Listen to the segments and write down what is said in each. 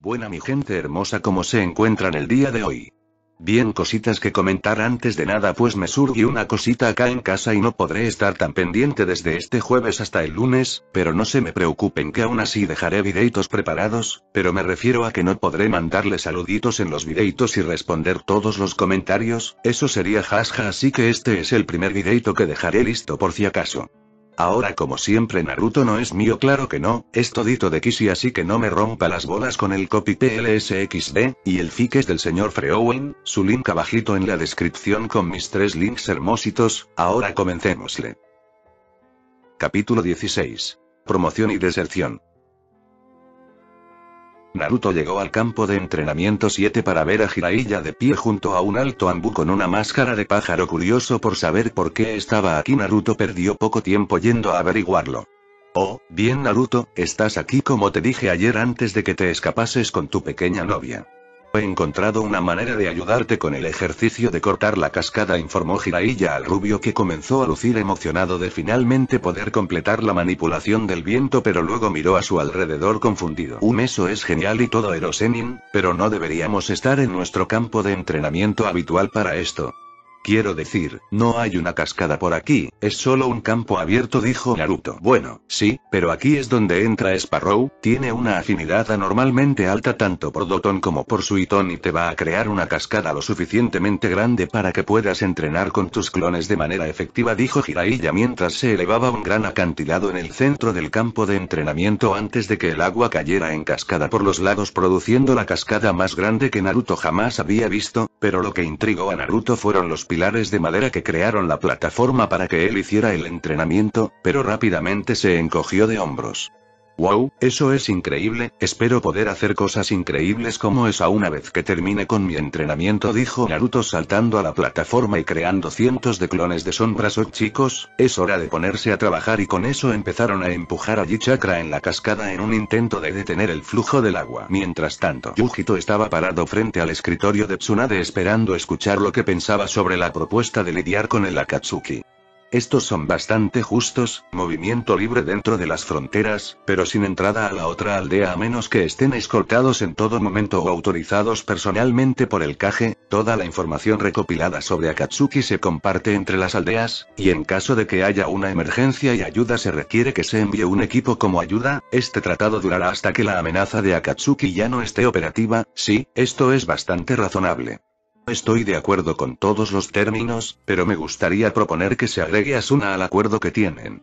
Buena mi gente hermosa, ¿cómo se encuentran el día de hoy? Bien, cositas que comentar antes de nada, pues me surgió una cosita acá en casa y no podré estar tan pendiente desde este jueves hasta el lunes, pero no se me preocupen que aún así dejaré videitos preparados, pero me refiero a que no podré mandarle saluditos en los videitos y responder todos los comentarios, eso sería jasja, así que este es el primer videito que dejaré listo por si acaso. Ahora, como siempre, Naruto no es mío, claro que no, es todito de Kishi, así que no me rompa las bolas con el copy PLSXD, y el fic es del señor Freowen, su link abajito en la descripción con mis 3 links hermositos, ahora comencémosle. Capítulo 16. Promoción y deserción. Naruto llegó al campo de entrenamiento 7 para ver a Jiraiya de pie junto a un alto ambú con una máscara de pájaro. Curioso por saber por qué estaba aquí, Naruto perdió poco tiempo yendo a averiguarlo. Oh, bien Naruto, estás aquí como te dije ayer antes de que te escapases con tu pequeña novia. He encontrado una manera de ayudarte con el ejercicio de cortar la cascada, informó Jiraiya al rubio, que comenzó a lucir emocionado de finalmente poder completar la manipulación del viento, pero luego miró a su alrededor confundido. Eso es genial y todo ero Sennin, pero no deberíamos estar en nuestro campo de entrenamiento habitual para esto. Quiero decir, no hay una cascada por aquí, es solo un campo abierto, dijo Naruto. Bueno, sí, pero aquí es donde entra Sparrow, tiene una afinidad anormalmente alta tanto por Doton como por Suiton y te va a crear una cascada lo suficientemente grande para que puedas entrenar con tus clones de manera efectiva, dijo Jiraiya mientras se elevaba un gran acantilado en el centro del campo de entrenamiento antes de que el agua cayera en cascada por los lados, produciendo la cascada más grande que Naruto jamás había visto, pero lo que intrigó a Naruto fueron los pilares de madera que crearon la plataforma para que él hiciera el entrenamiento, pero rápidamente se encogió de hombros. Wow, eso es increíble, espero poder hacer cosas increíbles como esa una vez que termine con mi entrenamiento, dijo Naruto saltando a la plataforma y creando cientos de clones de sombras. Oh chicos, es hora de ponerse a trabajar, y con eso empezaron a empujar allí chakra en la cascada en un intento de detener el flujo del agua. Mientras tanto, Yūgito estaba parado frente al escritorio de Tsunade esperando escuchar lo que pensaba sobre la propuesta de lidiar con el Akatsuki. Estos son bastante justos, movimiento libre dentro de las fronteras, pero sin entrada a la otra aldea a menos que estén escoltados en todo momento o autorizados personalmente por el Kage. Toda la información recopilada sobre Akatsuki se comparte entre las aldeas, y en caso de que haya una emergencia y ayuda se requiere que se envíe un equipo como ayuda. Este tratado durará hasta que la amenaza de Akatsuki ya no esté operativa. Sí, esto es bastante razonable. Estoy de acuerdo con todos los términos, pero me gustaría proponer que se agregue a Suna al acuerdo que tienen.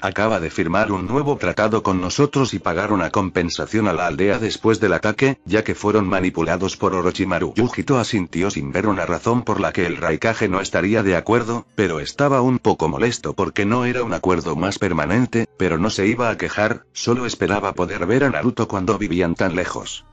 Acaba de firmar un nuevo tratado con nosotros y pagar una compensación a la aldea después del ataque, ya que fueron manipulados por Orochimaru. Yūgito asintió sin ver una razón por la que el Raikage no estaría de acuerdo, pero estaba un poco molesto porque no era un acuerdo más permanente, pero no se iba a quejar, solo esperaba poder ver a Naruto cuando vivían tan lejos.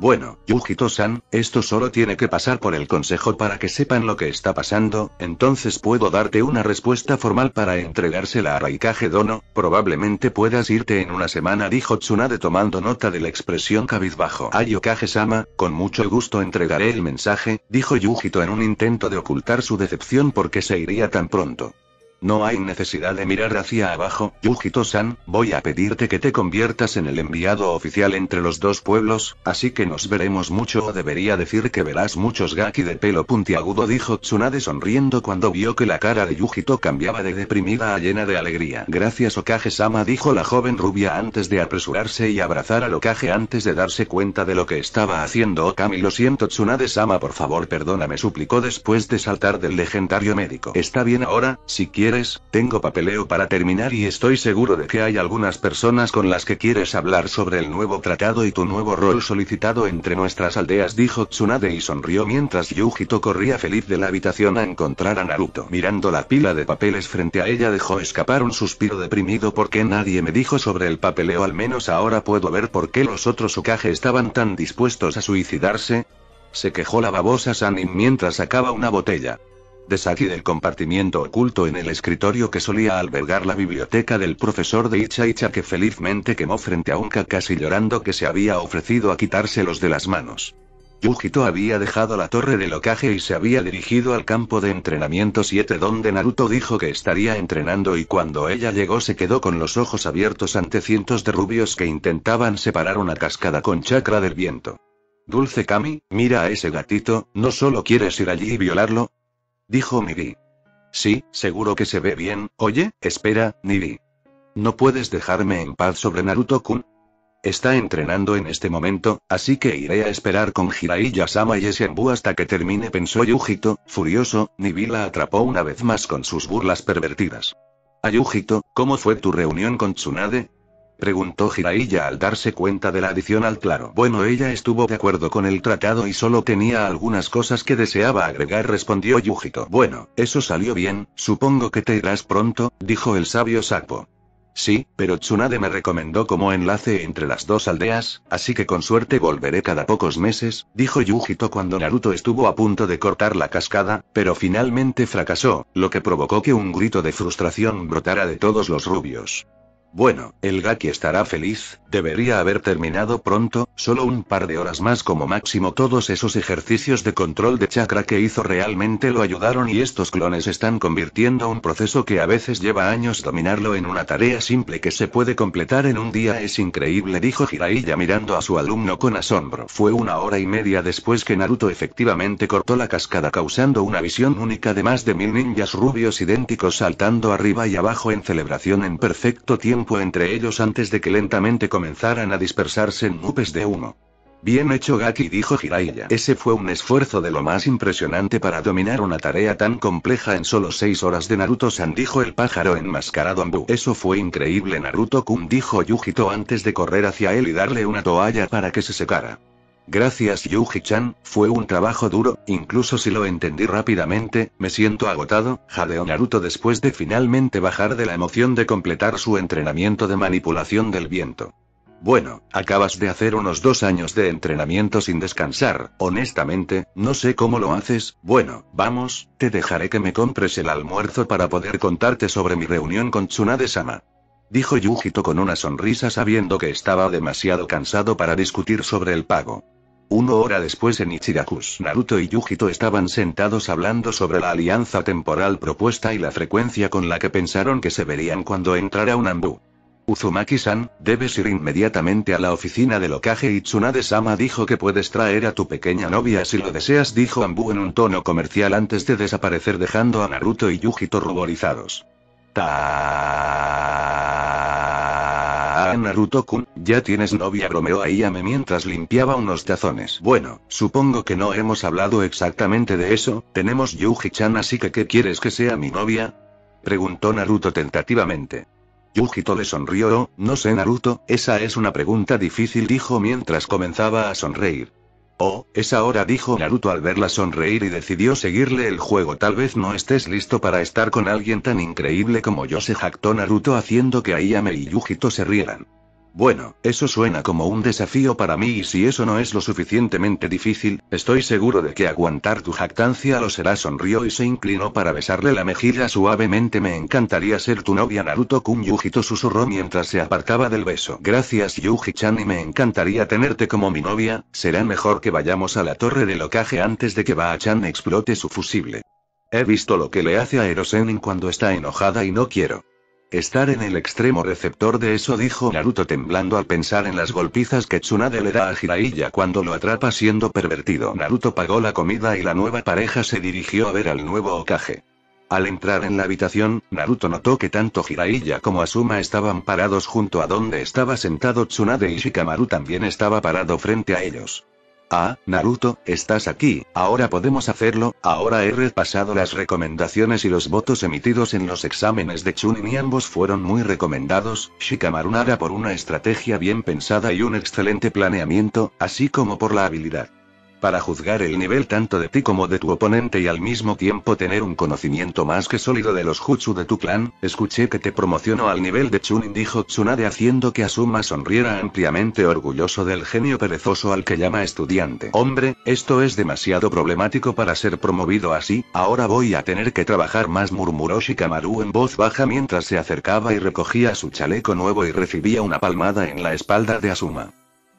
Bueno, Yūgito-san, esto solo tiene que pasar por el consejo para que sepan lo que está pasando, entonces puedo darte una respuesta formal para entregársela a Raikage Dono. Probablemente puedas irte en una semana, dijo Tsunade tomando nota de la expresión cabizbajo. Ayo Kage-sama, con mucho gusto entregaré el mensaje, dijo Yūgito en un intento de ocultar su decepción porque se iría tan pronto. No hay necesidad de mirar hacia abajo, Yūgito-san, voy a pedirte que te conviertas en el enviado oficial entre los dos pueblos, así que nos veremos mucho, o debería decir que verás muchos gaki de pelo puntiagudo, dijo Tsunade sonriendo cuando vio que la cara de Yūgito cambiaba de deprimida a llena de alegría. Gracias Okage-sama, dijo la joven rubia antes de apresurarse y abrazar al Okage antes de darse cuenta de lo que estaba haciendo. Okami, lo siento Tsunade-sama, por favor perdóname, suplicó después de saltar del legendario médico. Está bien, ahora, si quieres tengo papeleo para terminar y estoy seguro de que hay algunas personas con las que quieres hablar sobre el nuevo tratado y tu nuevo rol solicitado entre nuestras aldeas, dijo Tsunade y sonrió mientras Yūgito corría feliz de la habitación a encontrar a Naruto. Mirando la pila de papeles frente a ella dejó escapar un suspiro deprimido. ¿Por qué nadie me dijo sobre el papeleo? Al menos ahora puedo ver por qué los otros Hokage estaban tan dispuestos a suicidarse. Se quejó la babosa Sannin mientras sacaba una botella de sake del compartimiento oculto en el escritorio que solía albergar la biblioteca del profesor de Icha, que felizmente quemó frente a un Kakashi llorando que se había ofrecido a quitárselos de las manos. Yūgito había dejado la torre del Hokage y se había dirigido al campo de entrenamiento 7 donde Naruto dijo que estaría entrenando, y cuando ella llegó se quedó con los ojos abiertos ante cientos de rubios que intentaban separar una cascada con chakra del viento. «Dulce Kami, mira a ese gatito, ¿no solo quieres ir allí y violarlo?», dijo Nibi. «Sí, seguro que se ve bien, oye, espera, Nibi. ¿No puedes dejarme en paz sobre Naruto-kun? Está entrenando en este momento, así que iré a esperar con Jiraiya-sama y Senbu hasta que termine», pensó Yūgito, furioso. Nibi la atrapó una vez más con sus burlas pervertidas. «A Yūgito, ¿cómo fue tu reunión con Tsunade?», preguntó Jiraiya al darse cuenta de la adición al claro. «Bueno, ella estuvo de acuerdo con el tratado y solo tenía algunas cosas que deseaba agregar», respondió Yūgito. «Bueno, eso salió bien, supongo que te irás pronto», dijo el sabio Sapo. «Sí, pero Tsunade me recomendó como enlace entre las dos aldeas, así que con suerte volveré cada pocos meses», dijo Yūgito cuando Naruto estuvo a punto de cortar la cascada, pero finalmente fracasó, lo que provocó que un grito de frustración brotara de todos los rubios. «Bueno, el Gaki estará feliz, debería haber terminado pronto, solo un par de horas más como máximo». Todos esos ejercicios de control de chakra que hizo realmente lo ayudaron, y estos clones están convirtiendo un proceso que a veces lleva años dominarlo en una tarea simple que se puede completar en un día. «Es increíble», dijo Jiraiya mirando a su alumno con asombro. Fue una hora y media después que Naruto efectivamente cortó la cascada, causando una visión única de más de 1000 ninjas rubios idénticos saltando arriba y abajo en celebración, en perfecto tiempo entre ellos antes de que lentamente comenzaran a dispersarse en nubes de humo. «Bien hecho, Gaki», dijo Jiraiya. Ese fue un esfuerzo de lo más impresionante para dominar una tarea tan compleja en solo 6 horas de Naruto-san, dijo el pájaro enmascarado Ambu. «Eso fue increíble, Naruto-kun», dijo Yūgito antes de correr hacia él y darle una toalla para que se secara. «Gracias, Yuji-chan, fue un trabajo duro, incluso si lo entendí rápidamente, me siento agotado», jadeó Naruto después de finalmente bajar de la emoción de completar su entrenamiento de manipulación del viento. «Bueno, acabas de hacer unos 2 años de entrenamiento sin descansar, honestamente, no sé cómo lo haces. Bueno, vamos, te dejaré que me compres el almuerzo para poder contarte sobre mi reunión con Tsunade-sama», dijo Yūgito con una sonrisa, sabiendo que estaba demasiado cansado para discutir sobre el pago. 1 hora después en Ichirakush, Naruto y Yūgito estaban sentados hablando sobre la alianza temporal propuesta y la frecuencia con la que pensaron que se verían cuando entrara un Ambu. «Uzumaki-san, debes ir inmediatamente a la oficina del Hokage y Tsunade-sama dijo que puedes traer a tu pequeña novia si lo deseas», dijo Ambu en un tono comercial antes de desaparecer, dejando a Naruto y Yūgito ruborizados. «Naruto-kun, ¿ya tienes novia?», bromeó Aiyame mientras limpiaba unos tazones. «Bueno, supongo que no hemos hablado exactamente de eso, tenemos Yuji-chan, así que ¿qué quieres que sea mi novia?», preguntó Naruto tentativamente. Yūgito le sonrió. «Oh, no sé Naruto, esa es una pregunta difícil», dijo mientras comenzaba a sonreír. «Oh, es ahora», dijo Naruto al verla sonreír y decidió seguirle el juego. «Tal vez no estés listo para estar con alguien tan increíble como yo», se jactó Naruto haciendo que Aiyame y Yūgito se rieran. «Bueno, eso suena como un desafío para mí, y si eso no es lo suficientemente difícil, estoy seguro de que aguantar tu jactancia lo será», sonrió y se inclinó para besarle la mejilla suavemente. «Me encantaría ser tu novia Naruto-kun», Yūgito susurró mientras se apartaba del beso. «Gracias Yuji-chan, y me encantaría tenerte como mi novia, será mejor que vayamos a la torre del Hokage antes de que Baa-chan explote su fusible. He visto lo que le hace a Ero-sennin cuando está enojada y no quiero estar en el extremo receptor de eso», dijo Naruto temblando al pensar en las golpizas que Tsunade le da a Jiraiya cuando lo atrapa siendo pervertido. Naruto pagó la comida y la nueva pareja se dirigió a ver al nuevo Hokage. Al entrar en la habitación, Naruto notó que tanto Jiraiya como Asuma estaban parados junto a donde estaba sentado Tsunade, y Shikamaru también estaba parado frente a ellos. «Ah, Naruto, estás aquí, ahora podemos hacerlo, ahora he repasado las recomendaciones y los votos emitidos en los exámenes de Chunin y ambos fueron muy recomendados, Shikamaru Nara por una estrategia bien pensada y un excelente planeamiento, así como por la habilidad para juzgar el nivel tanto de ti como de tu oponente y al mismo tiempo tener un conocimiento más que sólido de los jutsu de tu clan. Escuché que te promocionó al nivel de Chunin», dijo Tsunade haciendo que Asuma sonriera ampliamente, orgulloso del genio perezoso al que llama estudiante. «Hombre, esto es demasiado problemático para ser promovido así, ahora voy a tener que trabajar más», murmuró Shikamaru en voz baja mientras se acercaba y recogía su chaleco nuevo y recibía una palmada en la espalda de Asuma.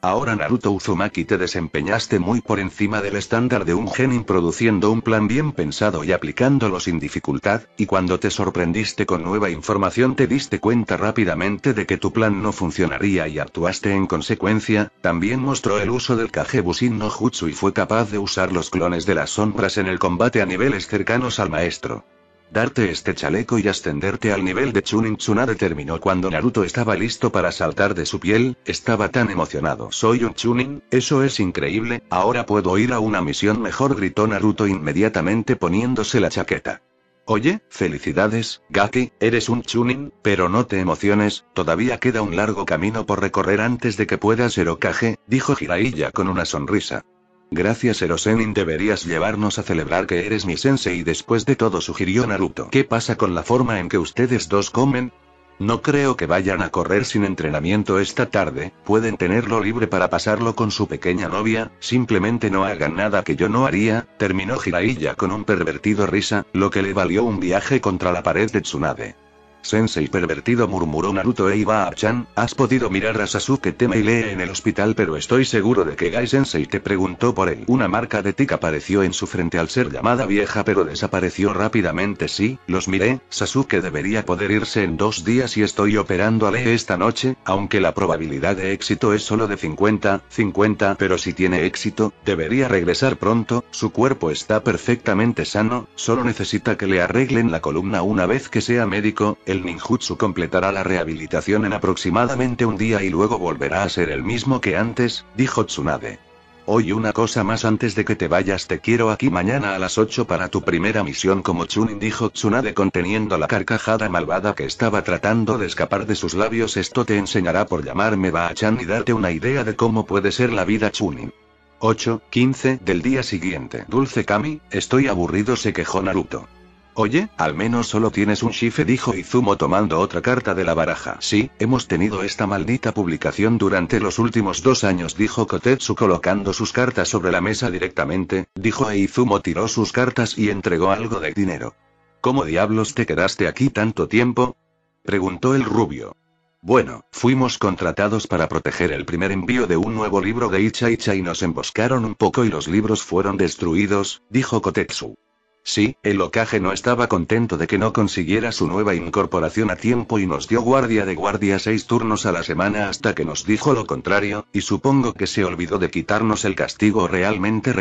Ahora Naruto Uzumaki, te desempeñaste muy por encima del estándar de un genin produciendo un plan bien pensado y aplicándolo sin dificultad, y cuando te sorprendiste con nueva información te diste cuenta rápidamente de que tu plan no funcionaría y actuaste en consecuencia. También mostró el uso del Kagebushin no Jutsu y fue capaz de usar los clones de las sombras en el combate a niveles cercanos al maestro. Darte este chaleco y ascenderte al nivel de Chunin. Tsunade terminó cuando Naruto estaba listo para saltar de su piel. Estaba tan emocionado. Soy un Chunin, eso es increíble, ahora puedo ir a una misión mejor, gritó Naruto inmediatamente poniéndose la chaqueta. Oye, felicidades, Gaki, eres un Chunin, pero no te emociones, todavía queda un largo camino por recorrer antes de que puedas ser Hokage, dijo Jiraiya con una sonrisa. Gracias Ero-sennin, deberías llevarnos a celebrar que eres mi sensei después de todo, sugirió Naruto. ¿Qué pasa con la forma en que ustedes dos comen? No creo que vayan a correr sin entrenamiento esta tarde, pueden tenerlo libre para pasarlo con su pequeña novia, simplemente no hagan nada que yo no haría, terminó Jiraiya con un pervertido risa, lo que le valió un viaje contra la pared de Tsunade. Sensei pervertido, murmuró Naruto. Eiba-chan, has podido mirar a Sasuke Temari en el hospital, pero estoy seguro de que Gai-sensei te preguntó por él. Una marca de tic apareció en su frente al ser llamada vieja, pero desapareció rápidamente. Sí, los miré, Sasuke debería poder irse en 2 días y estoy operando a Lee esta noche, aunque la probabilidad de éxito es solo de 50-50, pero si tiene éxito, debería regresar pronto, su cuerpo está perfectamente sano, solo necesita que le arreglen la columna. Una vez que sea médico, el ninjutsu completará la rehabilitación en aproximadamente un día y luego volverá a ser el mismo que antes, dijo Tsunade. Hoy una cosa más antes de que te vayas, te quiero aquí mañana a las 8 para tu primera misión como Chunin, dijo Tsunade conteniendo la carcajada malvada que estaba tratando de escapar de sus labios. Esto te enseñará por llamarme Ba-chan y darte una idea de cómo puede ser la vida Chunin. 8:15 del día siguiente. Dulce Kami, estoy aburrido, se quejó Naruto. Oye, al menos solo tienes un shife, dijo Izumo tomando otra carta de la baraja. Sí, hemos tenido esta maldita publicación durante los últimos 2 años, dijo Kotetsu colocando sus cartas sobre la mesa directamente, dijo Izumo, tiró sus cartas y entregó algo de dinero. ¿Cómo diablos te quedaste aquí tanto tiempo?, preguntó el rubio. Bueno, fuimos contratados para proteger el primer envío de un nuevo libro de Icha y nos emboscaron un poco y los libros fueron destruidos, dijo Kotetsu. Sí, el Hokage no estaba contento de que no consiguiera su nueva incorporación a tiempo y nos dio guardia de guardia 6 turnos a la semana hasta que nos dijo lo contrario, y supongo que se olvidó de quitarnos el castigo. Realmente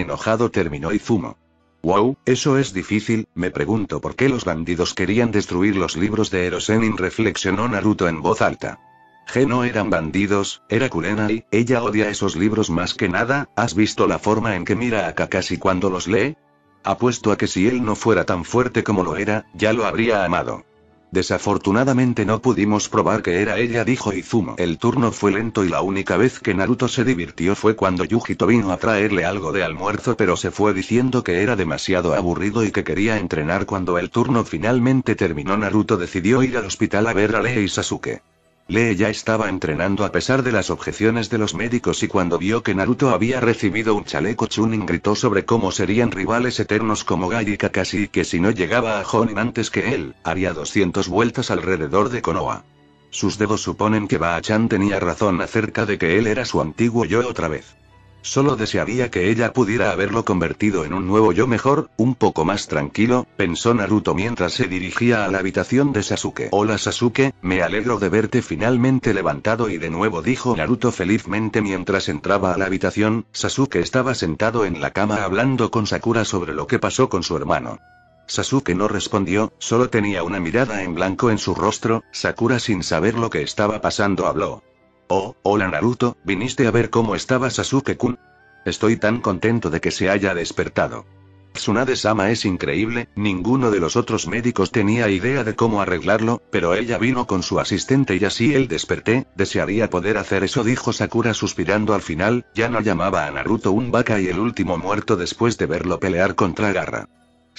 enojado terminó Izumo. Wow, eso es difícil, me pregunto por qué los bandidos querían destruir los libros de Ero-sennin, reflexionó Naruto en voz alta. No eran bandidos, era Kurenai, ella odia esos libros más que nada. ¿Has visto la forma en que mira a Kakashi cuando los lee? Apuesto a que si él no fuera tan fuerte como lo era, ya lo habría amado. Desafortunadamente no pudimos probar que era ella, dijo Izumo. El turno fue lento y la única vez que Naruto se divirtió fue cuando Yūgito vino a traerle algo de almuerzo, pero se fue diciendo que era demasiado aburrido y que quería entrenar. Cuando el turno finalmente terminó, Naruto decidió ir al hospital a ver a Lee y Sasuke. Lee ya estaba entrenando a pesar de las objeciones de los médicos y cuando vio que Naruto había recibido un chaleco Chunin gritó sobre cómo serían rivales eternos como Gai y Kakashi y que si no llegaba a Jonin antes que él, haría 200 vueltas alrededor de Konoha. Sus dedos suponen que Ba-chan tenía razón acerca de que él era su antiguo yo otra vez. Solo desearía que ella pudiera haberlo convertido en un nuevo yo mejor, un poco más tranquilo, pensó Naruto mientras se dirigía a la habitación de Sasuke. Hola Sasuke, me alegro de verte finalmente levantado y de nuevo, dijo Naruto felizmente mientras entraba a la habitación. Sasuke estaba sentado en la cama hablando con Sakura sobre lo que pasó con su hermano. Sasuke no respondió, solo tenía una mirada en blanco en su rostro. Sakura, sin saber lo que estaba pasando, habló. Oh, hola Naruto, ¿viniste a ver cómo estaba Sasuke-kun? Estoy tan contento de que se haya despertado. Tsunade-sama es increíble, ninguno de los otros médicos tenía idea de cómo arreglarlo, pero ella vino con su asistente y así él desperté. Desearía poder hacer eso, dijo Sakura suspirando al final, ya no llamaba a Naruto un vaca y el último muerto después de verlo pelear contra Gaara.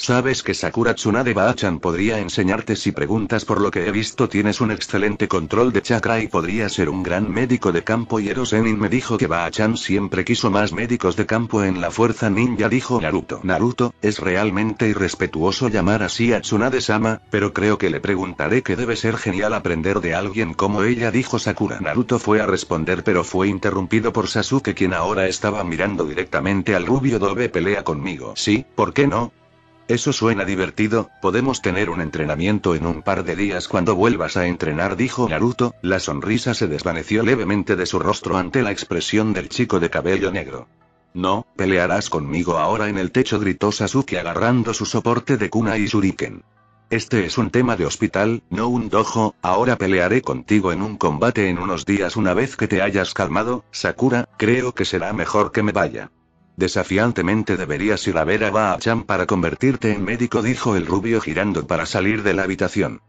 Sabes que Sakura Tsunade Baa-chan podría enseñarte si preguntas. Por lo que he visto tienes un excelente control de chakra y podría ser un gran médico de campo. Y Ero-sennin me dijo que Baa-chan siempre quiso más médicos de campo en la fuerza ninja, dijo Naruto. Naruto, es realmente irrespetuoso llamar así a Tsunade-sama, pero creo que le preguntaré, que debe ser genial aprender de alguien como ella, dijo Sakura. Naruto fue a responder pero fue interrumpido por Sasuke, quien ahora estaba mirando directamente al rubio Dobe. Pelea conmigo. Sí, ¿por qué no? Eso suena divertido, podemos tener un entrenamiento en un par de días cuando vuelvas a entrenar, dijo Naruto. La sonrisa se desvaneció levemente de su rostro ante la expresión del chico de cabello negro. No, pelearás conmigo ahora en el techo, gritó Sasuke agarrando su soporte de kunai y shuriken. Este es un tema de hospital, no un dojo, ahora pelearé contigo en un combate en unos días una vez que te hayas calmado, Sakura, creo que será mejor que me vaya. Desafiantemente deberías ir a ver a Baa-chan para convertirte en médico, dijo el rubio girando para salir de la habitación.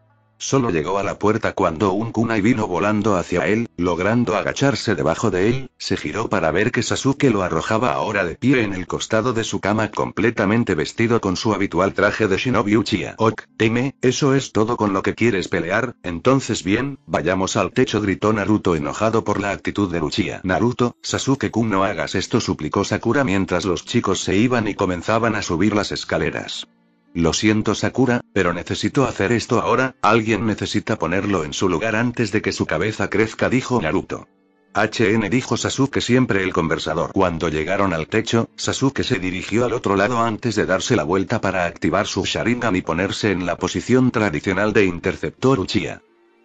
Solo llegó a la puerta cuando un kunai vino volando hacia él, logrando agacharse debajo de él, se giró para ver que Sasuke lo arrojaba ahora de pie en el costado de su cama completamente vestido con su habitual traje de shinobi Uchiha. Ok, Teme, ¿eso es todo con lo que quieres pelear? Entonces bien, vayamos al techo, gritó Naruto enojado por la actitud de Uchiha. Naruto, Sasuke-kun, no hagas esto, suplicó Sakura mientras los chicos se iban y comenzaban a subir las escaleras. Lo siento Sakura, pero necesito hacer esto ahora, alguien necesita ponerlo en su lugar antes de que su cabeza crezca, dijo Naruto. HN, dijo Sasuke, siempre el conversador. Cuando llegaron al techo, Sasuke se dirigió al otro lado antes de darse la vuelta para activar su Sharingan y ponerse en la posición tradicional de interceptor Uchiha.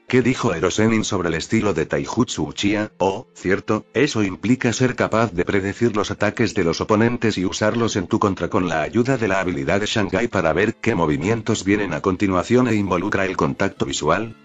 ¿Qué dijo Ero-sennin sobre el estilo de Taijutsu Uchiha? Oh, cierto, eso implica ser capaz de predecir los ataques de los oponentes y usarlos en tu contra con la ayuda de la habilidad de Shangai para ver qué movimientos vienen a continuación e involucra el contacto visual.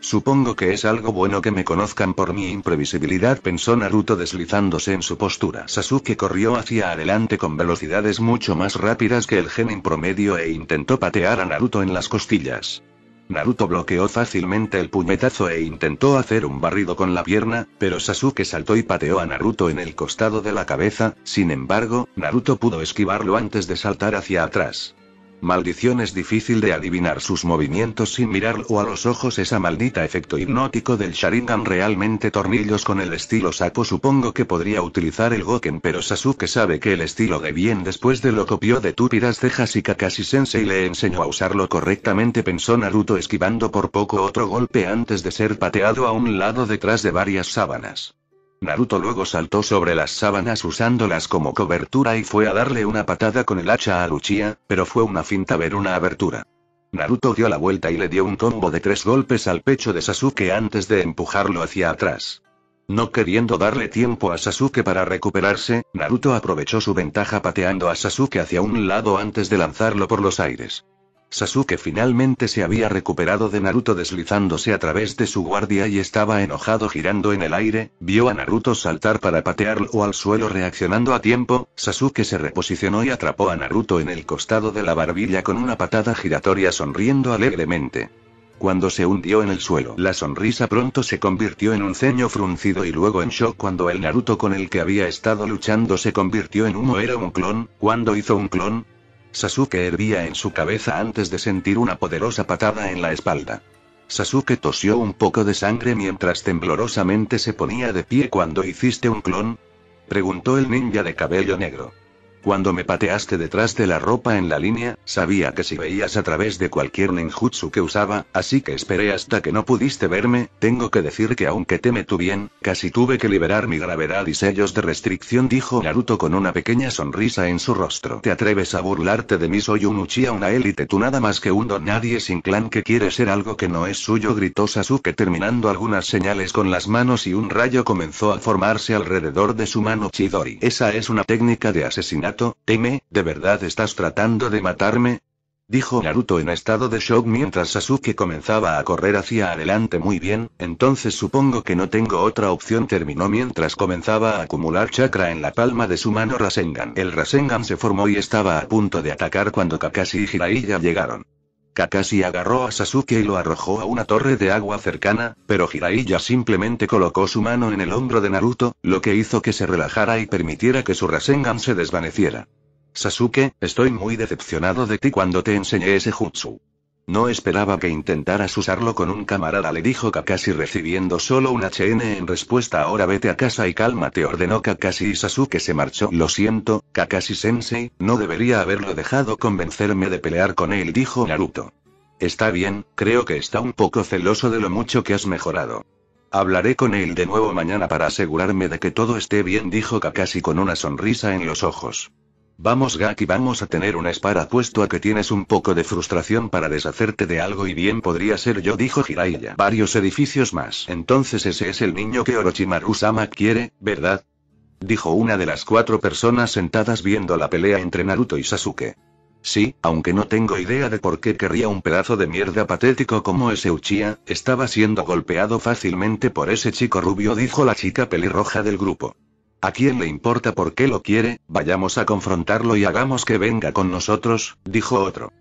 Supongo que es algo bueno que me conozcan por mi imprevisibilidad, pensó Naruto deslizándose en su postura. Sasuke corrió hacia adelante con velocidades mucho más rápidas que el genin promedio e intentó patear a Naruto en las costillas. Naruto bloqueó fácilmente el puñetazo e intentó hacer un barrido con la pierna, pero Sasuke saltó y pateó a Naruto en el costado de la cabeza, sin embargo, Naruto pudo esquivarlo antes de saltar hacia atrás. Maldición, es difícil de adivinar sus movimientos sin mirarlo a los ojos, esa maldita efecto hipnótico del Sharingan, realmente tornillos con el estilo Sako. Supongo que podría utilizar el Goken, pero Sasuke sabe que el estilo de bien después de lo copió de túpidas cejas y Kakashi sensei le enseñó a usarlo correctamente, pensó Naruto esquivando por poco otro golpe antes de ser pateado a un lado detrás de varias sábanas. Naruto luego saltó sobre las sábanas usándolas como cobertura y fue a darle una patada con el hacha a Uchiha, pero fue una finta ver una abertura. Naruto dio la vuelta y le dio un combo de 3 golpes al pecho de Sasuke antes de empujarlo hacia atrás. No queriendo darle tiempo a Sasuke para recuperarse, Naruto aprovechó su ventaja pateando a Sasuke hacia un lado antes de lanzarlo por los aires. Sasuke finalmente se había recuperado de Naruto deslizándose a través de su guardia y estaba enojado girando en el aire, vio a Naruto saltar para patearlo al suelo, reaccionando a tiempo, Sasuke se reposicionó y atrapó a Naruto en el costado de la barbilla con una patada giratoria sonriendo alegremente. Cuando se hundió en el suelo, la sonrisa pronto se convirtió en un ceño fruncido y luego en shock cuando el Naruto con el que había estado luchando se convirtió en humo. Era un clon. ¿Cuándo hizo un clon? Sasuke hervía en su cabeza antes de sentir una poderosa patada en la espalda. Sasuke tosió un poco de sangre mientras temblorosamente se ponía de pie. ¿Cuándo hiciste un clon?, preguntó el ninja de cabello negro. Cuando me pateaste detrás de la ropa en la línea, sabía que si veías a través de cualquier ninjutsu que usaba, así que esperé hasta que no pudiste verme. Tengo que decir que aunque Teme tu bien, casi tuve que liberar mi gravedad y sellos de restricción, dijo Naruto con una pequeña sonrisa en su rostro. ¿Te atreves a burlarte de mí? Soy un Uchiha, una élite, tú nada más que un don nadie sin clan que quiere ser algo que no es suyo, gritó Sasuke terminando algunas señales con las manos y un rayo comenzó a formarse alrededor de su mano Chidori. Esa es una técnica de asesinato. Teme, ¿de verdad estás tratando de matarme?, dijo Naruto en estado de shock mientras Sasuke comenzaba a correr hacia adelante. Muy bien, entonces supongo que no tengo otra opción, terminó mientras comenzaba a acumular chakra en la palma de su mano Rasengan. El Rasengan se formó y estaba a punto de atacar cuando Kakashi y Jiraiya llegaron. Kakashi agarró a Sasuke y lo arrojó a una torre de agua cercana, pero Jiraiya simplemente colocó su mano en el hombro de Naruto, lo que hizo que se relajara y permitiera que su Rasengan se desvaneciera. Sasuke, estoy muy decepcionado de ti cuando te enseñé ese jutsu. No esperaba que intentaras usarlo con un camarada, le dijo Kakashi recibiendo solo un HN en respuesta. Ahora vete a casa y cálmate, ordenó Kakashi, y Sasuke se marchó. Lo siento, Kakashi-sensei, no debería haberlo dejado convencerme de pelear con él, dijo Naruto. Está bien, creo que está un poco celoso de lo mucho que has mejorado. Hablaré con él de nuevo mañana para asegurarme de que todo esté bien, dijo Kakashi con una sonrisa en los ojos. Vamos Gaki, vamos a tener una espara, apuesto a que tienes un poco de frustración para deshacerte de algo y bien podría ser yo, dijo Jiraiya. Varios edificios más. Entonces ese es el niño que Orochimaru-sama quiere, ¿verdad?, dijo una de las cuatro personas sentadas viendo la pelea entre Naruto y Sasuke. Sí, aunque no tengo idea de por qué querría un pedazo de mierda patético como ese Uchiha, estaba siendo golpeado fácilmente por ese chico rubio, dijo la chica pelirroja del grupo. ¿A quién le importa por qué lo quiere? Vayamos a confrontarlo y hagamos que venga con nosotros, dijo otro.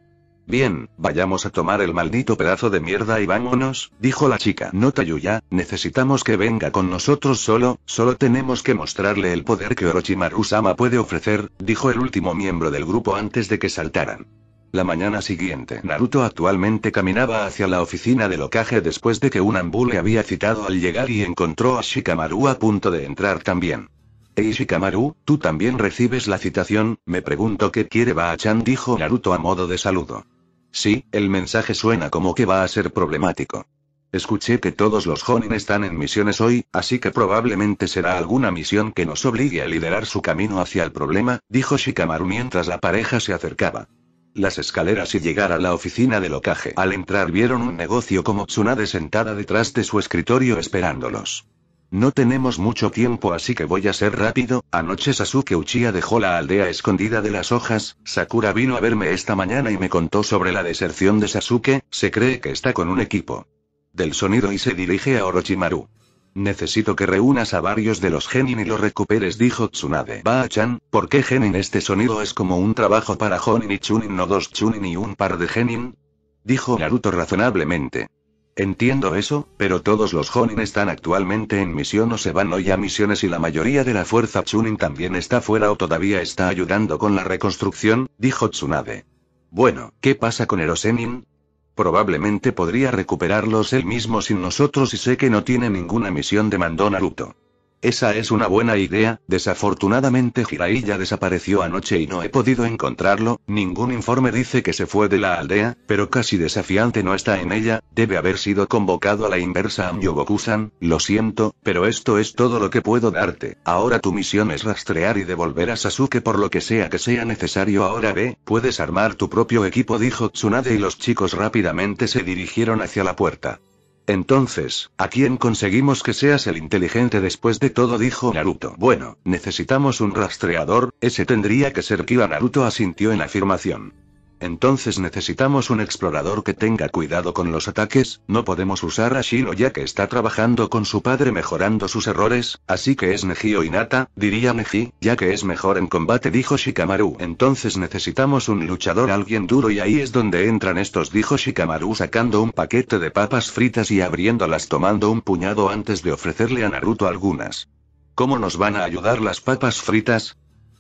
Bien, vayamos a tomar el maldito pedazo de mierda y vámonos, dijo la chica. No Tayuya, necesitamos que venga con nosotros solo tenemos que mostrarle el poder que Orochimaru-sama puede ofrecer, dijo el último miembro del grupo antes de que saltaran. La mañana siguiente, Naruto actualmente caminaba hacia la oficina del Hokage después de que un ambú le había citado al llegar y encontró a Shikamaru a punto de entrar también. Hey Shikamaru, ¿tú también recibes la citación? Me pregunto qué quiere Baa-chan, dijo Naruto a modo de saludo. Sí, el mensaje suena como que va a ser problemático. Escuché que todos los Jonin están en misiones hoy, así que probablemente será alguna misión que nos obligue a liderar su camino hacia el problema, dijo Shikamaru mientras la pareja se acercaba las escaleras y llegar a la oficina del Hokage. Al entrar vieron un negocio como Tsunade sentada detrás de su escritorio esperándolos. No tenemos mucho tiempo así que voy a ser rápido, anoche Sasuke Uchiha dejó la aldea escondida de las hojas, Sakura vino a verme esta mañana y me contó sobre la deserción de Sasuke, se cree que está con un equipo del sonido y se dirige a Orochimaru. Necesito que reúnas a varios de los genin y los recuperes, dijo Tsunade. Baa-chan, ¿por qué genin? Este sonido es como un trabajo para Jonin y Chunin, no dos Chunin y un par de genin, dijo Naruto razonablemente. Entiendo eso, pero todos los Jonin están actualmente en misión o se van hoy a misiones y la mayoría de la fuerza Chunin también está fuera o todavía está ayudando con la reconstrucción, dijo Tsunade. Bueno, ¿qué pasa con Ero-Sennin? Probablemente podría recuperarlos él mismo sin nosotros y sé que no tiene ninguna misión, demandó Naruto. Esa es una buena idea, desafortunadamente Jiraiya desapareció anoche y no he podido encontrarlo, ningún informe dice que se fue de la aldea, pero casi desafiante no está en ella, debe haber sido convocado a la inversa. Yogoku-san, lo siento, pero esto es todo lo que puedo darte, ahora tu misión es rastrear y devolver a Sasuke por lo que sea necesario. Ahora ve, puedes armar tu propio equipo, dijo Tsunade y los chicos rápidamente se dirigieron hacia la puerta. Entonces, ¿a quién conseguimos que seas el inteligente después de todo?, dijo Naruto. Bueno, necesitamos un rastreador, ese tendría que ser Kiba. Naruto asintió en afirmación. Entonces necesitamos un explorador que tenga cuidado con los ataques, no podemos usar a Shino ya que está trabajando con su padre mejorando sus errores, así que es Neji o Hinata, diría Neji, ya que es mejor en combate, dijo Shikamaru. Entonces necesitamos un luchador, alguien duro, y ahí es donde entran estos, dijo Shikamaru sacando un paquete de papas fritas y abriéndolas tomando un puñado antes de ofrecerle a Naruto algunas. ¿Cómo nos van a ayudar las papas fritas?,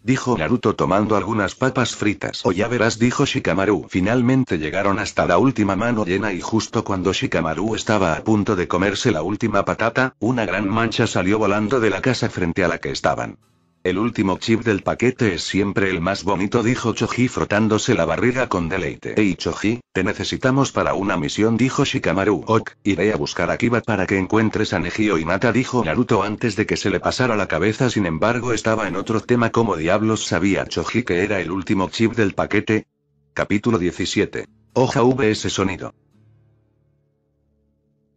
dijo Naruto tomando algunas papas fritas. O ya verás, dijo Shikamaru. Finalmente llegaron hasta la última mano llena y justo cuando Shikamaru estaba a punto de comerse la última patata, una gran mancha salió volando de la casa frente a la que estaban. El último chip del paquete es siempre el más bonito, dijo Choji frotándose la barriga con deleite. Hey Choji, te necesitamos para una misión, dijo Shikamaru. Ok, iré a buscar a Kiba para que encuentres a Neji o Hinata, dijo Naruto antes de que se le pasara la cabeza. Sin embargo estaba en otro tema, ¿cómo diablos sabía Choji que era el último chip del paquete? Capítulo 17. Hoja vs sonido.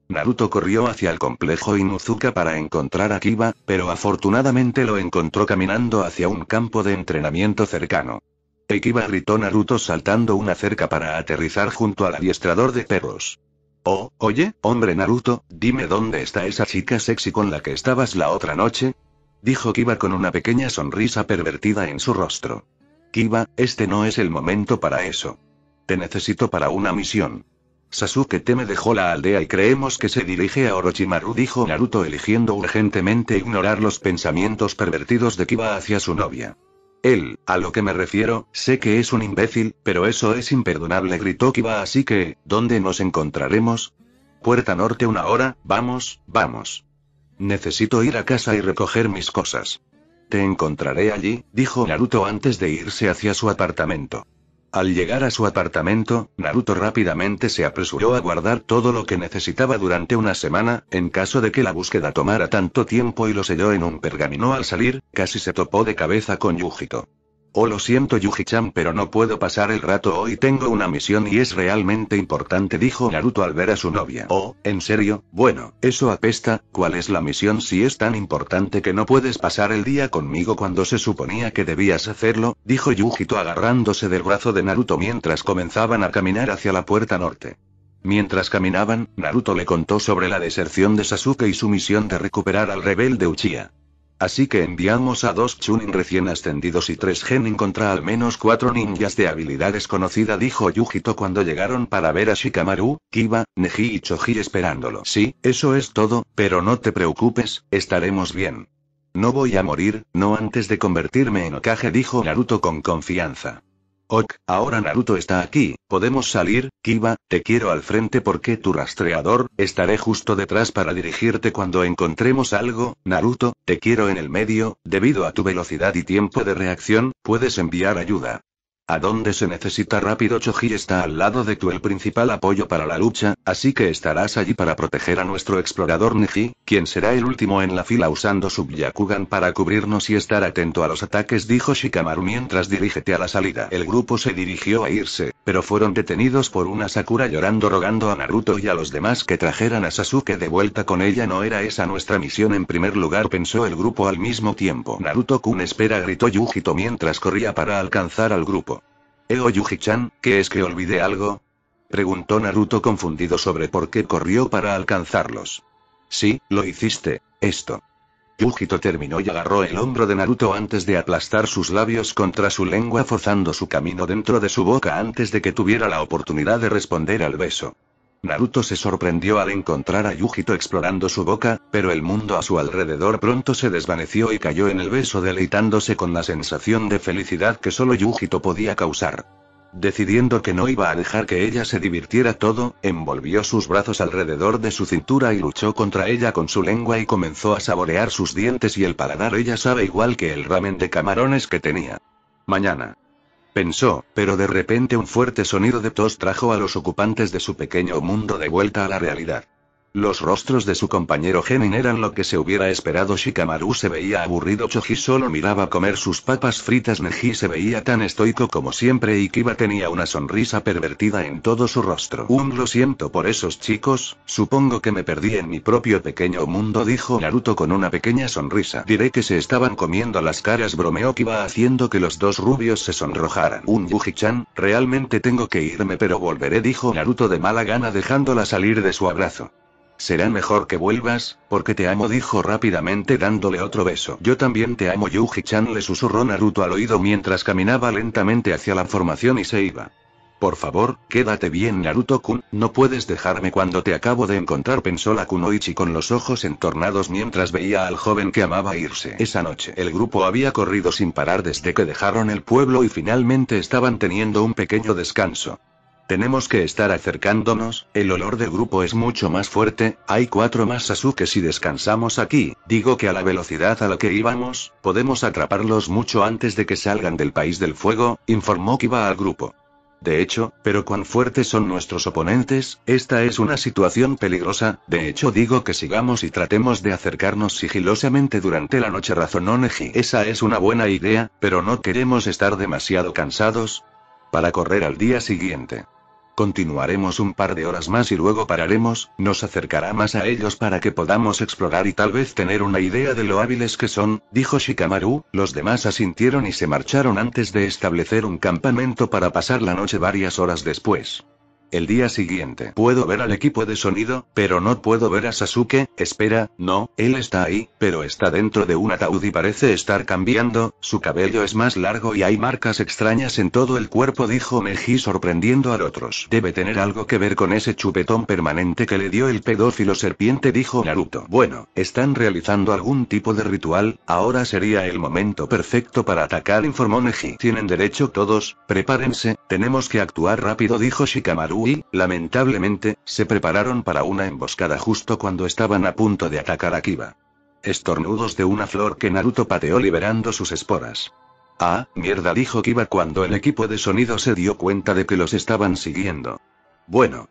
Naruto corrió hacia el complejo Inuzuka para encontrar a Kiba, pero afortunadamente lo encontró caminando hacia un campo de entrenamiento cercano. ¡Hey Kiba!, gritó Naruto saltando una cerca para aterrizar junto al adiestrador de perros. Oh, oye, hombre Naruto, dime dónde está esa chica sexy con la que estabas la otra noche, dijo Kiba con una pequeña sonrisa pervertida en su rostro. Kiba, este no es el momento para eso. Te necesito para una misión. Sasuke Teme dejó la aldea y creemos que se dirige a Orochimaru, dijo Naruto eligiendo urgentemente ignorar los pensamientos pervertidos de Kiba hacia su novia. Él, a lo que me refiero, sé que es un imbécil, pero eso es imperdonable, gritó Kiba. Así que, ¿dónde nos encontraremos? Puerta Norte, 1 hora, vamos, vamos. Necesito ir a casa y recoger mis cosas. Te encontraré allí, dijo Naruto antes de irse hacia su apartamento. Al llegar a su apartamento, Naruto rápidamente se apresuró a guardar todo lo que necesitaba durante una semana, en caso de que la búsqueda tomara tanto tiempo, y lo selló en un pergamino. Al salir, casi se topó de cabeza con Yūgito. Oh, lo siento Yuji-chan, pero no puedo pasar el rato hoy, tengo una misión y es realmente importante, dijo Naruto al ver a su novia. Oh, ¿en serio? Bueno, eso apesta, ¿cuál es la misión si es tan importante que no puedes pasar el día conmigo cuando se suponía que debías hacerlo?, dijo Yūgito agarrándose del brazo de Naruto mientras comenzaban a caminar hacia la Puerta Norte. Mientras caminaban, Naruto le contó sobre la deserción de Sasuke y su misión de recuperar al rebelde Uchiha. Así que enviamos a 2 Chunin recién ascendidos y 3 Genin contra al menos 4 ninjas de habilidad desconocida, dijo Yūgito cuando llegaron para ver a Shikamaru, Kiba, Neji y Choji esperándolo. Sí, eso es todo, pero no te preocupes, estaremos bien. No voy a morir, no antes de convertirme en Hokage, dijo Naruto con confianza. Ok, ahora Naruto está aquí, podemos salir. Kiba, te quiero al frente porque tu rastreador, estaré justo detrás para dirigirte cuando encontremos algo. Naruto, te quiero en el medio, debido a tu velocidad y tiempo de reacción, puedes enviar ayuda a donde se necesita rápido. Choji está al lado de tu el principal apoyo para la lucha, así que estarás allí para proteger a nuestro explorador Neji, quien será el último en la fila usando su Byakugan para cubrirnos y estar atento a los ataques, dijo Shikamaru mientras dirígete a la salida. El grupo se dirigió a irse, pero fueron detenidos por una Sakura llorando rogando a Naruto y a los demás que trajeran a Sasuke de vuelta con ella. No era esa nuestra misión en primer lugar, pensó el grupo al mismo tiempo. Naruto-kun, espera, gritó Yūgito mientras corría para alcanzar al grupo. Yuji-chan, ¿qué es que olvidé algo?, preguntó Naruto confundido sobre por qué corrió para alcanzarlos. Sí, lo hiciste, esto. Yūgito terminó y agarró el hombro de Naruto antes de aplastar sus labios contra su lengua, forzando su camino dentro de su boca antes de que tuviera la oportunidad de responder al beso. Naruto se sorprendió al encontrar a Yūgito explorando su boca, pero el mundo a su alrededor pronto se desvaneció y cayó en el beso, deleitándose con la sensación de felicidad que solo Yūgito podía causar. Decidiendo que no iba a dejar que ella se divirtiera todo, envolvió sus brazos alrededor de su cintura y luchó contra ella con su lengua y comenzó a saborear sus dientes y el paladar. Ella sabe igual que el ramen de camarones que tenía. Mañana, pensó, pero de repente un fuerte sonido de tos trajo a los ocupantes de su pequeño mundo de vuelta a la realidad. Los rostros de su compañero Genin eran lo que se hubiera esperado. Shikamaru se veía aburrido, Choji solo miraba comer sus papas fritas, Neji se veía tan estoico como siempre y Kiba tenía una sonrisa pervertida en todo su rostro. Lo siento por esos chicos, supongo que me perdí en mi propio pequeño mundo, dijo Naruto con una pequeña sonrisa. Diré que se estaban comiendo las caras, bromeó Kiba haciendo que los dos rubios se sonrojaran. Yuji-chan, realmente tengo que irme, pero volveré, dijo Naruto de mala gana dejándola salir de su abrazo. Será mejor que vuelvas, porque te amo, dijo rápidamente dándole otro beso. Yo también te amo Yuji-chan, le susurró Naruto al oído mientras caminaba lentamente hacia la formación y se iba. Por favor, quédate bien Naruto-kun, no puedes dejarme cuando te acabo de encontrar, pensó la kunoichi con los ojos entornados mientras veía al joven que amaba irse. Esa noche el grupo había corrido sin parar desde que dejaron el pueblo y finalmente estaban teniendo un pequeño descanso. Tenemos que estar acercándonos, el olor del grupo es mucho más fuerte, hay 4 más Sasuke si descansamos aquí, digo que a la velocidad a la que íbamos, podemos atraparlos mucho antes de que salgan del país del fuego, informó Kiba al grupo. De hecho, pero cuán fuertes son nuestros oponentes, esta es una situación peligrosa, de hecho digo que sigamos y tratemos de acercarnos sigilosamente durante la noche, razonó Neji. Esa es una buena idea, pero no queremos estar demasiado cansados para correr al día siguiente. Continuaremos un par de horas más y luego pararemos, nos acercará más a ellos para que podamos explorar y tal vez tener una idea de lo hábiles que son, dijo Shikamaru. Los demás asintieron y se marcharon antes de establecer un campamento para pasar la noche varias horas después. El día siguiente puedo ver al equipo de sonido, pero no puedo ver a Sasuke. Espera, no, él está ahí, pero está dentro de un ataúd y parece estar cambiando, su cabello es más largo y hay marcas extrañas en todo el cuerpo, dijo Neji sorprendiendo a los otros. Debe tener algo que ver con ese chupetón permanente que le dio el pedófilo serpiente, dijo Naruto. Bueno, están realizando algún tipo de ritual, ahora sería el momento perfecto para atacar, informó Neji. Tienen derecho todos, prepárense, tenemos que actuar rápido, dijo Shikamaru. Y, lamentablemente, se prepararon para una emboscada justo cuando estaban a punto de atacar a Kiba. Estornudos de una flor que Naruto pateó liberando sus esporas. Ah, mierda, dijo Kiba cuando el equipo de sonido se dio cuenta de que los estaban siguiendo. Bueno,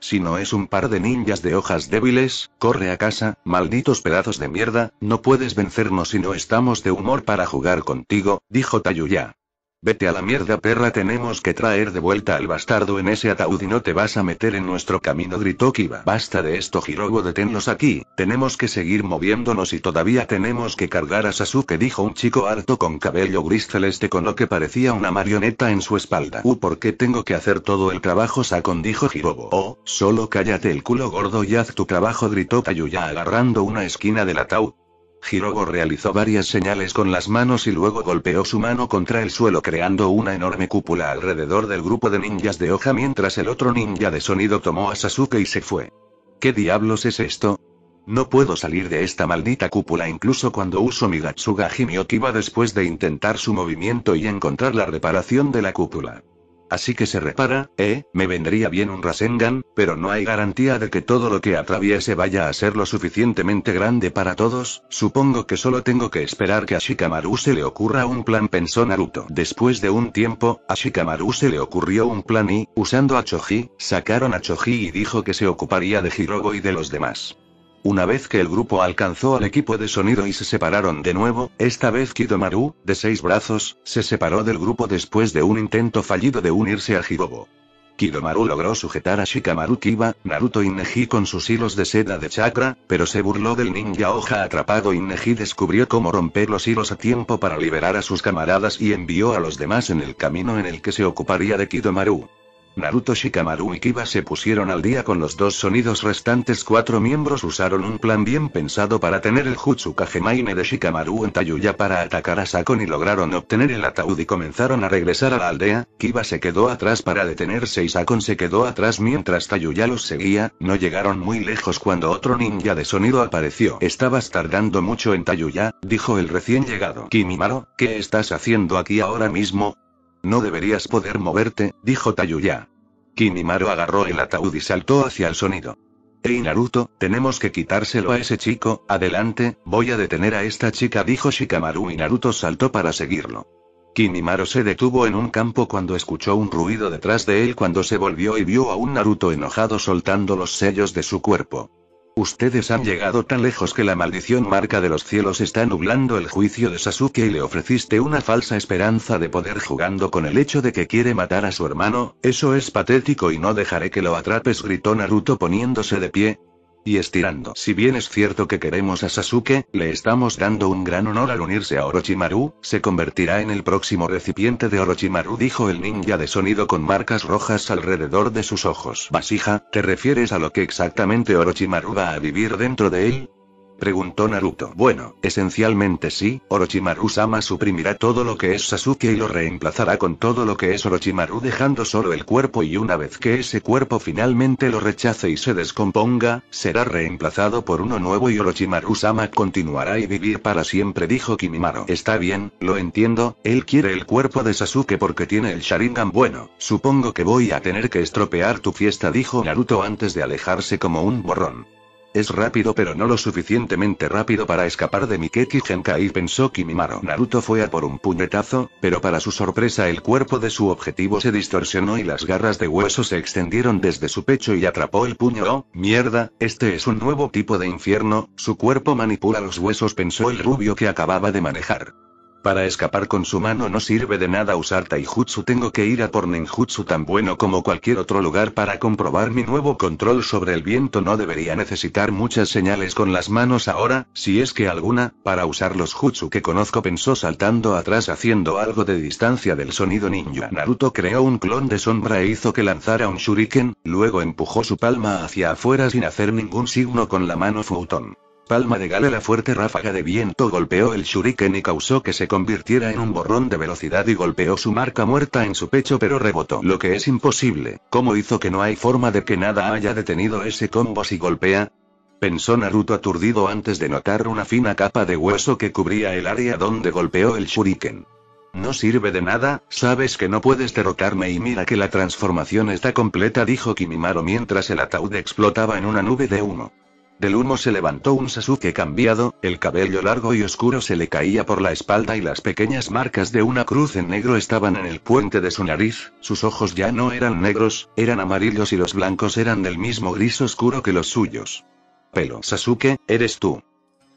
si no es un par de ninjas de hojas débiles, corre a casa, malditos pedazos de mierda, no puedes vencernos si no estamos de humor para jugar contigo, dijo Tayuya. Vete a la mierda, perra, tenemos que traer de vuelta al bastardo en ese ataúd y no te vas a meter en nuestro camino, gritó Kiba. Basta de esto, Jirobo, deténlos aquí, tenemos que seguir moviéndonos y todavía tenemos que cargar a Sasuke, dijo un chico alto con cabello gris celeste con lo que parecía una marioneta en su espalda. ¿Por qué tengo que hacer todo el trabajo, Sakon?, dijo Jirobo. Oh, solo cállate el culo, gordo, y haz tu trabajo, gritó Tayuya agarrando una esquina del ataúd. Jirobo realizó varias señales con las manos y luego golpeó su mano contra el suelo creando una enorme cúpula alrededor del grupo de ninjas de hoja mientras el otro ninja de sonido tomó a Sasuke y se fue. ¿Qué diablos es esto? No puedo salir de esta maldita cúpula incluso cuando uso mi Gatsuga, gimió Kiba después de intentar su movimiento y encontrar la reparación de la cúpula. Así que se repara, me vendría bien un Rasengan, pero no hay garantía de que todo lo que atraviese vaya a ser lo suficientemente grande para todos, supongo que solo tengo que esperar que a Shikamaru se le ocurra un plan, pensó Naruto. Después de un tiempo, a Shikamaru se le ocurrió un plan y, usando a Choji, sacaron a Choji y dijo que se ocuparía de Jirobo y de los demás. Una vez que el grupo alcanzó al equipo de sonido y se separaron de nuevo, esta vez Kidomaru, de 6 brazos, se separó del grupo después de un intento fallido de unirse a Jirobo. Kidomaru logró sujetar a Shikamaru, Kiba, Naruto y Neji con sus hilos de seda de chakra, pero se burló del ninja hoja atrapado y Neji descubrió cómo romper los hilos a tiempo para liberar a sus camaradas y envió a los demás en el camino en el que se ocuparía de Kidomaru. Naruto, Shikamaru y Kiba se pusieron al día con los 2 sonidos restantes. 4 miembros usaron un plan bien pensado para tener el jutsu Kagemaine de Shikamaru en Tayuya para atacar a Sakon y lograron obtener el ataúd y comenzaron a regresar a la aldea. Kiba se quedó atrás para detenerse y Sakon se quedó atrás mientras Tayuya los seguía. No llegaron muy lejos cuando otro ninja de sonido apareció. Estabas tardando mucho en Tayuya, dijo el recién llegado. Kimimaro, ¿qué estás haciendo aquí ahora mismo? No deberías poder moverte, dijo Tayuya. Kimimaro agarró el ataúd y saltó hacia el sonido. Hey Naruto, tenemos que quitárselo a ese chico, adelante, voy a detener a esta chica, dijo Shikamaru y Naruto saltó para seguirlo. Kimimaro se detuvo en un campo cuando escuchó un ruido detrás de él, cuando se volvió y vio a un Naruto enojado soltando los sellos de su cuerpo. Ustedes han llegado tan lejos que la maldición marca de los cielos está nublando el juicio de Sasuke y le ofreciste una falsa esperanza de poder jugando con el hecho de que quiere matar a su hermano, eso es patético y no dejaré que lo atrapes, gritó Naruto poniéndose de pie y estirando. Si bien es cierto que queremos a Sasuke, le estamos dando un gran honor al unirse a Orochimaru, se convertirá en el próximo recipiente de Orochimaru, dijo el ninja de sonido con marcas rojas alrededor de sus ojos. Vasija, ¿te refieres a lo que exactamente Orochimaru va a vivir dentro de él?, preguntó Naruto. Bueno, esencialmente sí, Orochimaru-sama suprimirá todo lo que es Sasuke y lo reemplazará con todo lo que es Orochimaru dejando solo el cuerpo, y una vez que ese cuerpo finalmente lo rechace y se descomponga, será reemplazado por uno nuevo y Orochimaru-sama continuará y vivir para siempre, dijo Kimimaro. Está bien, lo entiendo, él quiere el cuerpo de Sasuke porque tiene el Sharingan. Bueno, supongo que voy a tener que estropear tu fiesta, dijo Naruto antes de alejarse como un borrón. Es rápido pero no lo suficientemente rápido para escapar de Mikeki Genkai, pensó Kimimaro. Naruto fue a por un puñetazo, pero para su sorpresa el cuerpo de su objetivo se distorsionó y las garras de hueso se extendieron desde su pecho y atrapó el puño. Oh, mierda, este es un nuevo tipo de infierno, su cuerpo manipula los huesos, pensó el rubio que acababa de manejar. Para escapar con su mano no sirve de nada usar taijutsu, tengo que ir a por ninjutsu tan bueno como cualquier otro lugar para comprobar mi nuevo control sobre el viento. No debería necesitar muchas señales con las manos ahora, si es que alguna, para usar los jutsu que conozco, pensó saltando atrás haciendo algo de distancia del sonido ninja. Naruto creó un clon de sombra e hizo que lanzara un shuriken, luego empujó su palma hacia afuera sin hacer ningún signo con la mano futon. Palma de gala, la fuerte ráfaga de viento golpeó el shuriken y causó que se convirtiera en un borrón de velocidad y golpeó su marca muerta en su pecho, pero rebotó. Lo que es imposible, ¿cómo hizo? Que no hay forma de que nada haya detenido ese combo si golpea, pensó Naruto aturdido antes de notar una fina capa de hueso que cubría el área donde golpeó el shuriken. No sirve de nada, sabes que no puedes derrotarme y mira que la transformación está completa, dijo Kimimaro mientras el ataúd explotaba en una nube de humo. Del humo se levantó un Sasuke cambiado, el cabello largo y oscuro se le caía por la espalda y las pequeñas marcas de una cruz en negro estaban en el puente de su nariz, sus ojos ya no eran negros, eran amarillos y los blancos eran del mismo gris oscuro que los suyos. Pelo. Sasuke, ¿eres tú?,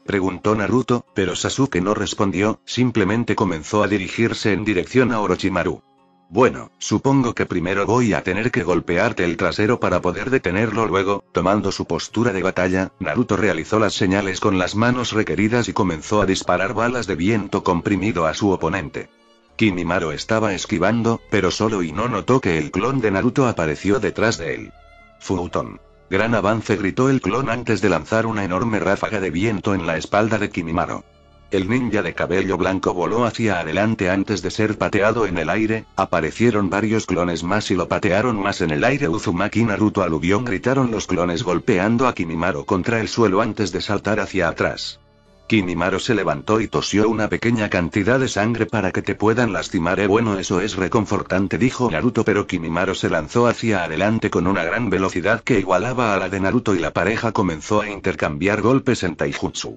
preguntó Naruto, pero Sasuke no respondió, simplemente comenzó a dirigirse en dirección a Orochimaru. Bueno, supongo que primero voy a tener que golpearte el trasero para poder detenerlo. Luego, tomando su postura de batalla, Naruto realizó las señales con las manos requeridas y comenzó a disparar balas de viento comprimido a su oponente. Kimimaro estaba esquivando, pero solo y no notó que el clon de Naruto apareció detrás de él. Futon. Gran avance, gritó el clon antes de lanzar una enorme ráfaga de viento en la espalda de Kimimaro. El ninja de cabello blanco voló hacia adelante antes de ser pateado en el aire, aparecieron varios clones más y lo patearon más en el aire. Uzumaki y Naruto aluvión, gritaron los clones golpeando a Kimimaro contra el suelo antes de saltar hacia atrás. Kimimaro se levantó y tosió una pequeña cantidad de sangre. Para que te puedan lastimar, bueno, eso es reconfortante, dijo Naruto, pero Kimimaro se lanzó hacia adelante con una gran velocidad que igualaba a la de Naruto y la pareja comenzó a intercambiar golpes en taijutsu.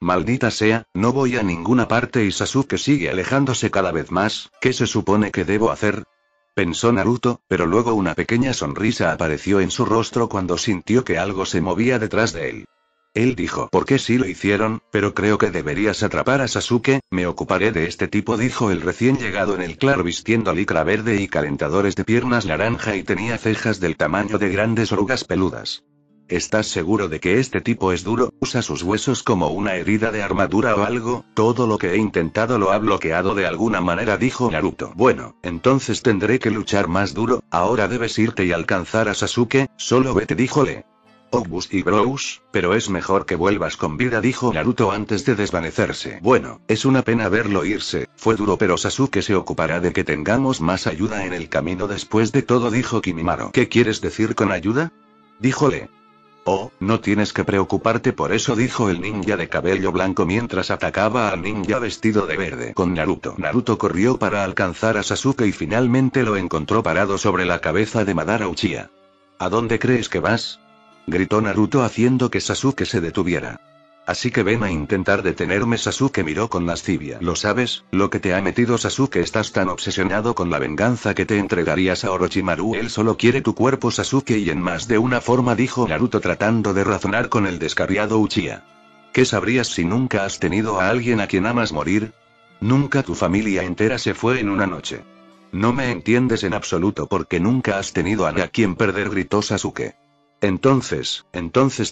Maldita sea, no voy a ninguna parte y Sasuke sigue alejándose cada vez más, ¿qué se supone que debo hacer?, pensó Naruto, pero luego una pequeña sonrisa apareció en su rostro cuando sintió que algo se movía detrás de él. Él dijo, ¿por qué sí lo hicieron? Pero creo que deberías atrapar a Sasuke, me ocuparé de este tipo, dijo el recién llegado en el claro vistiendo licra verde y calentadores de piernas naranja y tenía cejas del tamaño de grandes orugas peludas. ¿Estás seguro de que este tipo es duro? Usa sus huesos como una herida de armadura o algo, todo lo que he intentado lo ha bloqueado de alguna manera, dijo Naruto. Bueno, entonces tendré que luchar más duro, ahora debes irte y alcanzar a Sasuke, solo vete, díjole. Obus y Brous, pero es mejor que vuelvas con vida, dijo Naruto antes de desvanecerse. Bueno, es una pena verlo irse, fue duro pero Sasuke se ocupará de que tengamos más ayuda en el camino después de todo, dijo Kimimaro. ¿Qué quieres decir con ayuda?, díjole. Oh, no tienes que preocuparte por eso, dijo el ninja de cabello blanco mientras atacaba al ninja vestido de verde con Naruto. Naruto corrió para alcanzar a Sasuke y finalmente lo encontró parado sobre la cabeza de Madara Uchiha. ¿A dónde crees que vas?, gritó Naruto haciendo que Sasuke se detuviera. Así que ven a intentar detenerme, Sasuke miró con lascivia. Lo sabes, lo que te ha metido Sasuke, estás tan obsesionado con la venganza que te entregarías a Orochimaru. Él solo quiere tu cuerpo, Sasuke, y en más de una forma, dijo Naruto tratando de razonar con el descarriado Uchiha. ¿Qué sabrías si nunca has tenido a alguien a quien amas morir? Nunca tu familia entera se fue en una noche. No me entiendes en absoluto porque nunca has tenido a nadie a quien perder, gritó Sasuke. Entonces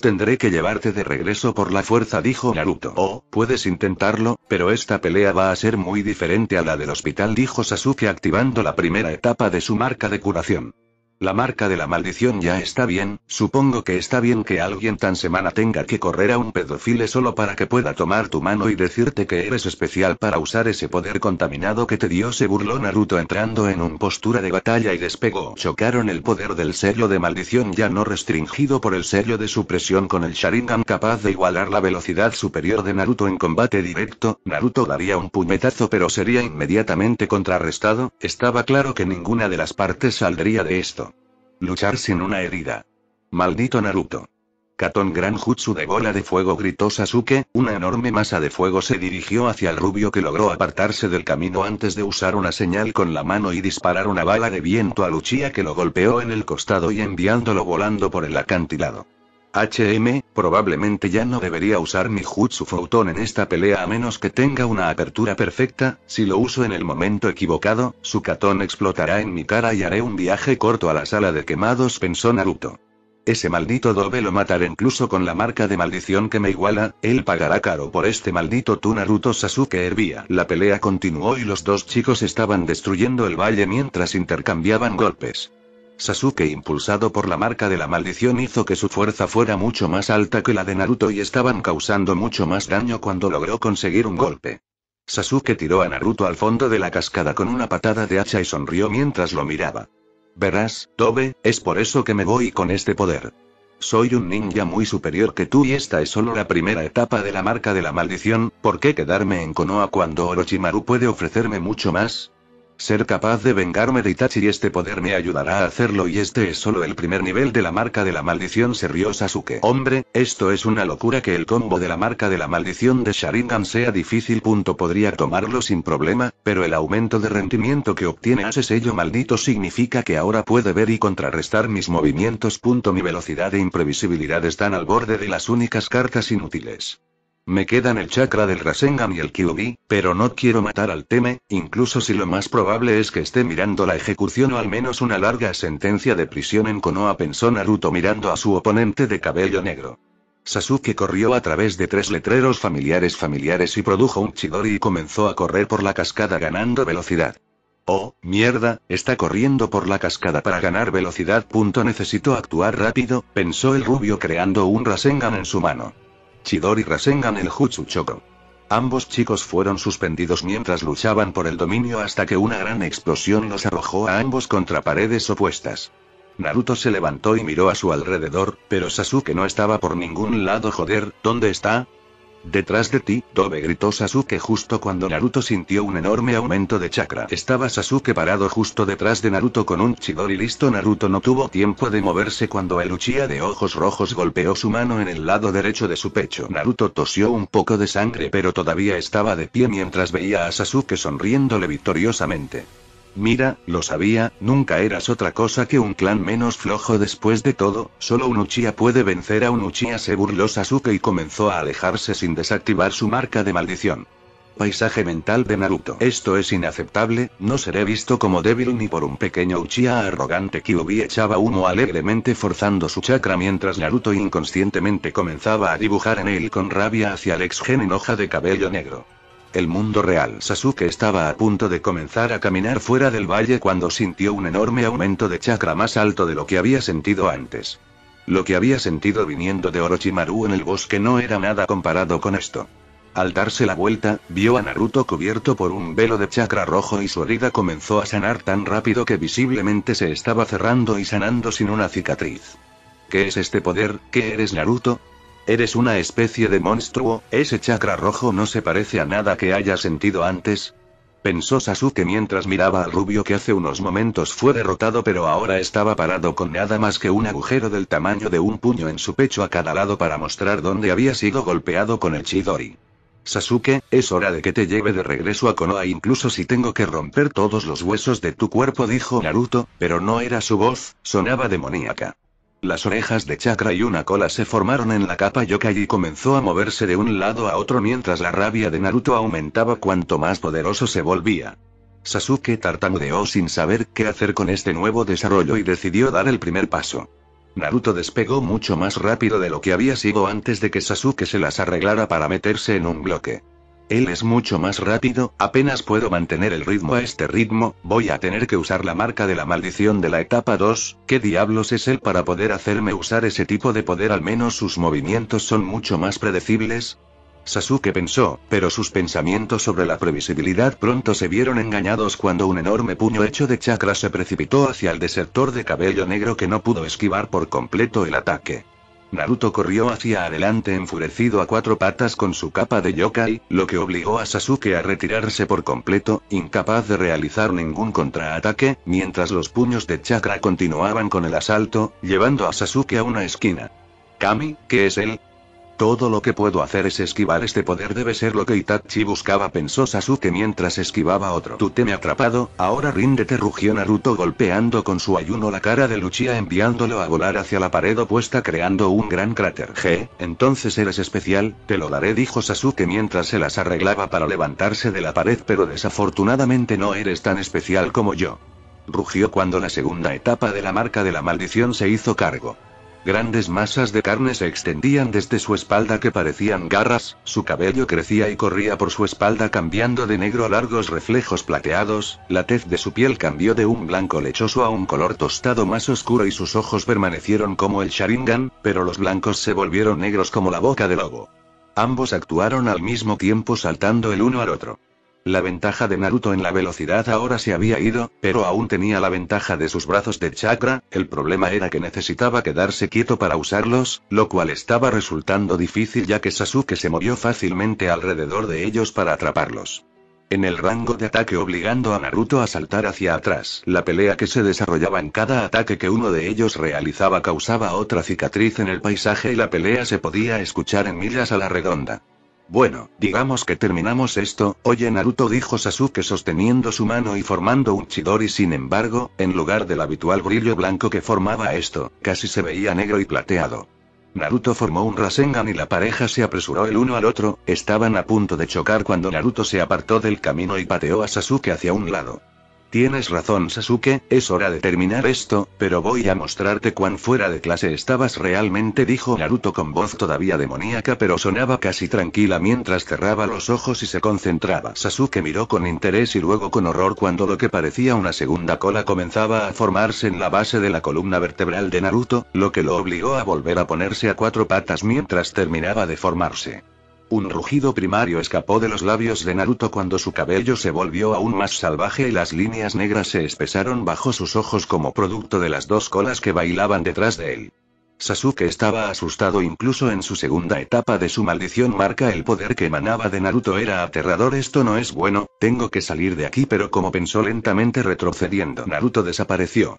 tendré que llevarte de regreso por la fuerza, dijo Naruto. Oh, puedes intentarlo, pero esta pelea va a ser muy diferente a la del hospital, dijo Sasuke activando la primera etapa de su marca de curación. La marca de la maldición ya está bien, supongo que está bien que alguien tan semana tenga que correr a un pedófilo solo para que pueda tomar tu mano y decirte que eres especial para usar ese poder contaminado que te dio, se burló Naruto entrando en una postura de batalla y despegó. Chocaron el poder del sello de maldición ya no restringido por el sello de supresión con el Sharingan capaz de igualar la velocidad superior de Naruto en combate directo. Naruto daría un puñetazo pero sería inmediatamente contrarrestado, estaba claro que ninguna de las partes saldría de esto. Luchar sin una herida. Maldito Naruto. Katón Gran Jutsu de bola de fuego, gritó Sasuke, una enorme masa de fuego se dirigió hacia el rubio que logró apartarse del camino antes de usar una señal con la mano y disparar una bala de viento a Uchiha que lo golpeó en el costado y enviándolo volando por el acantilado. Probablemente ya no debería usar mi jutsu Futon en esta pelea a menos que tenga una apertura perfecta, si lo uso en el momento equivocado, su katón explotará en mi cara y haré un viaje corto a la sala de quemados, pensó Naruto. Ese maldito Dobe lo matará incluso con la marca de maldición que me iguala, él pagará caro por este maldito tú Naruto Sasuke hervía. La pelea continuó y los dos chicos estaban destruyendo el valle mientras intercambiaban golpes. Sasuke, impulsado por la marca de la maldición, hizo que su fuerza fuera mucho más alta que la de Naruto y estaban causando mucho más daño cuando logró conseguir un golpe. Sasuke tiró a Naruto al fondo de la cascada con una patada de hacha y sonrió mientras lo miraba. Verás, Dobe, es por eso que me voy con este poder. Soy un ninja muy superior que tú y esta es solo la primera etapa de la marca de la maldición, ¿por qué quedarme en Konoha cuando Orochimaru puede ofrecerme mucho más? Ser capaz de vengarme de Itachi y este poder me ayudará a hacerlo y este es solo el primer nivel de la marca de la maldición, se rió Sasuke. Hombre, esto es una locura que el combo de la marca de la maldición de Sharingan sea difícil. Podría tomarlo sin problema, pero el aumento de rendimiento que obtiene ese sello maldito significa que ahora puede ver y contrarrestar mis movimientos. Mi velocidad e imprevisibilidad están al borde de las únicas cartas inútiles. Me quedan el chakra del Rasengan y el Kyuubi, pero no quiero matar al Teme, incluso si lo más probable es que esté mirando la ejecución o al menos una larga sentencia de prisión en Konoha, pensó Naruto mirando a su oponente de cabello negro. Sasuke corrió a través de tres letreros familiares y produjo un Chidori y comenzó a correr por la cascada ganando velocidad. Oh, mierda, está corriendo por la cascada para ganar velocidad. Necesito actuar rápido, pensó el rubio creando un Rasengan en su mano. Chidori Rasengan el Jutsu Choco. Ambos chicos fueron suspendidos mientras luchaban por el dominio hasta que una gran explosión los arrojó a ambos contra paredes opuestas. Naruto se levantó y miró a su alrededor, pero Sasuke no estaba por ningún lado. Joder, ¿dónde está? Detrás de ti, Dobe, gritó Sasuke justo cuando Naruto sintió un enorme aumento de chakra. Estaba Sasuke parado justo detrás de Naruto con un Chidori listo. Naruto no tuvo tiempo de moverse cuando el Uchiha de ojos rojos golpeó su mano en el lado derecho de su pecho. Naruto tosió un poco de sangre pero todavía estaba de pie mientras veía a Sasuke sonriéndole victoriosamente. Mira, lo sabía, nunca eras otra cosa que un clan menos flojo después de todo, solo un Uchiha puede vencer a un Uchiha, se burló Sasuke y comenzó a alejarse sin desactivar su marca de maldición. Paisaje mental de Naruto. Esto es inaceptable, no seré visto como débil ni por un pequeño Uchiha arrogante. Kyuubi echaba humo alegremente forzando su chakra mientras Naruto inconscientemente comenzaba a dibujar en él con rabia hacia el ex genin hoja de cabello negro. El mundo real. Sasuke estaba a punto de comenzar a caminar fuera del valle cuando sintió un enorme aumento de chakra más alto de lo que había sentido antes. Lo que había sentido viniendo de Orochimaru en el bosque no era nada comparado con esto. Al darse la vuelta, vio a Naruto cubierto por un velo de chakra rojo y su herida comenzó a sanar tan rápido que visiblemente se estaba cerrando y sanando sin una cicatriz. ¿Qué es este poder? ¿Qué eres, Naruto? Eres una especie de monstruo, ese chakra rojo no se parece a nada que haya sentido antes. Pensó Sasuke mientras miraba al rubio que hace unos momentos fue derrotado pero ahora estaba parado con nada más que un agujero del tamaño de un puño en su pecho a cada lado para mostrar dónde había sido golpeado con el Chidori. Sasuke, es hora de que te lleve de regreso a Konoha incluso si tengo que romper todos los huesos de tu cuerpo, dijo Naruto, pero no era su voz, sonaba demoníaca. Las orejas de chakra y una cola se formaron en la capa yokai y comenzó a moverse de un lado a otro mientras la rabia de Naruto aumentaba cuanto más poderoso se volvía. Sasuke tartamudeó sin saber qué hacer con este nuevo desarrollo y decidió dar el primer paso. Naruto despegó mucho más rápido de lo que había sido antes de que Sasuke se las arreglara para meterse en un bloque. Él es mucho más rápido, apenas puedo mantener el ritmo a este ritmo, voy a tener que usar la marca de la maldición de la etapa 2, ¿qué diablos es él para poder hacerme usar ese tipo de poder? Al menos sus movimientos son mucho más predecibles. Sasuke pensó, pero sus pensamientos sobre la previsibilidad pronto se vieron engañados cuando un enorme puño hecho de chakra se precipitó hacia el desertor de cabello negro que no pudo esquivar por completo el ataque. Naruto corrió hacia adelante enfurecido a cuatro patas con su capa de yokai, lo que obligó a Sasuke a retirarse por completo, incapaz de realizar ningún contraataque, mientras los puños de chakra continuaban con el asalto, llevando a Sasuke a una esquina. ¿Kami, qué es él? Todo lo que puedo hacer es esquivar este poder, debe ser lo que Itachi buscaba, pensó Sasuke mientras esquivaba otro. Tú te me atrapado, ahora ríndete, rugió Naruto golpeando con su ayuno la cara de Uchiha enviándolo a volar hacia la pared opuesta creando un gran cráter. Entonces eres especial, te lo daré, dijo Sasuke mientras se las arreglaba para levantarse de la pared, pero desafortunadamente no eres tan especial como yo. Rugió cuando la segunda etapa de la marca de la maldición se hizo cargo. Grandes masas de carne se extendían desde su espalda que parecían garras, su cabello crecía y corría por su espalda cambiando de negro a largos reflejos plateados, la tez de su piel cambió de un blanco lechoso a un color tostado más oscuro y sus ojos permanecieron como el Sharingan, pero los blancos se volvieron negros como la boca del lobo. Ambos actuaron al mismo tiempo saltando el uno al otro. La ventaja de Naruto en la velocidad ahora se había ido, pero aún tenía la ventaja de sus brazos de chakra, el problema era que necesitaba quedarse quieto para usarlos, lo cual estaba resultando difícil ya que Sasuke se movió fácilmente alrededor de ellos para atraparlos. En el rango de ataque obligando a Naruto a saltar hacia atrás. La pelea que se desarrollaba en cada ataque que uno de ellos realizaba causaba otra cicatriz en el paisaje y la pelea se podía escuchar en millas a la redonda. Bueno, digamos que terminamos esto, oye Naruto, dijo Sasuke sosteniendo su mano y formando un Chidori. Sin embargo, en lugar del habitual brillo blanco que formaba esto, casi se veía negro y plateado. Naruto formó un Rasengan y la pareja se apresuró el uno al otro, estaban a punto de chocar cuando Naruto se apartó del camino y pateó a Sasuke hacia un lado. Tienes razón Sasuke, es hora de terminar esto, pero voy a mostrarte cuán fuera de clase estabas realmente, dijo Naruto con voz todavía demoníaca pero sonaba casi tranquila mientras cerraba los ojos y se concentraba. Sasuke miró con interés y luego con horror cuando lo que parecía una segunda cola comenzaba a formarse en la base de la columna vertebral de Naruto, lo que lo obligó a volver a ponerse a cuatro patas mientras terminaba de formarse. Un rugido primario escapó de los labios de Naruto cuando su cabello se volvió aún más salvaje y las líneas negras se espesaron bajo sus ojos como producto de las dos colas que bailaban detrás de él. Sasuke estaba asustado, incluso en su segunda etapa de su maldición marca el poder que emanaba de Naruto era aterrador. Esto no es bueno, tengo que salir de aquí, pero como pensó lentamente retrocediendo, Naruto desapareció.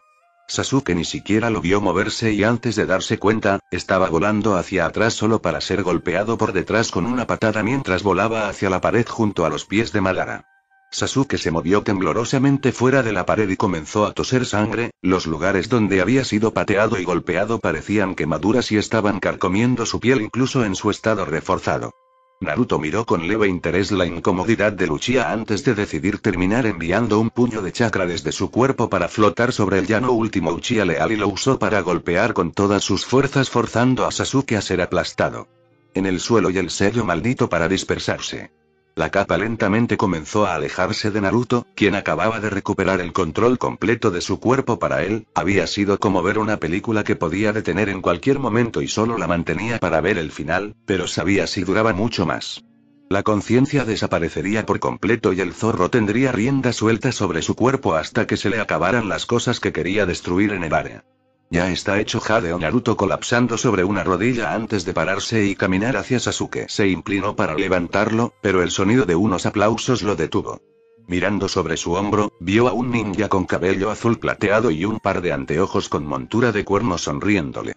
Sasuke ni siquiera lo vio moverse y antes de darse cuenta, estaba volando hacia atrás solo para ser golpeado por detrás con una patada mientras volaba hacia la pared junto a los pies de Madara. Sasuke se movió temblorosamente fuera de la pared y comenzó a toser sangre, los lugares donde había sido pateado y golpeado parecían quemaduras y estaban carcomiendo su piel incluso en su estado reforzado. Naruto miró con leve interés la incomodidad de Uchiha antes de decidir terminar enviando un puño de chakra desde su cuerpo para flotar sobre el llano último Uchiha leal y lo usó para golpear con todas sus fuerzas forzando a Sasuke a ser aplastado en el suelo y el sello maldito para dispersarse. La capa lentamente comenzó a alejarse de Naruto, quien acababa de recuperar el control completo de su cuerpo. Para él, había sido como ver una película que podía detener en cualquier momento y solo la mantenía para ver el final, pero sabía si duraba mucho más. La conciencia desaparecería por completo y el zorro tendría rienda suelta sobre su cuerpo hasta que se le acabaran las cosas que quería destruir en el área. Ya está hecho, jadeó Naruto colapsando sobre una rodilla antes de pararse y caminar hacia Sasuke. Se inclinó para levantarlo, pero el sonido de unos aplausos lo detuvo. Mirando sobre su hombro, vio a un ninja con cabello azul plateado y un par de anteojos con montura de cuerno sonriéndole.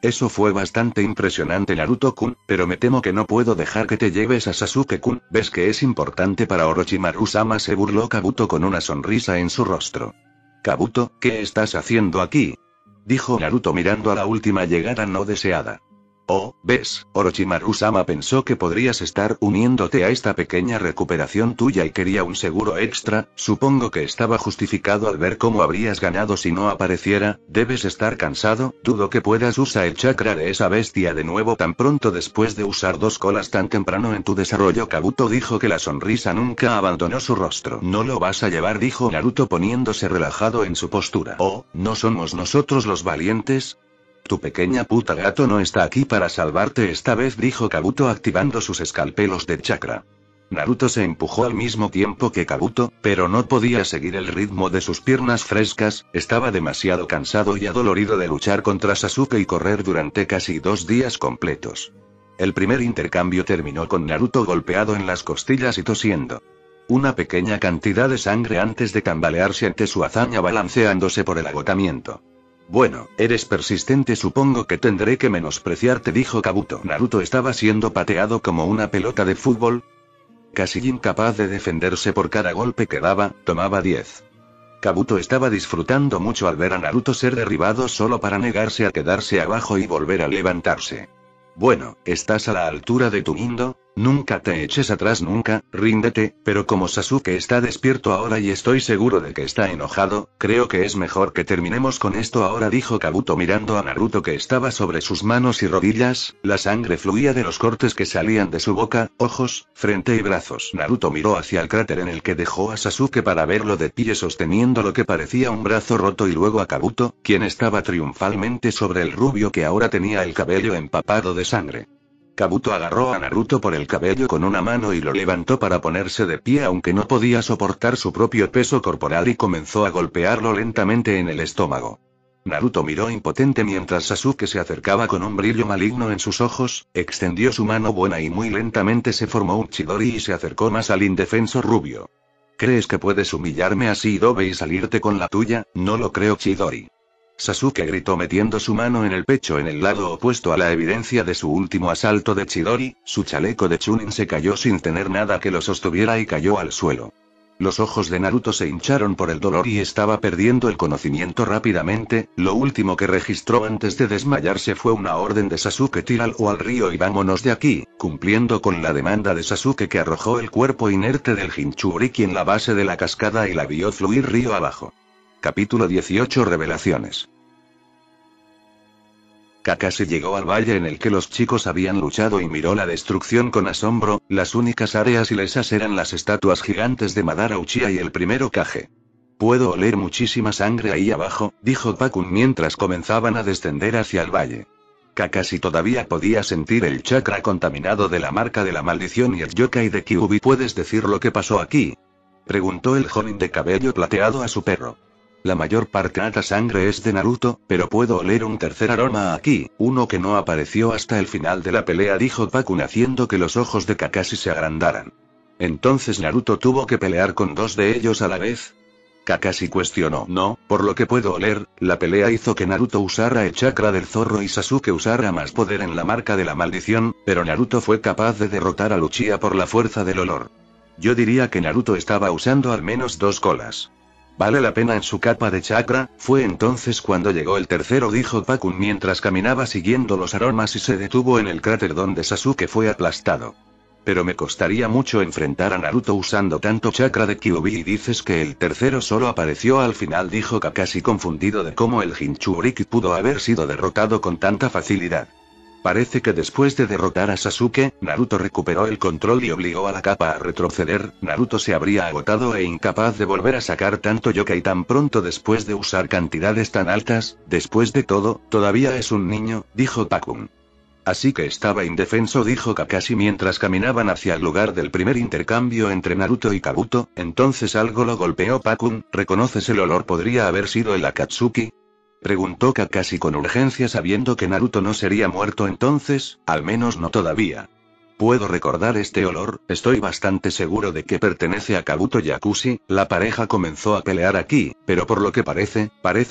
Eso fue bastante impresionante Naruto-kun, pero me temo que no puedo dejar que te lleves a Sasuke-kun, ves que es importante para Orochimaru-sama, se burló Kabuto con una sonrisa en su rostro. Kabuto, ¿qué estás haciendo aquí?, dijo Naruto mirando a la última llegada no deseada. Oh, ves, Orochimaru-sama pensó que podrías estar uniéndote a esta pequeña recuperación tuya y quería un seguro extra, supongo que estaba justificado al ver cómo habrías ganado si no apareciera, debes estar cansado, dudo que puedas usar el chakra de esa bestia de nuevo tan pronto después de usar dos colas tan temprano en tu desarrollo. Kabuto dijo que la sonrisa nunca abandonó su rostro. No lo vas a llevar, dijo Naruto poniéndose relajado en su postura. Oh, ¿no somos nosotros los valientes? Tu pequeña puta gato no está aquí para salvarte esta vez, dijo Kabuto activando sus escalpelos de chakra. Naruto se empujó al mismo tiempo que Kabuto, pero no podía seguir el ritmo de sus piernas frescas, estaba demasiado cansado y adolorido de luchar contra Sasuke y correr durante casi 2 días completos. El primer intercambio terminó con Naruto golpeado en las costillas y tosiendo una pequeña cantidad de sangre antes de tambalearse ante su hazaña balanceándose por el agotamiento. Bueno, eres persistente, supongo que tendré que menospreciarte, dijo Kabuto. Naruto estaba siendo pateado como una pelota de fútbol. Casi incapaz de defenderse por cada golpe que daba, tomaba 10. Kabuto estaba disfrutando mucho al ver a Naruto ser derribado solo para negarse a quedarse abajo y volver a levantarse. Bueno, estás a la altura de tu mundo, nunca te eches atrás nunca, ríndete, pero como Sasuke está despierto ahora y estoy seguro de que está enojado, creo que es mejor que terminemos con esto ahora, dijo Kabuto mirando a Naruto que estaba sobre sus manos y rodillas, la sangre fluía de los cortes que salían de su boca, ojos, frente y brazos. Naruto miró hacia el cráter en el que dejó a Sasuke para verlo de pie sosteniendo lo que parecía un brazo roto y luego a Kabuto, quien estaba triunfalmente sobre el rubio que ahora tenía el cabello empapado de sangre. Kabuto agarró a Naruto por el cabello con una mano y lo levantó para ponerse de pie aunque no podía soportar su propio peso corporal y comenzó a golpearlo lentamente en el estómago. Naruto miró impotente mientras Sasuke se acercaba con un brillo maligno en sus ojos, extendió su mano buena y muy lentamente se formó un Chidori y se acercó más al indefenso rubio. ¿Crees que puedes humillarme así, Dobe, y salirte con la tuya? No lo creo, Chidori. Sasuke gritó metiendo su mano en el pecho en el lado opuesto a la evidencia de su último asalto de Chidori, su chaleco de Chunin se cayó sin tener nada que lo sostuviera y cayó al suelo. Los ojos de Naruto se hincharon por el dolor y estaba perdiendo el conocimiento rápidamente, lo último que registró antes de desmayarse fue una orden de Sasuke: tíralo al río y vámonos de aquí, cumpliendo con la demanda de Sasuke que arrojó el cuerpo inerte del Jinchuriki en la base de la cascada y la vio fluir río abajo. Capítulo 18: Revelaciones. Kakashi llegó al valle en el que los chicos habían luchado y miró la destrucción con asombro, las únicas áreas ilesas eran las estatuas gigantes de Madara Uchiha y el primero Kage. Puedo oler muchísima sangre ahí abajo, dijo Pakun mientras comenzaban a descender hacia el valle. Kakashi todavía podía sentir el chakra contaminado de la marca de la maldición y el yokai de Kyuubi. ¿Puedes decir lo que pasó aquí?, preguntó el jonin de cabello plateado a su perro. La mayor parte de la sangre es de Naruto, pero puedo oler un tercer aroma aquí, uno que no apareció hasta el final de la pelea, dijo Pakun haciendo que los ojos de Kakashi se agrandaran. ¿Entonces Naruto tuvo que pelear con dos de ellos a la vez?, Kakashi cuestionó. No, por lo que puedo oler, la pelea hizo que Naruto usara el chakra del zorro y Sasuke usara más poder en la marca de la maldición, pero Naruto fue capaz de derrotar a Uchiha por la fuerza del olor. Yo diría que Naruto estaba usando al menos dos colas. Vale la pena en su capa de chakra, fue entonces cuando llegó el tercero, dijo Pakun mientras caminaba siguiendo los aromas y se detuvo en el cráter donde Sasuke fue aplastado. Pero me costaría mucho enfrentar a Naruto usando tanto chakra de Kyuubi, y dices que el tercero solo apareció al final, dijo Kakashi confundido de cómo el Jinchuriki pudo haber sido derrotado con tanta facilidad. Parece que después de derrotar a Sasuke, Naruto recuperó el control y obligó a la capa a retroceder. Naruto se habría agotado e incapaz de volver a sacar tanto yokai tan pronto después de usar cantidades tan altas. Después de todo, todavía es un niño, dijo Pakun. Así que estaba indefenso, dijo Kakashi mientras caminaban hacia el lugar del primer intercambio entre Naruto y Kabuto. Entonces algo lo golpeó. Pakun, ¿reconoces el olor? ¿Podría haber sido el Akatsuki?, preguntó Kakashi con urgencia sabiendo que Naruto no sería muerto entonces, al menos no todavía. Puedo recordar este olor, estoy bastante seguro de que pertenece a Kabuto Yakushi. La pareja comenzó a pelear aquí, pero por lo que parece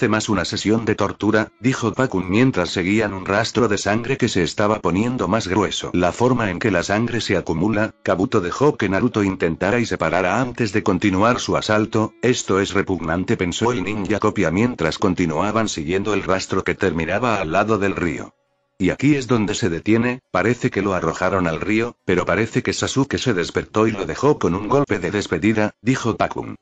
más una sesión de tortura, dijo Pakun mientras seguían un rastro de sangre que se estaba poniendo más grueso. La forma en que la sangre se acumula, Kabuto dejó que Naruto intentara y se parara antes de continuar su asalto. Esto es repugnante, pensó el ninja copia mientras continuaban siguiendo el rastro que terminaba al lado del río. Y aquí es donde se detiene, parece que lo arrojaron al río, pero parece que Sasuke se despertó y lo dejó con un golpe de despedida, dijo Pakun.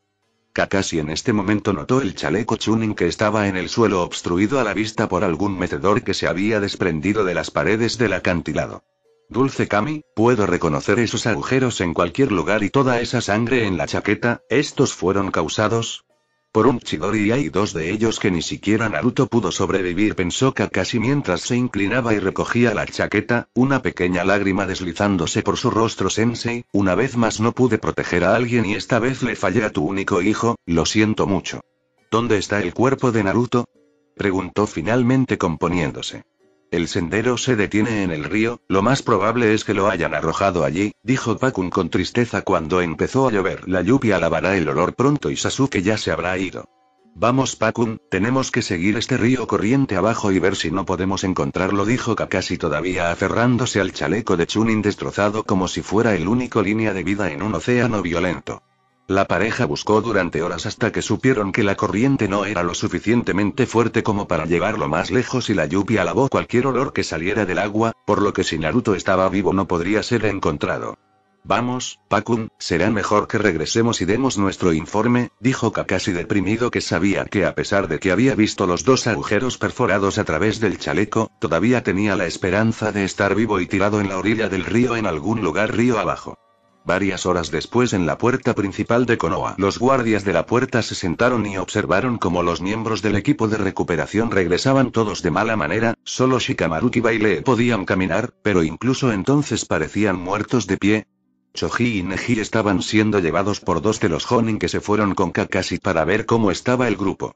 Kakashi en este momento notó el chaleco Chunin que estaba en el suelo obstruido a la vista por algún metedor que se había desprendido de las paredes del acantilado. Dulce Kami, puedo reconocer esos agujeros en cualquier lugar y toda esa sangre en la chaqueta, ¿estos fueron causados por un Chidori? Y hay dos de ellos que ni siquiera Naruto pudo sobrevivir, pensó Kakashi mientras se inclinaba y recogía la chaqueta, una pequeña lágrima deslizándose por su rostro. Sensei, una vez más no pude proteger a alguien y esta vez le fallé a tu único hijo, lo siento mucho. ¿Dónde está el cuerpo de Naruto?, preguntó finalmente componiéndose. El sendero se detiene en el río, lo más probable es que lo hayan arrojado allí, dijo Pakun con tristeza cuando empezó a llover. La lluvia lavará el olor pronto y Sasuke ya se habrá ido. Vamos Pakun, tenemos que seguir este río corriente abajo y ver si no podemos encontrarlo, dijo Kakashi todavía aferrándose al chaleco de Chunin destrozado como si fuera el único línea de vida en un océano violento. La pareja buscó durante horas hasta que supieron que la corriente no era lo suficientemente fuerte como para llevarlo más lejos y la lluvia lavó cualquier olor que saliera del agua, por lo que si Naruto estaba vivo no podría ser encontrado. Vamos, Pakun, será mejor que regresemos y demos nuestro informe, dijo Kakashi deprimido, que sabía que a pesar de que había visto los dos agujeros perforados a través del chaleco, todavía tenía la esperanza de estar vivo y tirado en la orilla del río en algún lugar río abajo. Varias horas después en la puerta principal de Konoha, los guardias de la puerta se sentaron y observaron cómo los miembros del equipo de recuperación regresaban todos de mala manera, solo Shikamaru, Kiba y Lee podían caminar, pero incluso entonces parecían muertos de pie. Choji y Neji estaban siendo llevados por dos de los Jonin que se fueron con Kakashi para ver cómo estaba el grupo.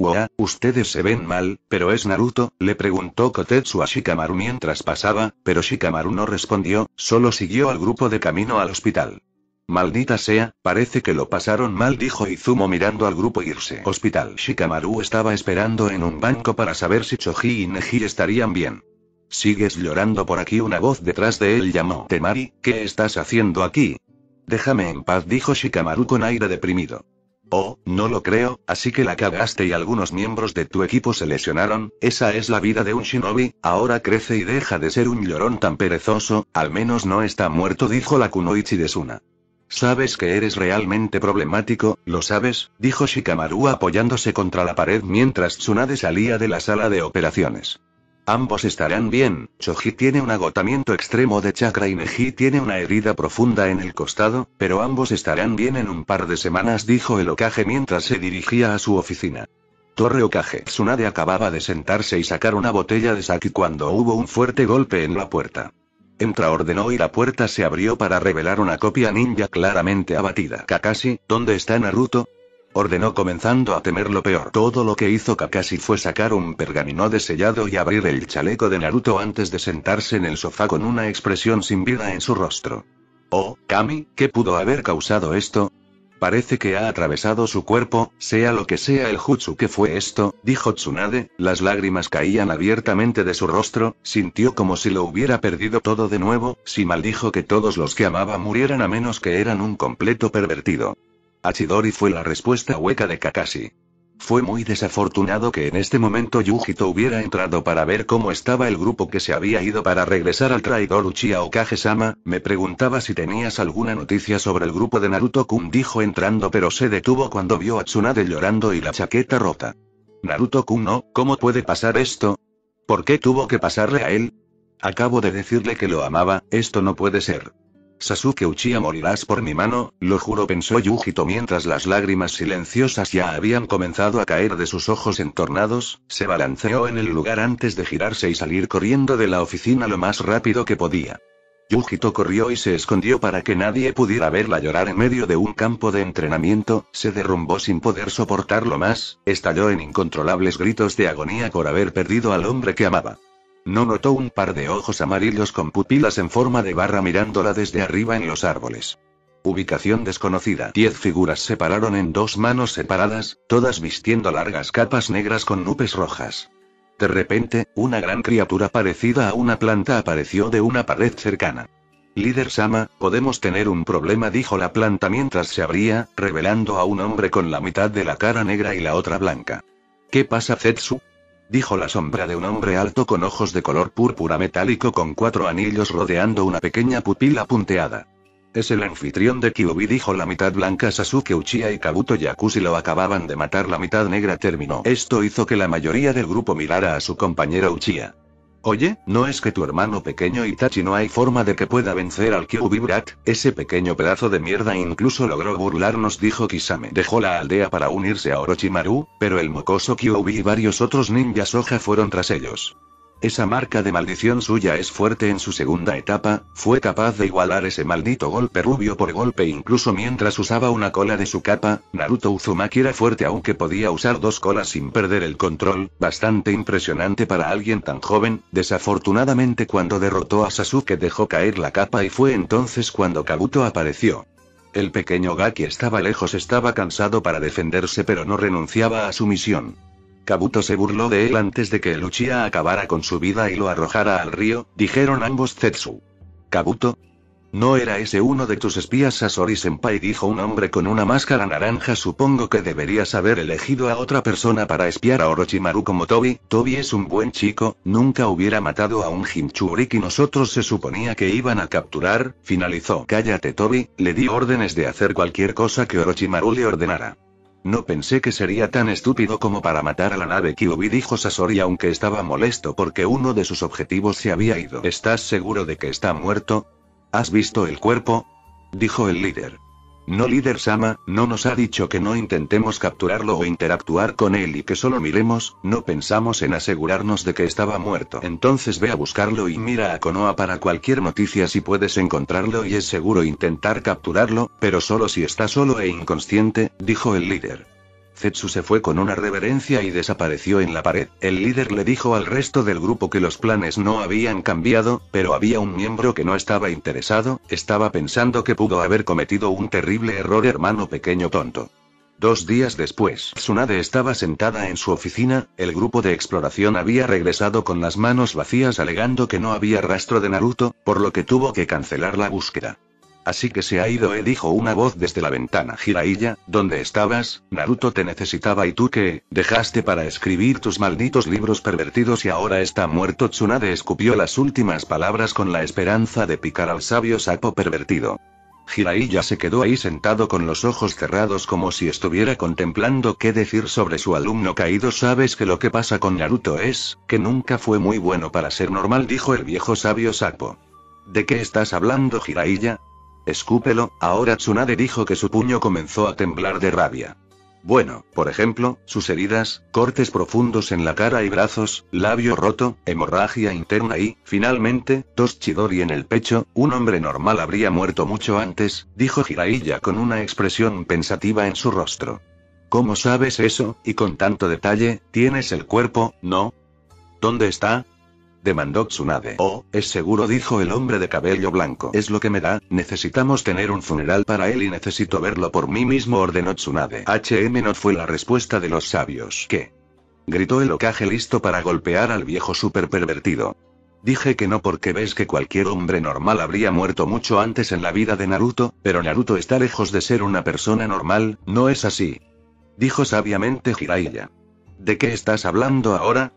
«Wow, ustedes se ven mal, pero ¿es Naruto?», le preguntó Kotetsu a Shikamaru mientras pasaba, pero Shikamaru no respondió, solo siguió al grupo de camino al hospital. «Maldita sea, parece que lo pasaron mal», dijo Izumo mirando al grupo irse. Hospital. Shikamaru estaba esperando en un banco para saber si Choji y Neji estarían bien. «¿Sigues llorando por aquí?», una voz detrás de él llamó. «Temari, ¿qué estás haciendo aquí?». «Déjame en paz», dijo Shikamaru con aire deprimido. «Oh, no lo creo, así que la cagaste y algunos miembros de tu equipo se lesionaron, esa es la vida de un shinobi, ahora crece y deja de ser un llorón tan perezoso, al menos no está muerto», dijo la kunoichi de Suna. «Sabes que eres realmente problemático, lo sabes», dijo Shikamaru apoyándose contra la pared mientras Tsunade salía de la sala de operaciones. «Ambos estarán bien, Choji tiene un agotamiento extremo de chakra y Neji tiene una herida profunda en el costado, pero ambos estarán bien en un par de semanas», dijo el Hokage mientras se dirigía a su oficina. Torre Hokage. Tsunade acababa de sentarse y sacar una botella de sake cuando hubo un fuerte golpe en la puerta. «Entra», ordenó, y la puerta se abrió para revelar una copia ninja claramente abatida. «Kakashi, ¿dónde está Naruto?», ordenó comenzando a temer lo peor. Todo lo que hizo Kakashi fue sacar un pergamino de sellado y abrir el chaleco de Naruto antes de sentarse en el sofá con una expresión sin vida en su rostro. «Oh, Kami, ¿qué pudo haber causado esto? Parece que ha atravesado su cuerpo, sea lo que sea el jutsu que fue esto», dijo Tsunade, las lágrimas caían abiertamente de su rostro, sintió como si lo hubiera perdido todo de nuevo, si maldijo que todos los que amaba murieran a menos que eran un completo pervertido. A Chidori fue la respuesta hueca de Kakashi. Fue muy desafortunado que en este momento Yūgito hubiera entrado para ver cómo estaba el grupo que se había ido para regresar al traidor Uchiha. «Hokage-sama, me preguntaba si tenías alguna noticia sobre el grupo de Naruto-kun», dijo entrando, pero se detuvo cuando vio a Tsunade llorando y la chaqueta rota. «Naruto-kun no, ¿cómo puede pasar esto? ¿Por qué tuvo que pasarle a él? Acabo de decirle que lo amaba, esto no puede ser. Sasuke Uchiha, morirás por mi mano, lo juro», pensó Yūgito mientras las lágrimas silenciosas ya habían comenzado a caer de sus ojos entornados, se balanceó en el lugar antes de girarse y salir corriendo de la oficina lo más rápido que podía. Yūgito corrió y se escondió para que nadie pudiera verla llorar en medio de un campo de entrenamiento, se derrumbó sin poder soportarlo más, estalló en incontrolables gritos de agonía por haber perdido al hombre que amaba. No notó un par de ojos amarillos con pupilas en forma de barra mirándola desde arriba en los árboles. Ubicación desconocida. 10 figuras se pararon en dos manos separadas, todas vistiendo largas capas negras con nubes rojas. De repente, una gran criatura parecida a una planta apareció de una pared cercana. «Líder-sama, podemos tener un problema», dijo la planta mientras se abría, revelando a un hombre con la mitad de la cara negra y la otra blanca. «¿Qué pasa, Zetsu?», dijo la sombra de un hombre alto con ojos de color púrpura metálico con 4 anillos rodeando una pequeña pupila punteada. «Es el anfitrión de Kyuubi», dijo la mitad blanca. «Sasuke Uchiha y Kabuto Yakushi lo acababan de matar», la mitad negra terminó. Esto hizo que la mayoría del grupo mirara a su compañero Uchiha. «Oye, ¿no es que tu hermano pequeño Itachi no hay forma de que pueda vencer al Kyuubi Brat? Ese pequeño pedazo de mierda incluso logró burlarnos», dijo Kisame. Dejó la aldea para unirse a Orochimaru, pero el mocoso Kyuubi y varios otros ninjas hoja fueron tras ellos. «Esa marca de maldición suya es fuerte en su segunda etapa, fue capaz de igualar ese maldito golpe rubio por golpe incluso mientras usaba una cola de su capa. Naruto Uzumaki era fuerte aunque podía usar dos colas sin perder el control, bastante impresionante para alguien tan joven. Desafortunadamente cuando derrotó a Sasuke dejó caer la capa y fue entonces cuando Kabuto apareció». El pequeño Gaki estaba lejos, estaba cansado para defenderse pero no renunciaba a su misión. Kabuto se burló de él antes de que el Uchiha acabara con su vida y lo arrojara al río, dijeron ambos Zetsu. Kabuto, ¿no era ese uno de tus espías? Sasori-senpai, dijo un hombre con una máscara naranja. Supongo que deberías haber elegido a otra persona para espiar a Orochimaru como Tobi. Tobi es un buen chico, nunca hubiera matado a un Jinchuriki. Nosotros se suponía que iban a capturar, finalizó. Cállate Tobi, le di órdenes de hacer cualquier cosa que Orochimaru le ordenara. No pensé que sería tan estúpido como para matar a la nave Kyuubi, dijo Sasori aunque estaba molesto porque uno de sus objetivos se había ido. ¿Estás seguro de que está muerto? ¿Has visto el cuerpo? Dijo el líder. No, líder-sama, no nos ha dicho que no intentemos capturarlo o interactuar con él y que solo miremos, no pensamos en asegurarnos de que estaba muerto. Entonces ve a buscarlo y mira a Konoha para cualquier noticia si puedes encontrarlo, y es seguro intentar capturarlo, pero solo si está solo e inconsciente, dijo el líder. Zetsu se fue con una reverencia y desapareció en la pared. El líder le dijo al resto del grupo que los planes no habían cambiado, pero había un miembro que no estaba interesado, estaba pensando que pudo haber cometido un terrible error. Hermano pequeño tonto. 2 días después, Tsunade estaba sentada en su oficina, el grupo de exploración había regresado con las manos vacías alegando que no había rastro de Naruto, por lo que tuvo que cancelar la búsqueda. Así que se ha ido, dijo una voz desde la ventana. Jiraiya, ¿dónde estabas? Naruto te necesitaba. ¿Y tú qué? Dejaste para escribir tus malditos libros pervertidos y ahora está muerto. Tsunade escupió las últimas palabras con la esperanza de picar al sabio sapo pervertido. Jiraiya se quedó ahí sentado con los ojos cerrados como si estuviera contemplando qué decir sobre su alumno caído. Sabes que lo que pasa con Naruto es que nunca fue muy bueno para ser normal, dijo el viejo sabio sapo. ¿De qué estás hablando, Jiraiya? Escúpelo. Ahora Tsunade dijo que su puño comenzó a temblar de rabia. Bueno, por ejemplo, sus heridas, cortes profundos en la cara y brazos, labio roto, hemorragia interna y, finalmente, 2 Chidori en el pecho. Un hombre normal habría muerto mucho antes, dijo Jiraiya con una expresión pensativa en su rostro. ¿Cómo sabes eso, y con tanto detalle? ¿Tienes el cuerpo, no? ¿Dónde está? Demandó Tsunade. Oh, es seguro, dijo el hombre de cabello blanco. Es lo que me da, necesitamos tener un funeral para él y necesito verlo por mí mismo, ordenó Tsunade. No fue la respuesta de los sabios. ¿Qué? Gritó el Hokage listo para golpear al viejo super pervertido. Dije que no porque ves que cualquier hombre normal habría muerto mucho antes en la vida de Naruto, pero Naruto está lejos de ser una persona normal, ¿no es así? Dijo sabiamente Jiraiya. ¿De qué estás hablando ahora?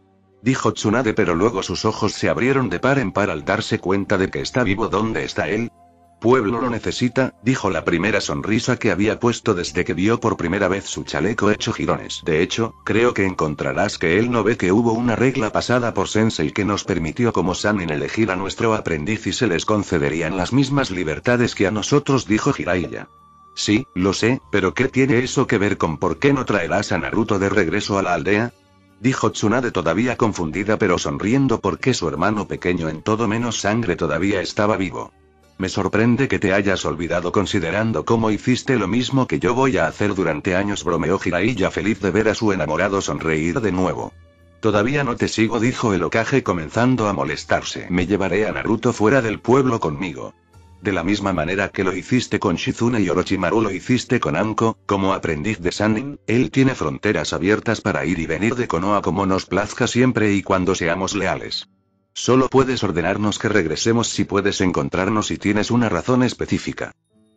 Dijo Tsunade, pero luego sus ojos se abrieron de par en par al darse cuenta de que está vivo. ¿Dónde está él? Pueblo lo necesita, dijo la primera sonrisa que había puesto desde que vio por primera vez su chaleco hecho jirones. De hecho, creo que encontrarás que él no ve que hubo una regla pasada por Sensei que nos permitió como Sannin elegir a nuestro aprendiz y se les concederían las mismas libertades que a nosotros, dijo Jiraiya. Sí, lo sé, pero ¿qué tiene eso que ver con por qué no traerás a Naruto de regreso a la aldea? Dijo Tsunade todavía confundida pero sonriendo porque su hermano pequeño en todo menos sangre todavía estaba vivo. Me sorprende que te hayas olvidado considerando cómo hiciste lo mismo que yo voy a hacer durante años, bromeó Jiraiya feliz de ver a su enamorado sonreír de nuevo. Todavía no te sigo, dijo el Hokage comenzando a molestarse. Me llevaré a Naruto fuera del pueblo conmigo. De la misma manera que lo hiciste con Shizune y Orochimaru lo hiciste con Anko, como aprendiz de Sannin, él tiene fronteras abiertas para ir y venir de Konoha como nos plazca siempre y cuando seamos leales. Solo puedes ordenarnos que regresemos si puedes encontrarnos y tienes una razón específica.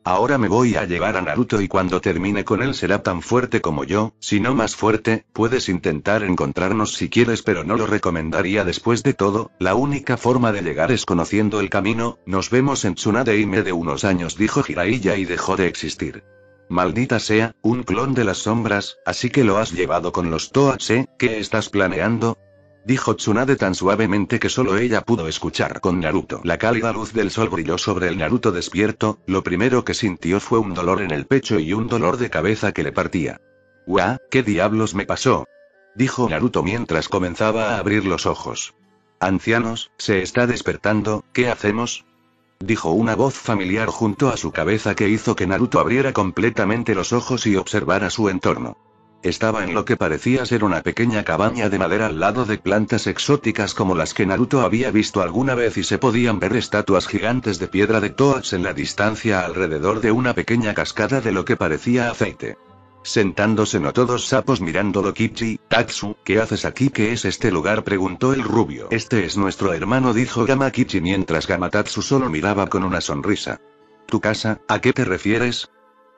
Ahora me voy a llevar a Naruto y cuando termine con él será tan fuerte como yo, si no más fuerte. Puedes intentar encontrarnos si quieres pero no lo recomendaría, después de todo, la única forma de llegar es conociendo el camino. Nos vemos en Tsunade-ime de unos años, dijo Jiraiya y dejó de existir. Maldita sea, un clon de las sombras, así que lo has llevado con los Tohache, ¿qué estás planeando? Dijo Tsunade tan suavemente que solo ella pudo escuchar. Con Naruto. La cálida luz del sol brilló sobre el Naruto despierto, lo primero que sintió fue un dolor en el pecho y un dolor de cabeza que le partía. ¡Guau! ¿Qué diablos me pasó? Dijo Naruto mientras comenzaba a abrir los ojos. Ancianos, se está despertando, ¿qué hacemos? Dijo una voz familiar junto a su cabeza que hizo que Naruto abriera completamente los ojos y observara su entorno. Estaba en lo que parecía ser una pequeña cabaña de madera al lado de plantas exóticas como las que Naruto había visto alguna vez y se podían ver estatuas gigantes de piedra de Toads en la distancia alrededor de una pequeña cascada de lo que parecía aceite. Sentándose notó dos sapos mirándolo. Kichi, Tatsu, ¿qué haces aquí? ¿Qué es este lugar?, preguntó el rubio. Este es nuestro hermano, dijo Gama Kichi mientras Gama Tatsu solo miraba con una sonrisa. ¿Tu casa? ¿A qué te refieres?,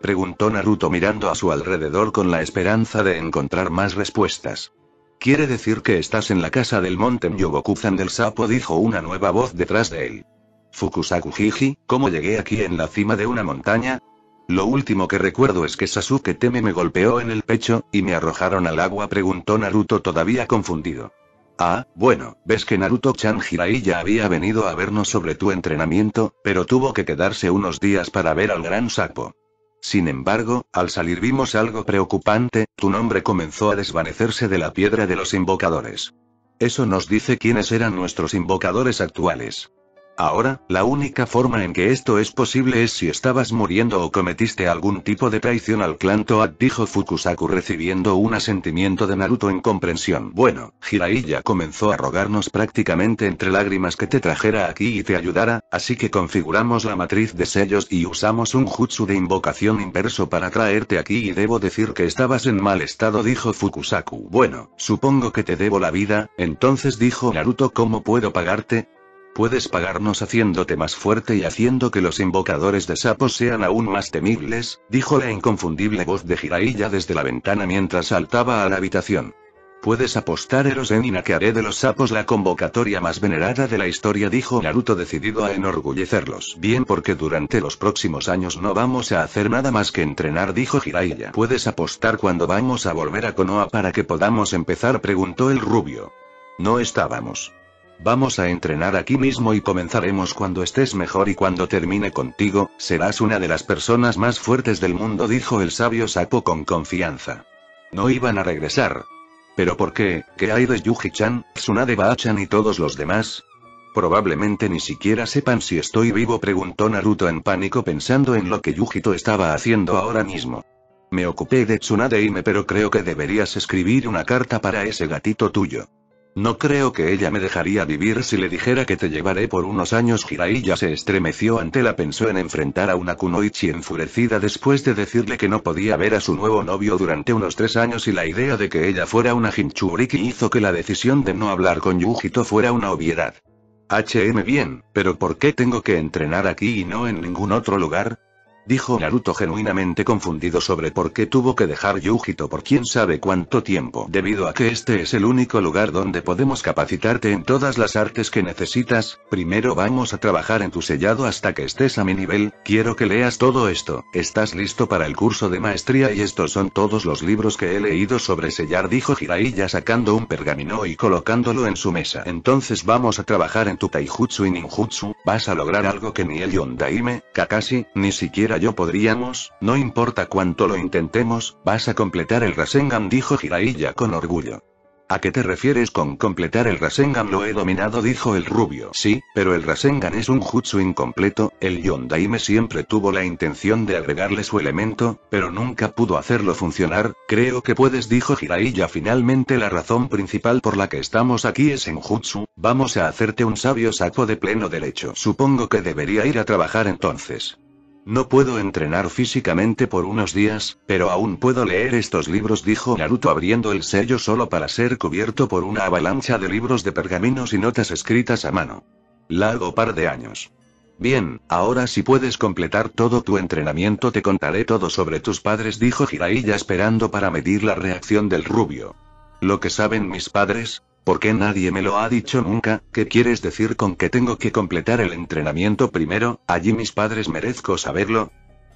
preguntó Naruto mirando a su alrededor con la esperanza de encontrar más respuestas. Quiere decir que estás en la casa del monte Yogoku-san del sapo, dijo una nueva voz detrás de él. Fukusaku Jiji, ¿cómo llegué aquí en la cima de una montaña? Lo último que recuerdo es que Sasuke Teme me golpeó en el pecho, y me arrojaron al agua, preguntó Naruto todavía confundido. Ah, bueno, ves que Naruto-chan, Jiraiya había venido a vernos sobre tu entrenamiento, pero tuvo que quedarse unos días para ver al gran sapo. Sin embargo, al salir vimos algo preocupante, tu nombre comenzó a desvanecerse de la piedra de los invocadores. Eso nos dice quiénes eran nuestros invocadores actuales. Ahora, la única forma en que esto es posible es si estabas muriendo o cometiste algún tipo de traición al clan Toad, dijo Fukusaku recibiendo un asentimiento de Naruto en comprensión. Bueno, Jiraiya comenzó a rogarnos prácticamente entre lágrimas que te trajera aquí y te ayudara, así que configuramos la matriz de sellos y usamos un jutsu de invocación inverso para traerte aquí y debo decir que estabas en mal estado, dijo Fukusaku. Bueno, supongo que te debo la vida, entonces, dijo Naruto. ¿Cómo puedo pagarte? Puedes pagarnos haciéndote más fuerte y haciendo que los invocadores de sapos sean aún más temibles, dijo la inconfundible voz de Jiraiya desde la ventana mientras saltaba a la habitación. Puedes apostar Ero-sennin que haré de los sapos la convocatoria más venerada de la historia, dijo Naruto decidido a enorgullecerlos. Bien, porque durante los próximos años no vamos a hacer nada más que entrenar, dijo Jiraiya. ¿Puedes apostar cuando vamos a volver a Konoha para que podamos empezar?, preguntó el rubio. No estábamos. Vamos a entrenar aquí mismo y comenzaremos cuando estés mejor y cuando termine contigo, serás una de las personas más fuertes del mundo, dijo el sabio sapo con confianza. No iban a regresar. ¿Pero por qué? ¿Qué hay de Yuji-chan, Tsunade Baa-chan y todos los demás? Probablemente ni siquiera sepan si estoy vivo, preguntó Naruto en pánico pensando en lo que Yūgito estaba haciendo ahora mismo. Me ocupé de Tsunade Ime, pero creo que deberías escribir una carta para ese gatito tuyo. No creo que ella me dejaría vivir si le dijera que te llevaré por unos años. Jiraiya se estremeció ante la pensó en enfrentar a una kunoichi enfurecida después de decirle que no podía ver a su nuevo novio durante unos 3 años y la idea de que ella fuera una Jinchuriki hizo que la decisión de no hablar con Yūgito fuera una obviedad. Bien, pero ¿por qué tengo que entrenar aquí y no en ningún otro lugar?, dijo Naruto genuinamente confundido sobre por qué tuvo que dejar Yūgito por quién sabe cuánto tiempo. Debido a que este es el único lugar donde podemos capacitarte en todas las artes que necesitas, primero vamos a trabajar en tu sellado hasta que estés a mi nivel. Quiero que leas todo esto. ¿Estás listo para el curso de maestría? Y estos son todos los libros que he leído sobre sellar, dijo Jiraiya sacando un pergamino y colocándolo en su mesa. Entonces vamos a trabajar en tu taijutsu y ninjutsu, vas a lograr algo que ni el Yondaime, Kakashi, ni siquiera yo podríamos, no importa cuánto lo intentemos, vas a completar el Rasengan, dijo Jiraiya con orgullo. ¿A qué te refieres con completar el Rasengan? Lo he dominado, dijo el rubio. Sí, pero el Rasengan es un jutsu incompleto, el Yondaime siempre tuvo la intención de agregarle su elemento, pero nunca pudo hacerlo funcionar. Creo que puedes, dijo Jiraiya. Finalmente la razón principal por la que estamos aquí es en jutsu, vamos a hacerte un sabio sapo de pleno derecho. Supongo que debería ir a trabajar entonces. No puedo entrenar físicamente por unos días, pero aún puedo leer estos libros, dijo Naruto abriendo el sello solo para ser cubierto por una avalancha de libros de pergaminos y notas escritas a mano. Largo par de años. Bien, ahora si puedes completar todo tu entrenamiento te contaré todo sobre tus padres, dijo Jiraiya esperando para medir la reacción del rubio. ¿Lo que saben mis padres? ¿Por qué nadie me lo ha dicho nunca? ¿Qué quieres decir con que tengo que completar el entrenamiento primero? ¿Allí mis padres? ¿Merezco saberlo?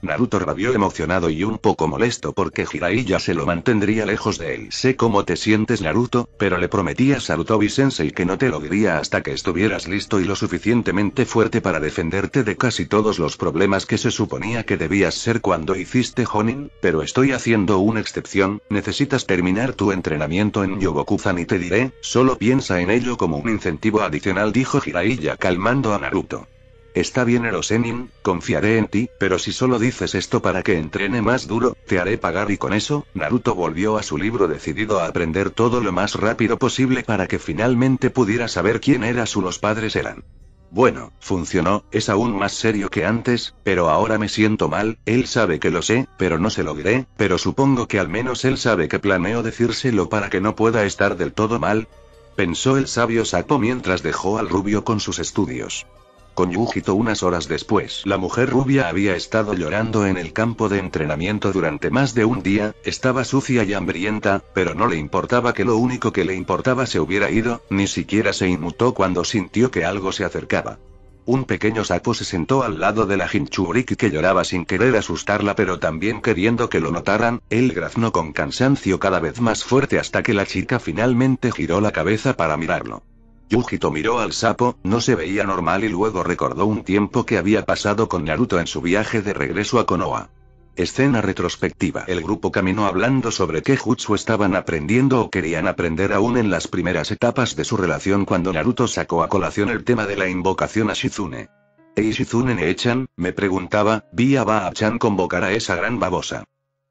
Naruto rabió emocionado y un poco molesto porque Jiraiya se lo mantendría lejos de él. Sé cómo te sientes, Naruto, pero le prometí a Sarutobi-sensei que no te lo diría hasta que estuvieras listo y lo suficientemente fuerte para defenderte de casi todos los problemas que se suponía que debías ser cuando hiciste Jonin, pero estoy haciendo una excepción. Necesitas terminar tu entrenamiento en Yogoku-san y te diré, solo piensa en ello como un incentivo adicional, dijo Jiraiya calmando a Naruto. Está bien Ero-sennin, confiaré en ti, pero si solo dices esto para que entrene más duro, te haré pagar. Y con eso, Naruto volvió a su libro decidido a aprender todo lo más rápido posible para que finalmente pudiera saber quién era Su los padres eran. Bueno, funcionó, es aún más serio que antes, pero ahora me siento mal, él sabe que lo sé, pero no se lo diré, pero supongo que al menos él sabe que planeo decírselo para que no pueda estar del todo mal. Pensó el sabio Sato mientras dejó al rubio con sus estudios. Con Yūgito unas horas después. La mujer rubia había estado llorando en el campo de entrenamiento durante más de un día, estaba sucia y hambrienta, pero no le importaba que lo único que le importaba se hubiera ido, ni siquiera se inmutó cuando sintió que algo se acercaba. Un pequeño sapo se sentó al lado de la Jinchuriki que lloraba sin querer asustarla pero también queriendo que lo notaran, él graznó con cansancio cada vez más fuerte hasta que la chica finalmente giró la cabeza para mirarlo. Yūgito miró al sapo, no se veía normal y luego recordó un tiempo que había pasado con Naruto en su viaje de regreso a Konoha. Escena retrospectiva. El grupo caminó hablando sobre qué jutsu estaban aprendiendo o querían aprender aún en las primeras etapas de su relación cuando Naruto sacó a colación el tema de la invocación a Shizune. «¿Ei Shizune-ne-chan?», me preguntaba, «vi a Baa-chan convocar a esa gran babosa.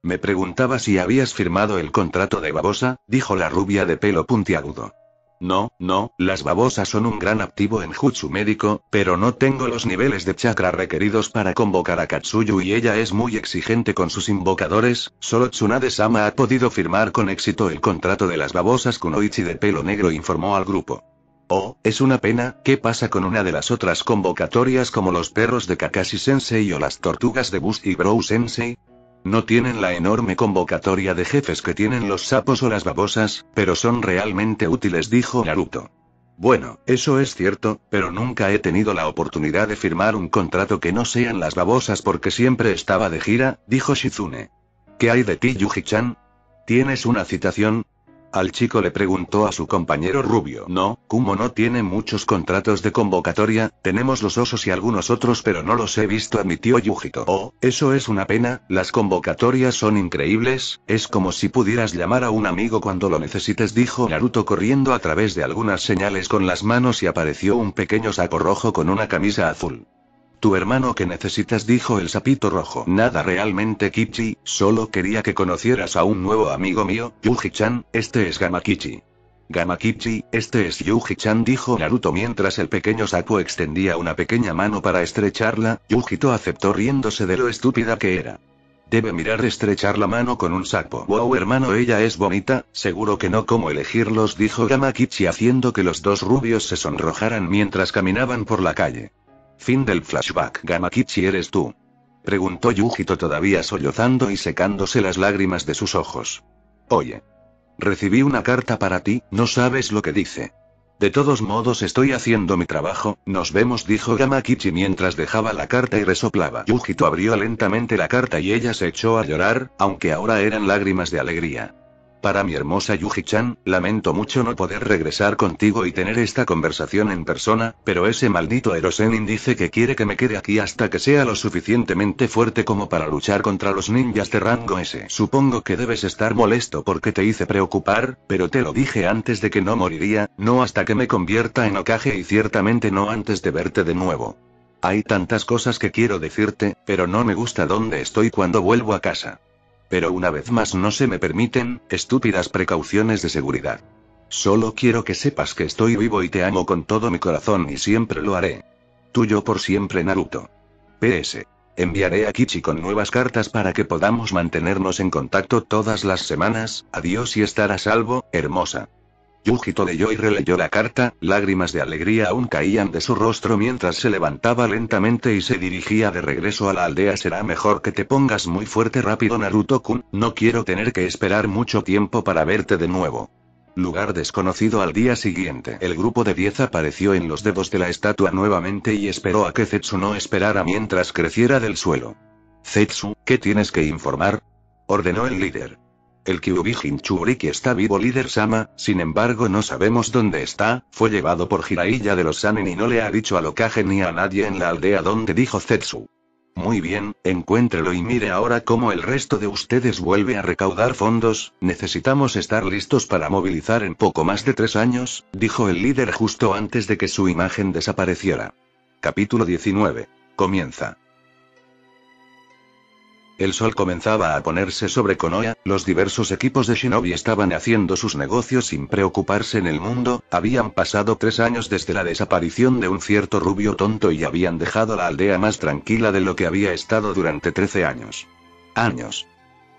Me preguntaba si habías firmado el contrato de babosa», dijo la rubia de pelo puntiagudo. No, las babosas son un gran activo en jutsu médico, pero no tengo los niveles de chakra requeridos para convocar a Katsuyu y ella es muy exigente con sus invocadores, solo Tsunade-sama ha podido firmar con éxito el contrato de las babosas. Kunoichi de pelo negro informó al grupo. Oh, es una pena, ¿qué pasa con una de las otras convocatorias como los perros de Kakashi-sensei o las tortugas de Bush y Brow-sensei? No tienen la enorme convocatoria de jefes que tienen los sapos o las babosas, pero son realmente útiles, dijo Naruto. Bueno, eso es cierto, pero nunca he tenido la oportunidad de firmar un contrato que no sean las babosas porque siempre estaba de gira, dijo Shizune. ¿Qué hay de ti, Yuji-chan? ¿Tienes una citación? Al chico le preguntó a su compañero rubio. No, Kumo no tiene muchos contratos de convocatoria, tenemos los osos y algunos otros pero no los he visto, admitió Yūgito. Oh, eso es una pena, las convocatorias son increíbles, es como si pudieras llamar a un amigo cuando lo necesites, dijo Naruto corriendo a través de algunas señales con las manos y apareció un pequeño sapo rojo con una camisa azul. Tu hermano que necesitas, dijo el sapito rojo. Nada realmente Kichi, solo quería que conocieras a un nuevo amigo mío, Yuji-chan, este es Gamakichi. Gamakichi, este es Yuji-chan, dijo Naruto mientras el pequeño sapo extendía una pequeña mano para estrecharla. Yūgito aceptó riéndose de lo estúpida que era. Debe mirar estrechar la mano con un sapo. Wow hermano, ella es bonita, seguro que no cómo elegirlos, dijo Gamakichi haciendo que los dos rubios se sonrojaran mientras caminaban por la calle. Fin del flashback. Gamakichi, ¿eres tú?, preguntó Yūgito todavía sollozando y secándose las lágrimas de sus ojos. Oye. Recibí una carta para ti, no sabes lo que dice. De todos modos estoy haciendo mi trabajo, nos vemos, dijo Gamakichi mientras dejaba la carta y resoplaba. Yūgito abrió lentamente la carta y ella se echó a llorar, aunque ahora eran lágrimas de alegría. Para mi hermosa Yuji-chan, lamento mucho no poder regresar contigo y tener esta conversación en persona, pero ese maldito Ero-sennin dice que quiere que me quede aquí hasta que sea lo suficientemente fuerte como para luchar contra los ninjas de rango S. Supongo que debes estar molesto porque te hice preocupar, pero te lo dije antes de que no moriría, no hasta que me convierta en Hokage y ciertamente no antes de verte de nuevo. Hay tantas cosas que quiero decirte, pero no me gusta dónde estoy cuando vuelvo a casa. Pero una vez más no se me permiten, estúpidas precauciones de seguridad. Solo quiero que sepas que estoy vivo y te amo con todo mi corazón y siempre lo haré. Tuyo por siempre Naruto. PS. Enviaré a Kichi con nuevas cartas para que podamos mantenernos en contacto todas las semanas, adiós y estar a salvo, hermosa. Yūgito leyó y releyó la carta, lágrimas de alegría aún caían de su rostro mientras se levantaba lentamente y se dirigía de regreso a la aldea. Será mejor que te pongas muy fuerte rápido Naruto-kun, no quiero tener que esperar mucho tiempo para verte de nuevo. Lugar desconocido. Al día siguiente. El grupo de 10 apareció en los dedos de la estatua nuevamente y esperó a que Zetsu no esperara mientras creciera del suelo. Zetsu, ¿qué tienes que informar?, ordenó el líder. El Kyuubi Jinchuriki está vivo líder-sama, sin embargo no sabemos dónde está, fue llevado por Jiraiya de los Sannin y no le ha dicho a Hokage ni a nadie en la aldea donde dijo Zetsu. Muy bien, encuéntrelo y mire ahora cómo el resto de ustedes vuelve a recaudar fondos, necesitamos estar listos para movilizar en poco más de 3 años, dijo el líder justo antes de que su imagen desapareciera. Capítulo 19. Comienza. El sol comenzaba a ponerse sobre Konoha, los diversos equipos de Shinobi estaban haciendo sus negocios sin preocuparse en el mundo, habían pasado 3 años desde la desaparición de un cierto rubio tonto y habían dejado la aldea más tranquila de lo que había estado durante 13 años. Años.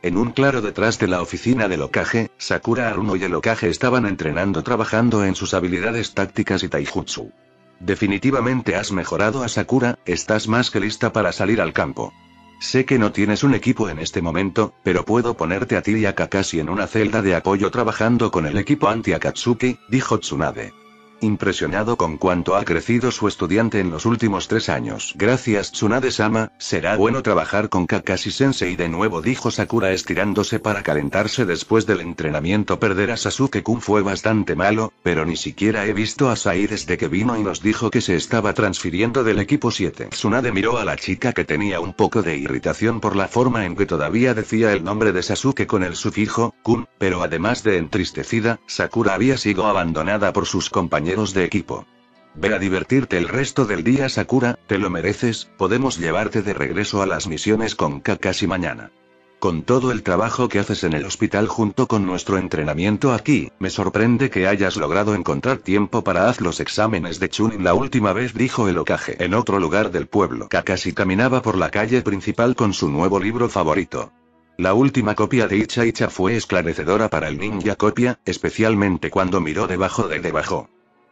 En un claro detrás de la oficina del Hokage, Sakura Haruno y el Hokage estaban trabajando en sus habilidades tácticas y taijutsu. Definitivamente has mejorado a Sakura, estás más que lista para salir al campo. Sé que no tienes un equipo en este momento, pero puedo ponerte a ti y a Kakashi en una celda de apoyo trabajando con el equipo anti-Akatsuki, dijo Tsunade. Impresionado con cuánto ha crecido su estudiante en los últimos 3 años. Gracias Tsunade-sama, será bueno trabajar con Kakashi-sensei de nuevo, dijo Sakura estirándose para calentarse después del entrenamiento. Perder a Sasuke-kun fue bastante malo, pero ni siquiera he visto a Sai desde que vino y nos dijo que se estaba transfiriendo del equipo 7. Tsunade miró a la chica que tenía un poco de irritación por la forma en que todavía decía el nombre de Sasuke con el sufijo kun, pero además de entristecida, Sakura había sido abandonada por sus compañeros de equipo. Ve a divertirte el resto del día Sakura, te lo mereces, podemos llevarte de regreso a las misiones con Kakashi mañana. Con todo el trabajo que haces en el hospital junto con nuestro entrenamiento aquí, me sorprende que hayas logrado encontrar tiempo para hacer los exámenes de Chunin la última vez, dijo el Hokage. En otro lugar del pueblo, Kakashi caminaba por la calle principal con su nuevo libro favorito. La última copia de Icha fue esclarecedora para el ninja copia, especialmente cuando miró debajo.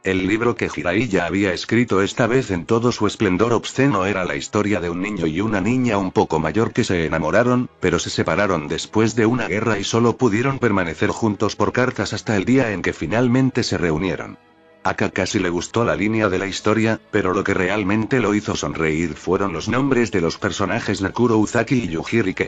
El libro que Jiraiya había escrito esta vez en todo su esplendor obsceno era la historia de un niño y una niña un poco mayor que se enamoraron, pero se separaron después de una guerra y solo pudieron permanecer juntos por cartas hasta el día en que finalmente se reunieron. A Kakashi le gustó la línea de la historia, pero lo que realmente lo hizo sonreír fueron los nombres de los personajes Nakuro Uzaki y Jinchuriki.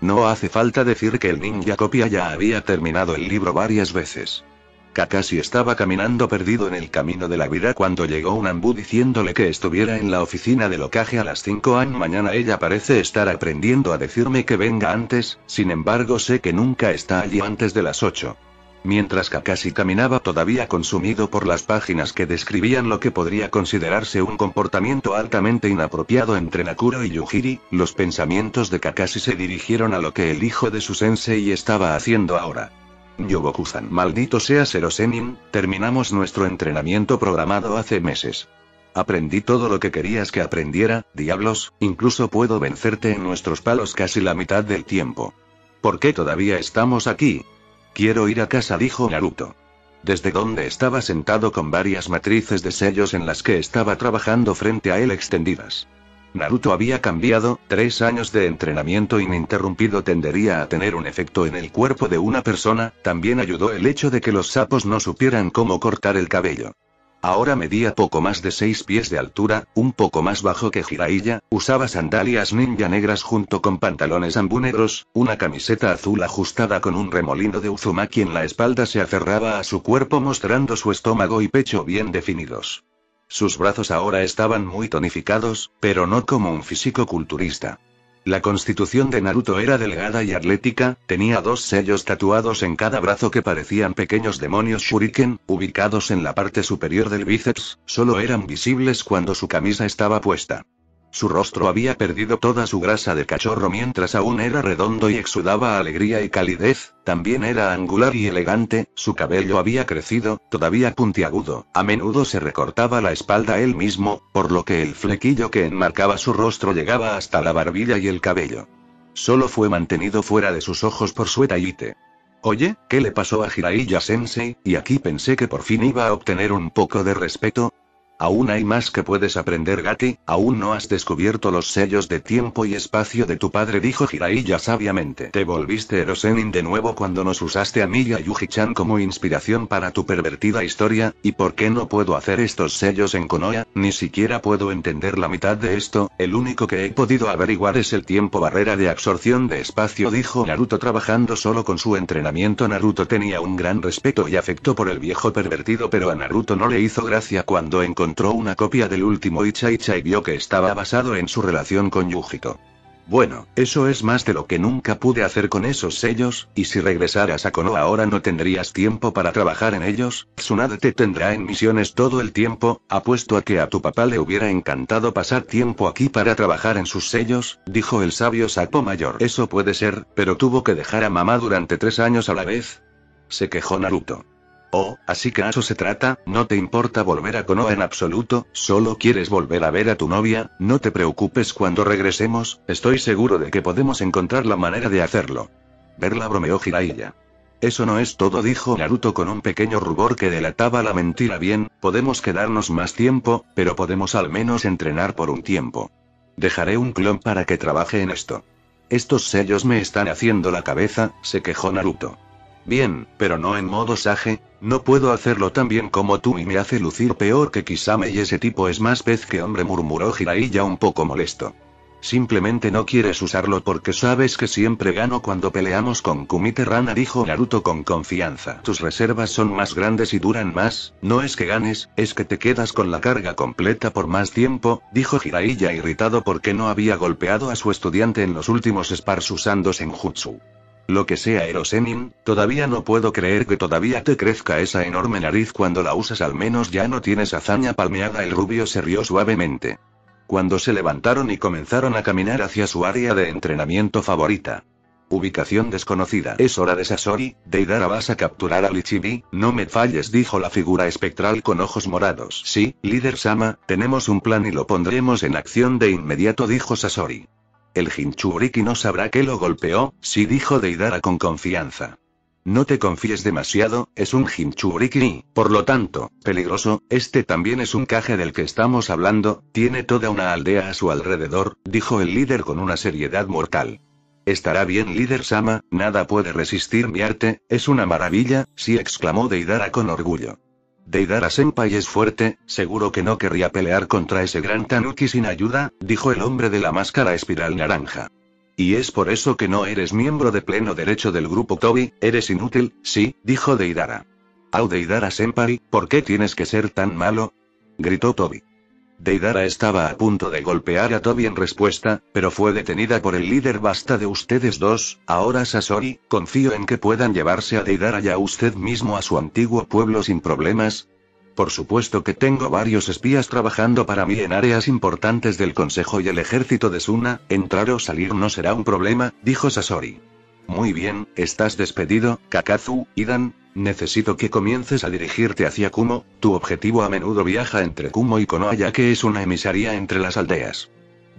No hace falta decir que el ninja copia ya había terminado el libro varias veces. Kakashi estaba caminando perdido en el camino de la vida cuando llegó un ambú diciéndole que estuviera en la oficina del Hokage a las 5 AM mañana. Ella parece estar aprendiendo a decirme que venga antes, sin embargo sé que nunca está allí antes de las 8. Mientras Kakashi caminaba todavía consumido por las páginas que describían lo que podría considerarse un comportamiento altamente inapropiado entre Nakuro y Yujiri, los pensamientos de Kakashi se dirigieron a lo que el hijo de su sensei estaba haciendo ahora. Yoboku-san, maldito sea Zero Sennin, terminamos nuestro entrenamiento programado hace meses. Aprendí todo lo que querías que aprendiera, diablos, incluso puedo vencerte en nuestros palos casi la mitad del tiempo. ¿Por qué todavía estamos aquí? Quiero ir a casa, dijo Naruto. Desde donde estaba sentado con varias matrices de sellos en las que estaba trabajando frente a él extendidas. Naruto había cambiado, 3 años de entrenamiento ininterrumpido tendería a tener un efecto en el cuerpo de una persona, también ayudó el hecho de que los sapos no supieran cómo cortar el cabello. Ahora medía poco más de 6 pies de altura, un poco más bajo que Jiraiya, usaba sandalias ninja negras junto con pantalones ambú negros, una camiseta azul ajustada con un remolino de Uzumaki en la espalda se aferraba a su cuerpo mostrando su estómago y pecho bien definidos. Sus brazos ahora estaban muy tonificados, pero no como un físico culturista. La constitución de Naruto era delgada y atlética, tenía 2 sellos tatuados en cada brazo que parecían pequeños demonios shuriken, ubicados en la parte superior del bíceps, solo eran visibles cuando su camisa estaba puesta. Su rostro había perdido toda su grasa de cachorro mientras aún era redondo y exudaba alegría y calidez, también era angular y elegante, su cabello había crecido, todavía puntiagudo, a menudo se recortaba la espalda él mismo, por lo que el flequillo que enmarcaba su rostro llegaba hasta la barbilla y el cabello. Solo fue mantenido fuera de sus ojos por su etaite. Oye, ¿qué le pasó a Jiraiya-sensei? Y aquí pensé que por fin iba a obtener un poco de respeto. Aún hay más que puedes aprender Gati, aún no has descubierto los sellos de tiempo y espacio de tu padre, dijo Jiraiya sabiamente. Te volviste Zero Sennin de nuevo cuando nos usaste a mí y a Yuji-chan como inspiración para tu pervertida historia, ¿y por qué no puedo hacer estos sellos en Konoha? Ni siquiera puedo entender la mitad de esto, el único que he podido averiguar es el tiempo barrera de absorción de espacio, dijo Naruto trabajando solo con su entrenamiento. Naruto tenía un gran respeto y afecto por el viejo pervertido, pero a Naruto no le hizo gracia cuando encontró una copia del último Icha y vio que estaba basado en su relación con Yūgito. Bueno, eso es más de lo que nunca pude hacer con esos sellos, y si regresaras a Konoha ahora no tendrías tiempo para trabajar en ellos, Tsunade te tendrá en misiones todo el tiempo, apuesto a que a tu papá le hubiera encantado pasar tiempo aquí para trabajar en sus sellos, dijo el sabio sapo mayor. Eso puede ser, pero tuvo que dejar a mamá durante 3 años a la vez, se quejó Naruto. Oh, así que a eso se trata, no te importa volver a Konoha en absoluto, solo quieres volver a ver a tu novia, no te preocupes cuando regresemos, estoy seguro de que podemos encontrar la manera de hacerlo. Verla, bromeó Jiraiya. Eso no es todo, dijo Naruto con un pequeño rubor que delataba la mentira. Bien, podemos quedarnos más tiempo, pero podemos al menos entrenar por un tiempo. Dejaré un clon para que trabaje en esto. Estos sellos me están haciendo la cabeza, se quejó Naruto. Bien, pero no en modo Sage, no puedo hacerlo tan bien como tú y me hace lucir peor que Kisame y ese tipo es más pez que hombre, murmuró Jiraiya un poco molesto. Simplemente no quieres usarlo porque sabes que siempre gano cuando peleamos con Kumite Rana, dijo Naruto con confianza. Tus reservas son más grandes y duran más, no es que ganes, es que te quedas con la carga completa por más tiempo, dijo Jiraiya irritado porque no había golpeado a su estudiante en los últimos spars usando Senjutsu. Lo que sea, Ero-sennin, todavía no puedo creer que todavía te crezca esa enorme nariz cuando la usas, al menos ya no tienes hazaña palmeada. El rubio se rió suavemente. Cuando se levantaron y comenzaron a caminar hacia su área de entrenamiento favorita. Ubicación desconocida. Es hora de Sasori, Deidara, vas a capturar al Ichibi, no me falles, dijo la figura espectral con ojos morados. Sí, líder Sama, tenemos un plan y lo pondremos en acción de inmediato, dijo Sasori. El Jinchuriki no sabrá que lo golpeó, sí, dijo Deidara con confianza. No te confíes demasiado, es un Jinchuriki y, por lo tanto, peligroso. Este también es un Kage del que estamos hablando, tiene toda una aldea a su alrededor, dijo el líder con una seriedad mortal. Estará bien, líder Sama, nada puede resistir mi arte, es una maravilla, sí, exclamó Deidara con orgullo. Deidara senpai es fuerte, seguro que no querría pelear contra ese gran tanuki sin ayuda, dijo el hombre de la máscara espiral naranja. Y es por eso que no eres miembro de pleno derecho del grupo Tobi, eres inútil, sí, dijo Deidara. Au, Deidara senpai, ¿por qué tienes que ser tan malo? Gritó Tobi. Deidara estaba a punto de golpear a Tobi en respuesta, pero fue detenida por el líder. Basta de ustedes dos, ahora Sasori, confío en que puedan llevarse a Deidara y a usted mismo a su antiguo pueblo sin problemas. Por supuesto que tengo varios espías trabajando para mí en áreas importantes del consejo y el ejército de Suna, entrar o salir no será un problema, dijo Sasori. Muy bien, estás despedido, Kakazu, Idan, necesito que comiences a dirigirte hacia Kumo, tu objetivo a menudo viaja entre Kumo y Konoha ya que es una emisaría entre las aldeas.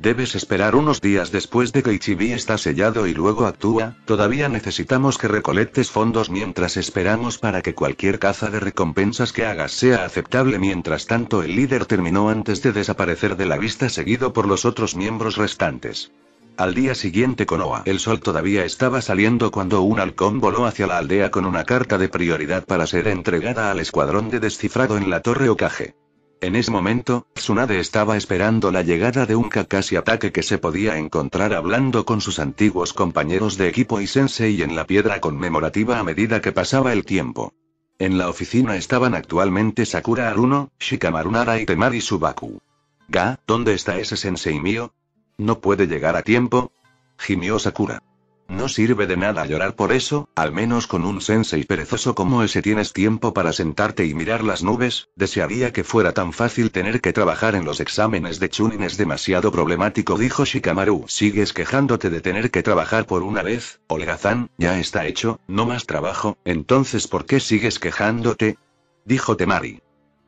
Debes esperar unos días después de que Ichibi está sellado y luego actúa, todavía necesitamos que recolectes fondos mientras esperamos para que cualquier caza de recompensas que hagas sea aceptable. Mientras tanto el líder terminó antes de desaparecer de la vista seguido por los otros miembros restantes. Al día siguiente Konoha. El sol todavía estaba saliendo cuando un halcón voló hacia la aldea con una carta de prioridad para ser entregada al escuadrón de descifrado en la torre Hokage. En ese momento, Tsunade estaba esperando la llegada de un Kakashi ataque que se podía encontrar hablando con sus antiguos compañeros de equipo y sensei en la piedra conmemorativa a medida que pasaba el tiempo. En la oficina estaban actualmente Sakura Haruno, Shikamaru Nara y Temari Subaku. Ga, ¿dónde está ese sensei mío? ¿No puede llegar a tiempo? Gimió Sakura. No sirve de nada llorar por eso, al menos con un sensei perezoso como ese tienes tiempo para sentarte y mirar las nubes. Desearía que fuera tan fácil tener que trabajar en los exámenes de Chunin, es demasiado problemático, dijo Shikamaru. ¿Sigues quejándote de tener que trabajar por una vez, holgazán? Ya está hecho, no más trabajo, entonces ¿por qué sigues quejándote? Dijo Temari.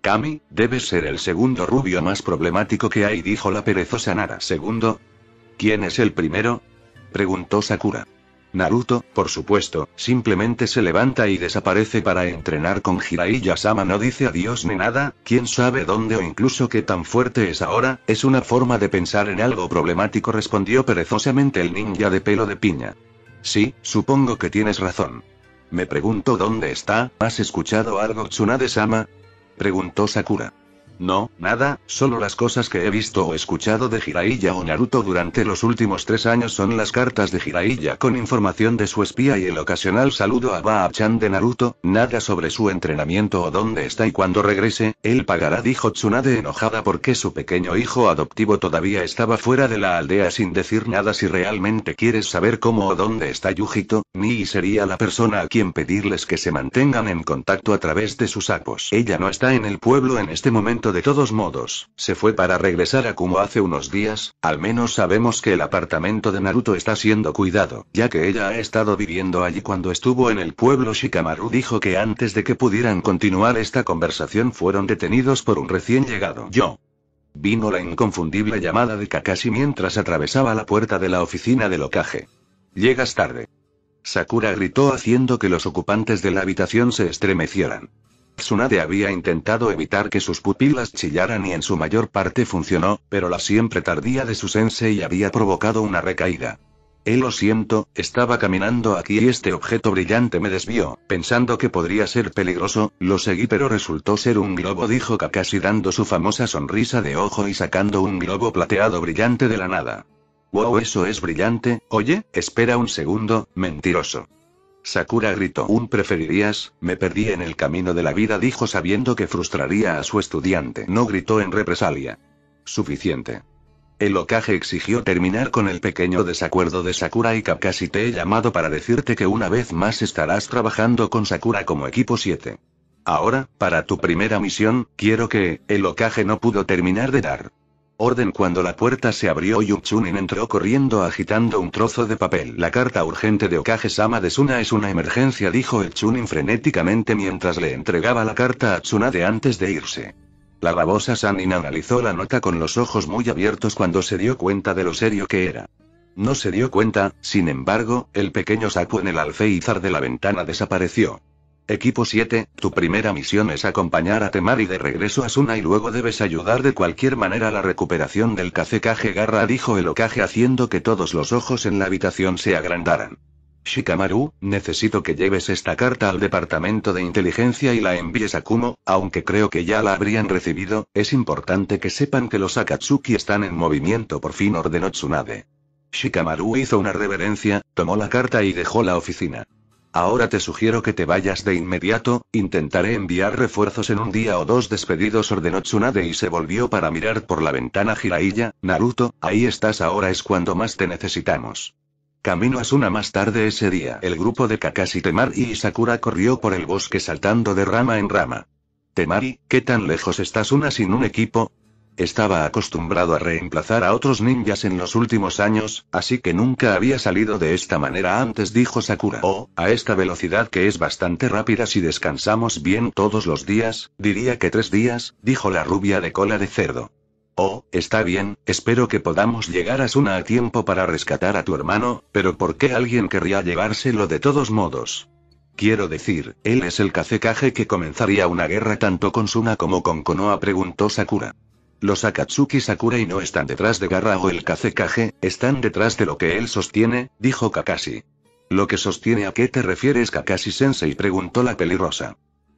Kami, debes ser el segundo rubio más problemático que hay, dijo la perezosa Nara. ¿Segundo? ¿Quién es el primero? Preguntó Sakura. Naruto, por supuesto, simplemente se levanta y desaparece para entrenar con Jiraiya-sama, no dice adiós ni nada, quién sabe dónde o incluso qué tan fuerte es ahora, es una forma de pensar en algo problemático, respondió perezosamente el ninja de pelo de piña. Sí, supongo que tienes razón. Me pregunto dónde está, ¿has escuchado algo Tsunade-sama? Preguntó Sakura. No, nada, solo las cosas que he visto o escuchado de Jiraiya o Naruto durante los últimos 3 años son las cartas de Jiraiya con información de su espía y el ocasional saludo a Baa-chan de Naruto, nada sobre su entrenamiento o dónde está y cuando regrese, él pagará, dijo Tsunade enojada porque su pequeño hijo adoptivo todavía estaba fuera de la aldea sin decir nada. Si realmente quieres saber cómo o dónde está Yūgito, Nii sería la persona a quien pedirles que se mantengan en contacto a través de sus sapos. Ella no está en el pueblo en este momento de todos modos, se fue para regresar a Kumo hace unos días, al menos sabemos que el apartamento de Naruto está siendo cuidado, ya que ella ha estado viviendo allí cuando estuvo en el pueblo. Shikamaru dijo que antes de que pudieran continuar esta conversación fueron detenidos por un recién llegado. Vino la inconfundible llamada de Kakashi mientras atravesaba la puerta de la oficina del Hokage. Llegas tarde. Sakura gritó haciendo que los ocupantes de la habitación se estremecieran. Tsunade había intentado evitar que sus pupilas chillaran y en su mayor parte funcionó, pero la siempre tardía de su sensei había provocado una recaída. Lo siento, estaba caminando aquí y este objeto brillante me desvió, pensando que podría ser peligroso, lo seguí pero resultó ser un globo, dijo Kakashi dando su famosa sonrisa de ojo y sacando un globo plateado brillante de la nada. Wow, eso es brillante, oye, espera un segundo, mentiroso. Sakura gritó. Un preferirías, me perdí en el camino de la vida, dijo sabiendo que frustraría a su estudiante. No gritó en represalia. Suficiente. El Hokage exigió terminar con el pequeño desacuerdo de Sakura y Kakashi. Te he llamado para decirte que una vez más estarás trabajando con Sakura como equipo 7. Ahora, para tu primera misión, quiero que... El Hokage no pudo terminar de dar orden cuando la puerta se abrió y Chunin entró corriendo agitando un trozo de papel. La carta urgente de Hokage-sama de Suna es una emergencia, dijo el Chunin frenéticamente mientras le entregaba la carta a Tsunade antes de irse. La babosa Sannin analizó la nota con los ojos muy abiertos cuando se dio cuenta de lo serio que era. No se dio cuenta, sin embargo, el pequeño saco en el alféizar de la ventana desapareció. Equipo 7, tu primera misión es acompañar a Temari de regreso a Suna y luego debes ayudar de cualquier manera a la recuperación del Kage Gaara, dijo el Hokage haciendo que todos los ojos en la habitación se agrandaran. Shikamaru, necesito que lleves esta carta al departamento de inteligencia y la envíes a Kumo, aunque creo que ya la habrían recibido, es importante que sepan que los Akatsuki están en movimiento por fin, ordenó Tsunade. Shikamaru hizo una reverencia, tomó la carta y dejó la oficina. Ahora te sugiero que te vayas de inmediato, intentaré enviar refuerzos en un día o 2 despedidos, ordenó Tsunade y se volvió para mirar por la ventana. Jiraiya, Naruto, ahí estás, ahora es cuando más te necesitamos. Camino a Suna más tarde ese día. El grupo de Kakashi, Temari y Sakura corrió por el bosque saltando de rama en rama. Temari, ¿qué tan lejos está Suna sin un equipo? Estaba acostumbrado a reemplazar a otros ninjas en los últimos años, así que nunca había salido de esta manera antes, dijo Sakura. Oh, a esta velocidad que es bastante rápida si descansamos bien todos los días, diría que 3 días, dijo la rubia de cola de cerdo. Oh, está bien, espero que podamos llegar a Suna a tiempo para rescatar a tu hermano, pero ¿por qué alguien querría llevárselo de todos modos? Quiero decir, él es el Kage que comenzaría una guerra tanto con Suna como con Konoha, preguntó Sakura. Los Akatsuki Sakura y no están detrás de Gaara o el Kage, están detrás de lo que él sostiene, dijo Kakashi. ¿Lo que sostiene, a qué te refieres, Kakashi-sensei?, preguntó la pelirrosa.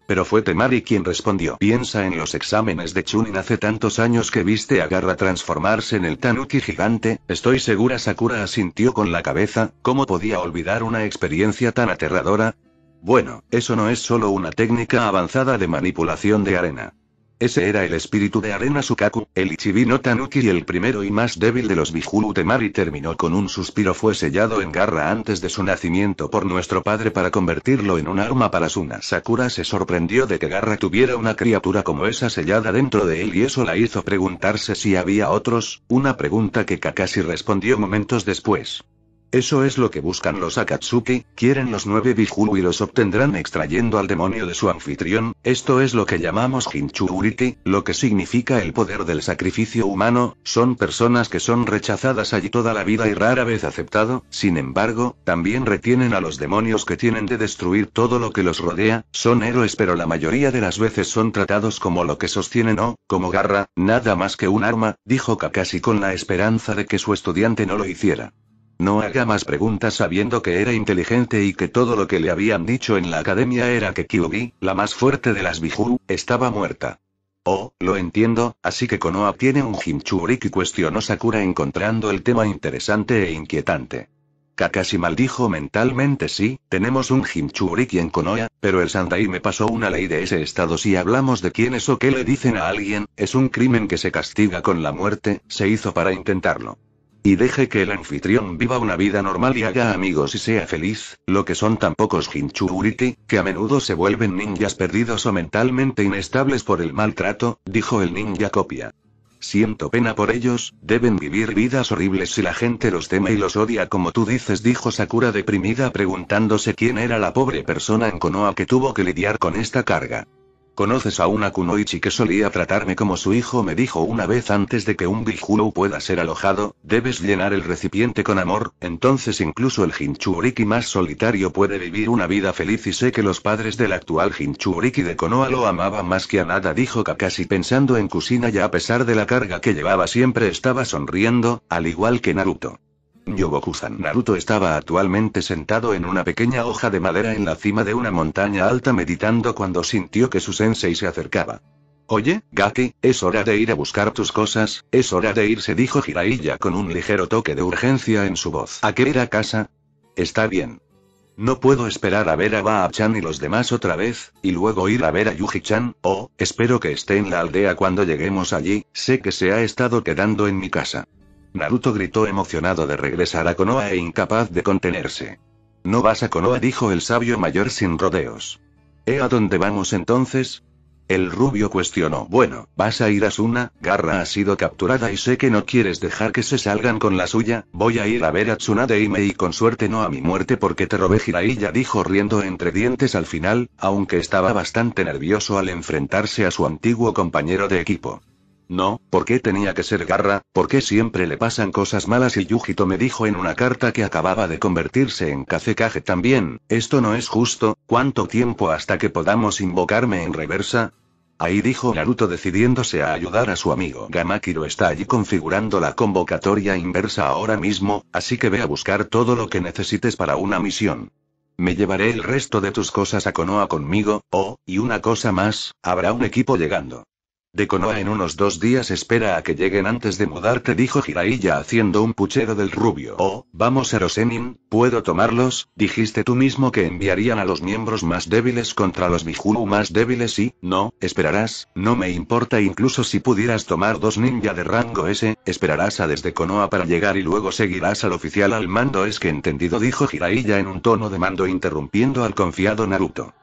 Pero fue Temari quien respondió. Piensa en los exámenes de Chunin hace tantos años que viste a Gaara transformarse en el Tanuki gigante, estoy segura. Sakura asintió con la cabeza, ¿cómo podía olvidar una experiencia tan aterradora? Bueno, eso no es solo una técnica avanzada de manipulación de arena. Ese era el espíritu de arena Sukaku, el Ichibi no Tanuki y el primero y más débil de los Bijuu. Temari terminó con un suspiro. Fue sellado en Gaara antes de su nacimiento por nuestro padre para convertirlo en un arma para Suna. Sakura se sorprendió de que Gaara tuviera una criatura como esa sellada dentro de él y eso la hizo preguntarse si había otros, una pregunta que Kakashi respondió momentos después. Eso es lo que buscan los Akatsuki, quieren los 9 Bijuu y los obtendrán extrayendo al demonio de su anfitrión, esto es lo que llamamos Jinchuriki, lo que significa el poder del sacrificio humano, son personas que son rechazadas allí toda la vida y rara vez aceptado, sin embargo, también retienen a los demonios que tienen de destruir todo lo que los rodea, son héroes pero la mayoría de las veces son tratados como lo que sostienen o, como Gaara, nada más que un arma, dijo Kakashi con la esperanza de que su estudiante no lo hiciera. No haga más preguntas sabiendo que era inteligente y que todo lo que le habían dicho en la academia era que Kyuubi, la más fuerte de las Bijuu, estaba muerta. Oh, lo entiendo, así que Konoha tiene un Jinchuriki, cuestionó Sakura encontrando el tema interesante e inquietante. Kakashi maldijo mentalmente: sí, tenemos un Jinchuriki en Konoha, pero el Sandai me pasó una ley de ese estado. Si hablamos de quiénes o qué le dicen a alguien, es un crimen que se castiga con la muerte, se hizo para intentarlo. Y deje que el anfitrión viva una vida normal y haga amigos y sea feliz, lo que son tan pocos Jinchuriki, que a menudo se vuelven ninjas perdidos o mentalmente inestables por el maltrato, dijo el ninja copia. Siento pena por ellos, deben vivir vidas horribles si la gente los teme y los odia como tú dices, dijo Sakura deprimida preguntándose quién era la pobre persona en Konoha que tuvo que lidiar con esta carga. ¿Conoces a una kunoichi que solía tratarme como su hijo? Me dijo una vez: antes de que un Bijū pueda ser alojado, debes llenar el recipiente con amor, entonces incluso el Jinchuriki más solitario puede vivir una vida feliz, y sé que los padres del actual Jinchuriki de Konoha lo amaban más que a nada, dijo Kakashi pensando en Kushina, y a pesar de la carga que llevaba siempre estaba sonriendo, al igual que Naruto. Yogoku-san. Naruto estaba actualmente sentado en una pequeña hoja de madera en la cima de una montaña alta meditando cuando sintió que su sensei se acercaba. Oye, Gaki, es hora de ir a buscar tus cosas, es hora de irse, dijo Jiraiya con un ligero toque de urgencia en su voz. ¿A qué ir a casa? Está bien. No puedo esperar a ver a Baa-chan y los demás otra vez, y luego ir a ver a Yuji-chan. Oh, espero que esté en la aldea cuando lleguemos allí, sé que se ha estado quedando en mi casa. Naruto gritó emocionado de regresar a Konoha e incapaz de contenerse. No vas a Konoha, dijo el sabio mayor sin rodeos. ¿A dónde vamos entonces? El rubio cuestionó. Bueno, vas a ir a Suna, Gaara ha sido capturada y sé que no quieres dejar que se salgan con la suya, voy a ir a ver a Tsunade y Mei, con suerte no a mi muerte porque te robé, Jiraiya dijo riendo entre dientes al final, aunque estaba bastante nervioso al enfrentarse a su antiguo compañero de equipo. No, ¿por qué tenía que ser Gaara? ¿Por qué siempre le pasan cosas malas? Y Yūgito me dijo en una carta que acababa de convertirse en Kazekage también, esto no es justo, ¿cuánto tiempo hasta que podamos invocarme en reversa? Ahí dijo Naruto decidiéndose a ayudar a su amigo. Gamakiro está allí configurando la convocatoria inversa ahora mismo, así que ve a buscar todo lo que necesites para una misión. Me llevaré el resto de tus cosas a Konoha conmigo. Oh, y una cosa más, habrá un equipo llegando de Konoha en unos 2 días, espera a que lleguen antes de mudarte, dijo Jiraiya haciendo un puchero del rubio. Oh, vamos a Rosenin, ¿puedo tomarlos? Dijiste tú mismo que enviarían a los miembros más débiles contra los Bijū más débiles y, no, esperarás, no me importa incluso si pudieras tomar 2 ninja de rango S, esperarás a desde Konoha para llegar y luego seguirás al oficial al mando, es que entendido, dijo Jiraiya en un tono de mando interrumpiendo al confiado Naruto.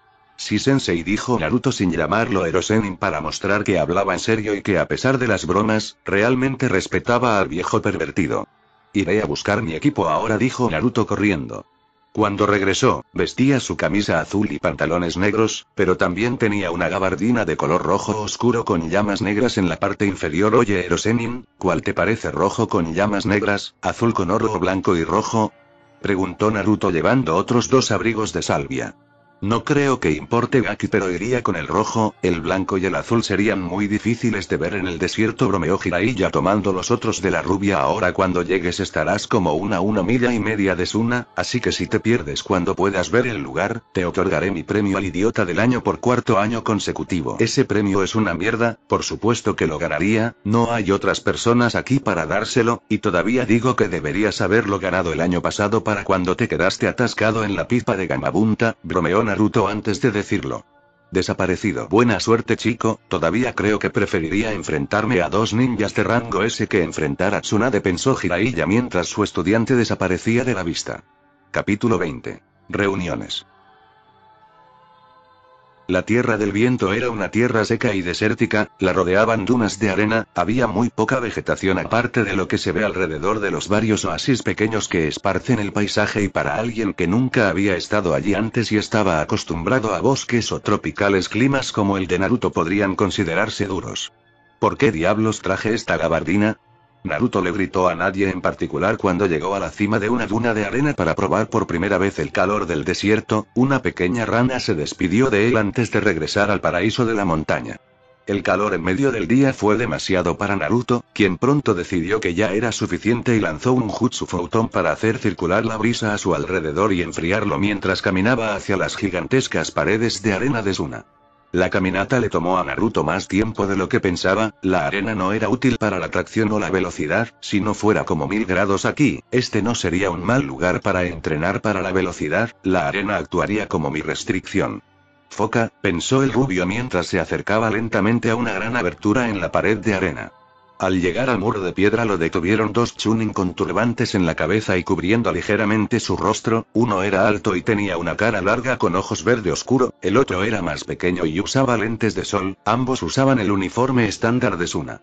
Sí sensei, dijo Naruto sin llamarlo Ero-sennin para mostrar que hablaba en serio y que a pesar de las bromas, realmente respetaba al viejo pervertido. Iré a buscar mi equipo ahora, dijo Naruto corriendo. Cuando regresó, vestía su camisa azul y pantalones negros, pero también tenía una gabardina de color rojo oscuro con llamas negras en la parte inferior. Oye Ero-sennin, ¿cuál te parece? ¿Rojo con llamas negras, azul con oro o blanco y rojo? Preguntó Naruto llevando otros 2 abrigos de salvia. No creo que importe Gaki, pero iría con el rojo, el blanco y el azul serían muy difíciles de ver en el desierto, bromeó Jiraiya tomando los otros de la rubia. Ahora cuando llegues estarás como una 1,5 millas de Suna, así que si te pierdes cuando puedas ver el lugar, te otorgaré mi premio al idiota del año por 4º año consecutivo. Ese premio es una mierda, por supuesto que lo ganaría, no hay otras personas aquí para dárselo, y todavía digo que deberías haberlo ganado el año pasado para cuando te quedaste atascado en la pipa de Gamabunta, bromeó Naruto antes de decirlo. Desaparecido. Buena suerte chico, todavía creo que preferiría enfrentarme a 2 ninjas de rango S que enfrentar a Tsunade, pensó Jiraiya mientras su estudiante desaparecía de la vista. Capítulo 20. Reuniones. La tierra del viento era una tierra seca y desértica, la rodeaban dunas de arena, había muy poca vegetación aparte de lo que se ve alrededor de los varios oasis pequeños que esparcen el paisaje, y para alguien que nunca había estado allí antes y estaba acostumbrado a bosques o tropicales climas como el de Naruto podrían considerarse duros. ¿Por qué diablos traje esta gabardina? Naruto le gritó a nadie en particular cuando llegó a la cima de una duna de arena para probar por primera vez el calor del desierto, una pequeña rana se despidió de él antes de regresar al paraíso de la montaña. El calor en medio del día fue demasiado para Naruto, quien pronto decidió que ya era suficiente y lanzó un jutsu Futon para hacer circular la brisa a su alrededor y enfriarlo mientras caminaba hacia las gigantescas paredes de arena de Suna. La caminata le tomó a Naruto más tiempo de lo que pensaba, la arena no era útil para la tracción o la velocidad, si no fuera como 1000 grados aquí, este no sería un mal lugar para entrenar para la velocidad, la arena actuaría como mi restricción. Foca, pensó el rubio mientras se acercaba lentamente a una gran abertura en la pared de arena. Al llegar al muro de piedra lo detuvieron dos Chunin con turbantes en la cabeza y cubriendo ligeramente su rostro, uno era alto y tenía una cara larga con ojos verde oscuro, el otro era más pequeño y usaba lentes de sol, ambos usaban el uniforme estándar de Suna.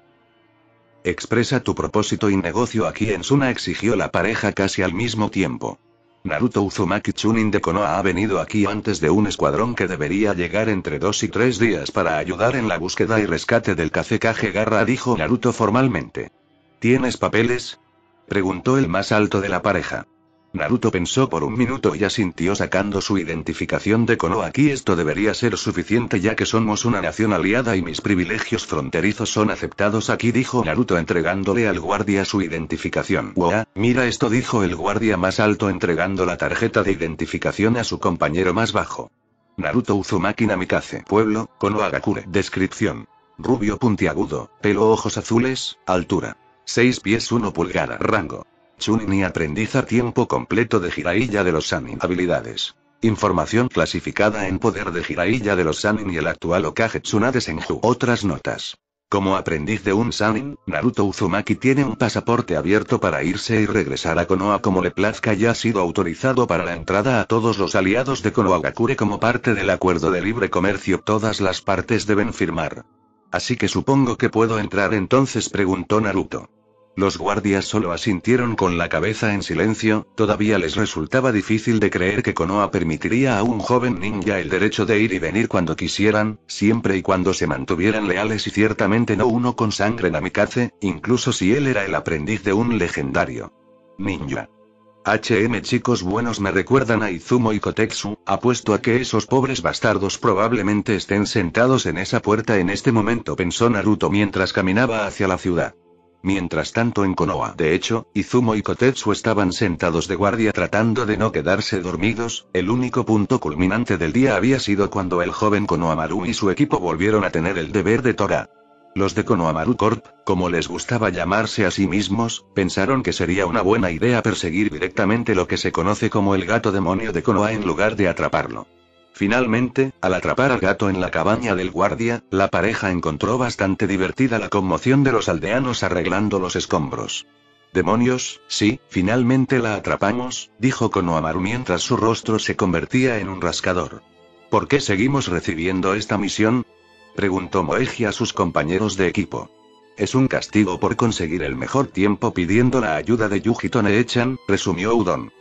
Expresa tu propósito y negocio aquí en Suna, exigió la pareja casi al mismo tiempo. Naruto Uzumaki Chunin de Konoha ha venido aquí antes de un escuadrón que debería llegar entre 2 y 3 días para ayudar en la búsqueda y rescate del Kage Gaara, dijo Naruto formalmente. ¿Tienes papeles?, preguntó el más alto de la pareja. Naruto pensó por un minuto y asintió sacando su identificación de Konoha. Aquí esto debería ser suficiente ya que somos una nación aliada y mis privilegios fronterizos son aceptados aquí, dijo Naruto entregándole al guardia su identificación. ¡Wow! Mira esto, dijo el guardia más alto entregando la tarjeta de identificación a su compañero más bajo. Naruto Uzumaki Namikaze. Pueblo, Konohagakure. Descripción. Rubio puntiagudo, pelo ojos azules, altura. 6 pies 1 pulgada. Rango. Chunin y aprendiz a tiempo completo de Jiraiya de los Sannin. Habilidades. Información clasificada en poder de Jiraiya de los Sannin y el actual Hokage Tsunade Senju. Otras notas. Como aprendiz de un Sannin, Naruto Uzumaki tiene un pasaporte abierto para irse y regresar a Konoha como le plazca y ha sido autorizado para la entrada a todos los aliados de Konohagakure como parte del acuerdo de libre comercio. Todas las partes deben firmar. Así que supongo que puedo entrar entonces, preguntó Naruto. Los guardias solo asintieron con la cabeza en silencio, todavía les resultaba difícil de creer que Konoha permitiría a un joven ninja el derecho de ir y venir cuando quisieran, siempre y cuando se mantuvieran leales y ciertamente no uno con sangre Namikaze, incluso si él era el aprendiz de un legendario ninja. Chicos buenos me recuerdan a Izumo y Kotetsu, apuesto a que esos pobres bastardos probablemente estén sentados en esa puerta en este momento, pensó Naruto mientras caminaba hacia la ciudad. Mientras tanto en Konoha, de hecho, Izumo y Kotetsu estaban sentados de guardia tratando de no quedarse dormidos, el único punto culminante del día había sido cuando el joven Konohamaru y su equipo volvieron a tener el deber de Tora. Los de Konohamaru Corp, como les gustaba llamarse a sí mismos, pensaron que sería una buena idea perseguir directamente lo que se conoce como el gato demonio de Konoha en lugar de atraparlo. Finalmente, al atrapar al gato en la cabaña del guardia, la pareja encontró bastante divertida la conmoción de los aldeanos arreglando los escombros. «Demonios, sí, finalmente la atrapamos», dijo Konohamaru mientras su rostro se convertía en un rascador. «¿Por qué seguimos recibiendo esta misión?», preguntó Moeji a sus compañeros de equipo. «Es un castigo por conseguir el mejor tiempo pidiendo la ayuda de Yūgito Neechan», resumió Udon.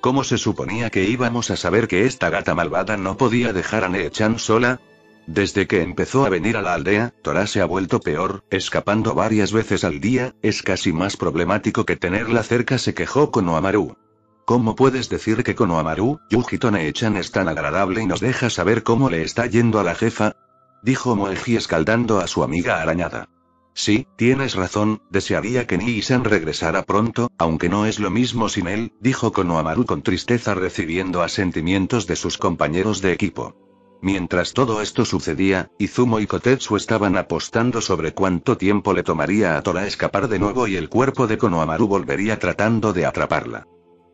¿Cómo se suponía que íbamos a saber que esta gata malvada no podía dejar a Neechan sola? Desde que empezó a venir a la aldea, Tora se ha vuelto peor, escapando varias veces al día, es casi más problemático que tenerla cerca, se quejó Konohamaru. ¿Cómo puedes decir que Konohamaru, Yūgito Neechan es tan agradable y nos deja saber cómo le está yendo a la jefa?, dijo Moeji escaldando a su amiga arañada. Sí, tienes razón, desearía que Nii-san regresara pronto, aunque no es lo mismo sin él, dijo Konohamaru con tristeza recibiendo asentimientos de sus compañeros de equipo. Mientras todo esto sucedía, Izumo y Kotetsu estaban apostando sobre cuánto tiempo le tomaría a Tora escapar de nuevo y el cuerpo de Konohamaru volvería tratando de atraparla.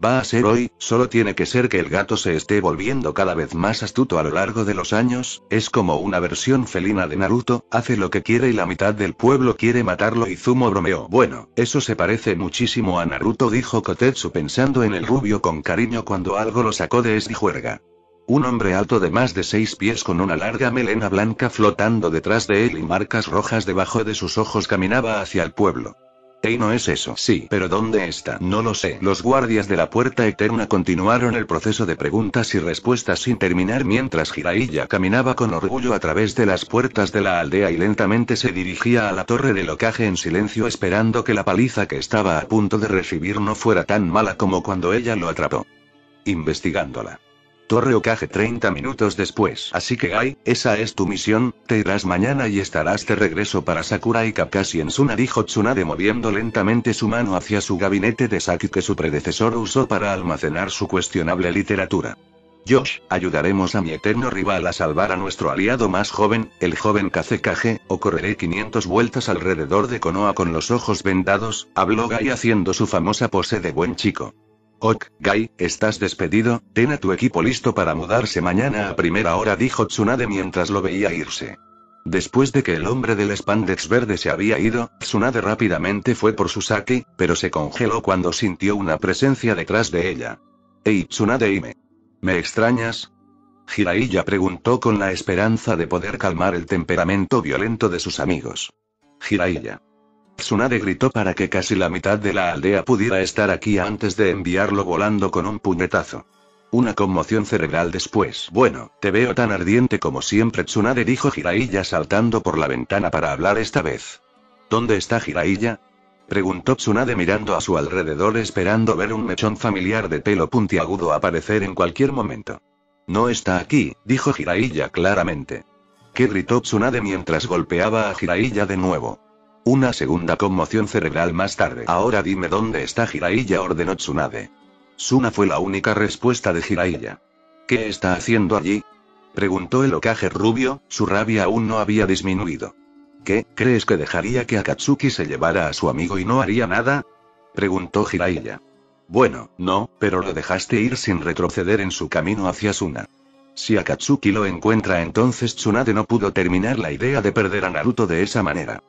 Va a ser hoy, solo tiene que ser que el gato se esté volviendo cada vez más astuto a lo largo de los años, es como una versión felina de Naruto, hace lo que quiere y la mitad del pueblo quiere matarlo, Izumo bromeó. Bueno, eso se parece muchísimo a Naruto, dijo Kotetsu pensando en el rubio con cariño cuando algo lo sacó de esa juerga. Un hombre alto de más de 6 pies con una larga melena blanca flotando detrás de él y marcas rojas debajo de sus ojos caminaba hacia el pueblo. ¿Y no es eso? Sí, pero ¿dónde está? No lo sé. Los guardias de la puerta eterna continuaron el proceso de preguntas y respuestas sin terminar mientras Jiraiya caminaba con orgullo a través de las puertas de la aldea y lentamente se dirigía a la torre del Hokage en silencio esperando que la paliza que estaba a punto de recibir no fuera tan mala como cuando ella lo atrapó. Investigándola. Torre Hokage 30 minutos después. Así que Gai, esa es tu misión, te irás mañana y estarás de regreso para Sakura y Kakashi en Suna, dijo Tsunade moviendo lentamente su mano hacia su gabinete de Saki que su predecesor usó para almacenar su cuestionable literatura. Josh, ayudaremos a mi eterno rival a salvar a nuestro aliado más joven, el joven Kazekage, o correré 500 vueltas alrededor de Konoha con los ojos vendados, habló Gai haciendo su famosa pose de buen chico. Ok, Gai, estás despedido, ten a tu equipo listo para mudarse mañana a primera hora, dijo Tsunade mientras lo veía irse. Después de que el hombre del spandex verde se había ido, Tsunade rápidamente fue por su sake, pero se congeló cuando sintió una presencia detrás de ella. Hey Tsunade, ¿me extrañas? Jiraiya preguntó con la esperanza de poder calmar el temperamento violento de sus amigos. Jiraiya. Tsunade gritó para que casi la mitad de la aldea pudiera estar aquí antes de enviarlo volando con un puñetazo. Una conmoción cerebral después. Bueno, te veo tan ardiente como siempre, Tsunade, dijo Jiraiya saltando por la ventana para hablar esta vez. ¿Dónde está Jiraiya? Preguntó Tsunade mirando a su alrededor esperando ver un mechón familiar de pelo puntiagudo aparecer en cualquier momento. No está aquí, dijo Jiraiya claramente. ¿Qué? Gritó Tsunade mientras golpeaba a Jiraiya de nuevo. Una segunda conmoción cerebral más tarde. Ahora dime dónde está Jiraiya, ordenó Tsunade. Suna fue la única respuesta de Jiraiya. ¿Qué está haciendo allí? Preguntó el Hokage rubio, su rabia aún no había disminuido. ¿Qué? ¿Crees que dejaría que Akatsuki se llevara a su amigo y no haría nada? Preguntó Jiraiya. Bueno, no, pero lo dejaste ir sin retroceder en su camino hacia Suna. Si Akatsuki lo encuentra, entonces Tsunade no pudo terminar la idea de perder a Naruto de esa manera.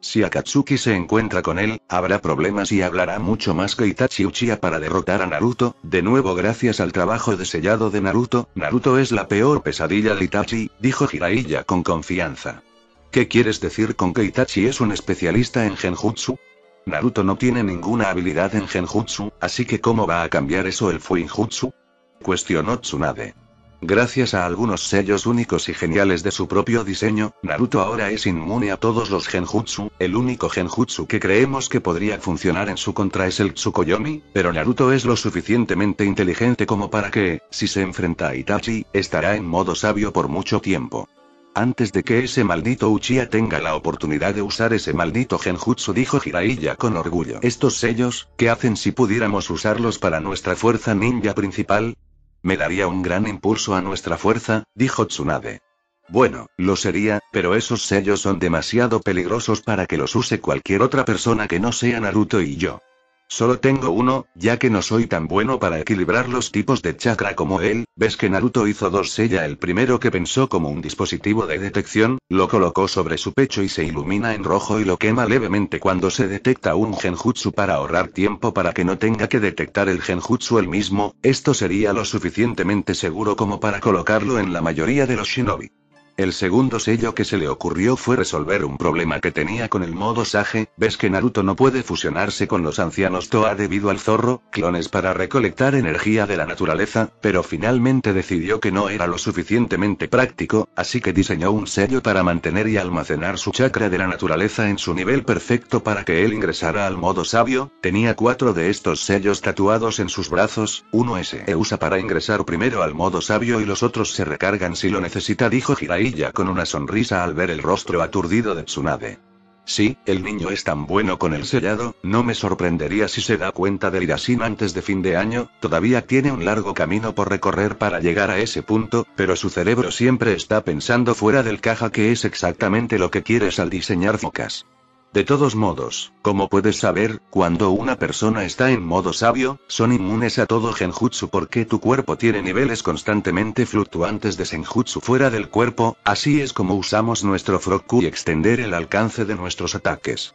Si Akatsuki se encuentra con él, habrá problemas y hablará mucho más que Itachi Uchiha para derrotar a Naruto, de nuevo gracias al trabajo de sellado de Naruto. Naruto es la peor pesadilla de Itachi, dijo Jiraiya con confianza. ¿Qué quieres decir con que Itachi es un especialista en Genjutsu? Naruto no tiene ninguna habilidad en Genjutsu, así que ¿cómo va a cambiar eso el Fuinjutsu? Cuestionó Tsunade. Gracias a algunos sellos únicos y geniales de su propio diseño, Naruto ahora es inmune a todos los Genjutsu. El único Genjutsu que creemos que podría funcionar en su contra es el Tsukuyomi, pero Naruto es lo suficientemente inteligente como para que, si se enfrenta a Itachi, estará en modo sabio por mucho tiempo. Antes de que ese maldito Uchiha tenga la oportunidad de usar ese maldito Genjutsu, dijo Jiraiya con orgullo. Estos sellos, ¿qué hacen si pudiéramos usarlos para nuestra fuerza ninja principal? Me daría un gran impulso a nuestra fuerza, dijo Tsunade. Bueno, lo sería, pero esos sellos son demasiado peligrosos para que los use cualquier otra persona que no sea Naruto y yo. Solo tengo uno, ya que no soy tan bueno para equilibrar los tipos de chakra como él. ¿Ves que Naruto hizo dos sella? El primero, que pensó como un dispositivo de detección, lo colocó sobre su pecho y se ilumina en rojo y lo quema levemente cuando se detecta un genjutsu para ahorrar tiempo para que no tenga que detectar el genjutsu él mismo. Esto sería lo suficientemente seguro como para colocarlo en la mayoría de los shinobi. El segundo sello que se le ocurrió fue resolver un problema que tenía con el modo Sage. ¿Ves que Naruto no puede fusionarse con los ancianos Toa debido al zorro, clones para recolectar energía de la naturaleza? Pero finalmente decidió que no era lo suficientemente práctico, así que diseñó un sello para mantener y almacenar su chakra de la naturaleza en su nivel perfecto para que él ingresara al modo sabio. Tenía 4 de estos sellos tatuados en sus brazos, uno se usa para ingresar primero al modo sabio y los otros se recargan si lo necesita, dijo Jiraiya con una sonrisa al ver el rostro aturdido de Tsunade. Sí, el niño es tan bueno con el sellado, no me sorprendería si se da cuenta del Hirasin antes de fin de año. Todavía tiene un largo camino por recorrer para llegar a ese punto, pero su cerebro siempre está pensando fuera del caja, que es exactamente lo que quieres al diseñar focas. De todos modos, como puedes saber, cuando una persona está en modo sabio, son inmunes a todo genjutsu porque tu cuerpo tiene niveles constantemente fluctuantes de senjutsu fuera del cuerpo. Así es como usamos nuestro Froku y extender el alcance de nuestros ataques.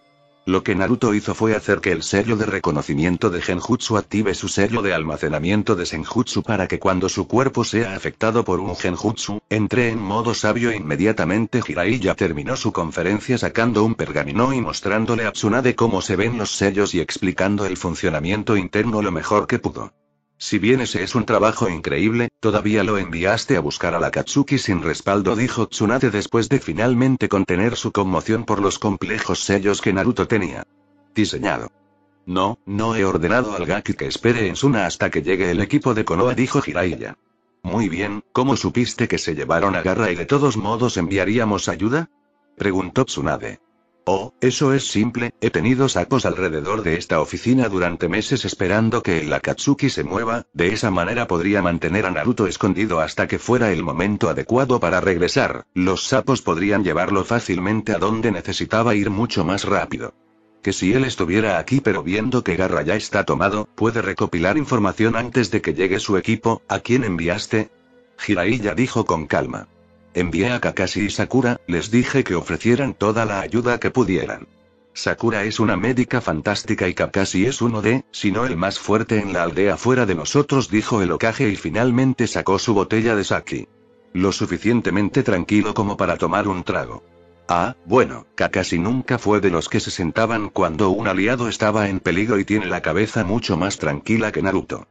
Lo que Naruto hizo fue hacer que el sello de reconocimiento de genjutsu active su sello de almacenamiento de senjutsu para que cuando su cuerpo sea afectado por un genjutsu, entre en modo sabio inmediatamente. Jiraiya terminó su conferencia sacando un pergamino y mostrándole a Tsunade cómo se ven los sellos y explicando el funcionamiento interno lo mejor que pudo. Si bien ese es un trabajo increíble, todavía lo enviaste a buscar a la Akatsuki sin respaldo, dijo Tsunade después de finalmente contener su conmoción por los complejos sellos que Naruto tenía diseñado. No he ordenado al Gaki que espere en Suna hasta que llegue el equipo de Konoha, dijo Jiraiya. Muy bien, ¿cómo supiste que se llevaron a Gaara y de todos modos enviaríamos ayuda? Preguntó Tsunade. Oh, eso es simple, he tenido sacos alrededor de esta oficina durante meses esperando que el Akatsuki se mueva, de esa manera podría mantener a Naruto escondido hasta que fuera el momento adecuado para regresar, los sapos podrían llevarlo fácilmente a donde necesitaba ir mucho más rápido. Que si él estuviera aquí pero viendo que Gaara ya está tomado, puede recopilar información antes de que llegue su equipo. ¿A quién enviaste? Jiraiya dijo con calma. Envié a Kakashi y Sakura, les dije que ofrecieran toda la ayuda que pudieran. Sakura es una médica fantástica y Kakashi es uno de, si no el más fuerte en la aldea fuera de nosotros, dijo el Hokage y finalmente sacó su botella de sake. Lo suficientemente tranquilo como para tomar un trago. Ah, bueno, Kakashi nunca fue de los que se sentaban cuando un aliado estaba en peligro y tiene la cabeza mucho más tranquila que Naruto.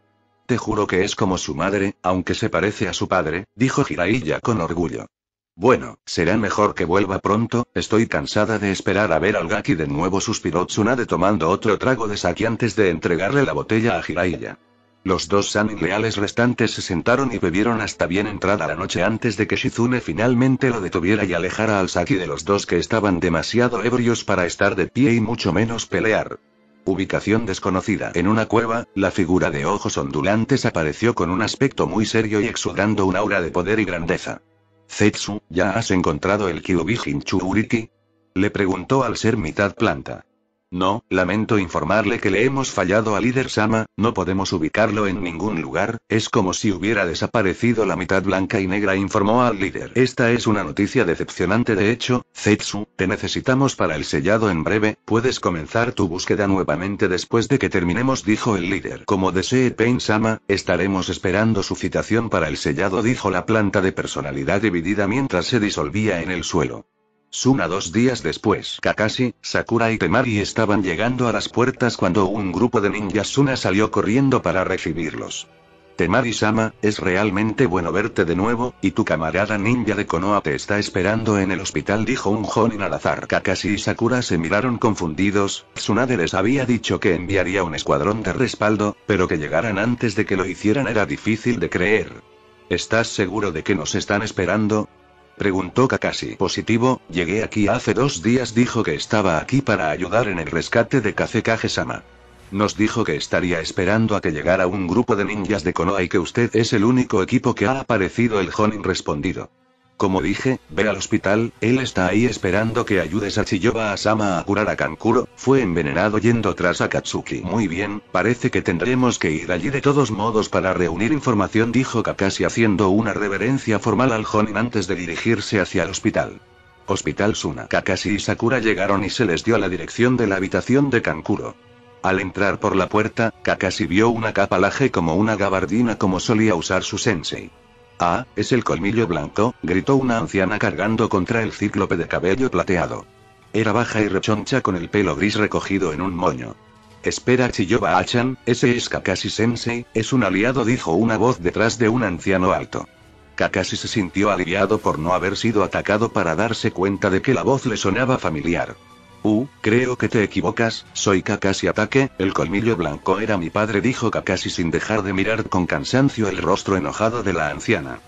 Te juro que es como su madre, aunque se parece a su padre, dijo Jiraiya con orgullo. Bueno, será mejor que vuelva pronto, estoy cansada de esperar a ver al Gaki de nuevo, suspiró Tsunade tomando otro trago de sake antes de entregarle la botella a Jiraiya. Los dos Sannin leales restantes se sentaron y bebieron hasta bien entrada la noche antes de que Shizune finalmente lo detuviera y alejara al Saki de los dos que estaban demasiado ebrios para estar de pie y mucho menos pelear. Ubicación desconocida. En una cueva, la figura de ojos ondulantes apareció con un aspecto muy serio y exudando un aura de poder y grandeza. Zetsu, ¿ya has encontrado el Kyuubi Jinchuriki? Le preguntó al ser mitad planta. No, lamento informarle que le hemos fallado al líder Sama, no podemos ubicarlo en ningún lugar, es como si hubiera desaparecido la mitad blanca y negra, informó al líder. Esta es una noticia decepcionante de hecho, Zetsu, te necesitamos para el sellado en breve, puedes comenzar tu búsqueda nuevamente después de que terminemos, dijo el líder. Como desee Pain-sama, estaremos esperando su citación para el sellado, dijo la planta de personalidad dividida mientras se disolvía en el suelo. Suna. 2 días después, Kakashi, Sakura y Temari estaban llegando a las puertas cuando un grupo de ninjas Suna salió corriendo para recibirlos. Temari-sama, es realmente bueno verte de nuevo, y tu camarada ninja de Konoha te está esperando en el hospital, dijo un Jonin al azar. Kakashi y Sakura se miraron confundidos, Tsunade les había dicho que enviaría un escuadrón de respaldo, pero que llegaran antes de que lo hicieran era difícil de creer. ¿Estás seguro de que nos están esperando? Preguntó Kakashi. Positivo, llegué aquí hace 2 días, dijo que estaba aquí para ayudar en el rescate de Kazekage-sama. Nos dijo que estaría esperando a que llegara un grupo de ninjas de Konoha y que usted es el único equipo que ha aparecido, el Jonin respondido. Como dije, ve al hospital, él está ahí esperando que ayudes a Chiyoba-sama a curar a Kankuro, fue envenenado yendo tras Akatsuki. Muy bien, parece que tendremos que ir allí de todos modos para reunir información, dijo Kakashi haciendo una reverencia formal al Jonin antes de dirigirse hacia el hospital. Hospital Suna. Kakashi y Sakura llegaron y se les dio la dirección de la habitación de Kankuro. Al entrar por la puerta, Kakashi vio una capa laje como una gabardina como solía usar su sensei. Ah, es el colmillo blanco, gritó una anciana cargando contra el cíclope de cabello plateado. Era baja y rechoncha con el pelo gris recogido en un moño. Espera, Chiyoba-chan, ese es Kakashi-sensei, es un aliado, dijo una voz detrás de un anciano alto. Kakashi se sintió aliviado por no haber sido atacado para darse cuenta de que la voz le sonaba familiar. Creo que te equivocas, soy Kakashi Ataque, el colmillo blanco era mi padre, dijo Kakashi sin dejar de mirar con cansancio el rostro enojado de la anciana.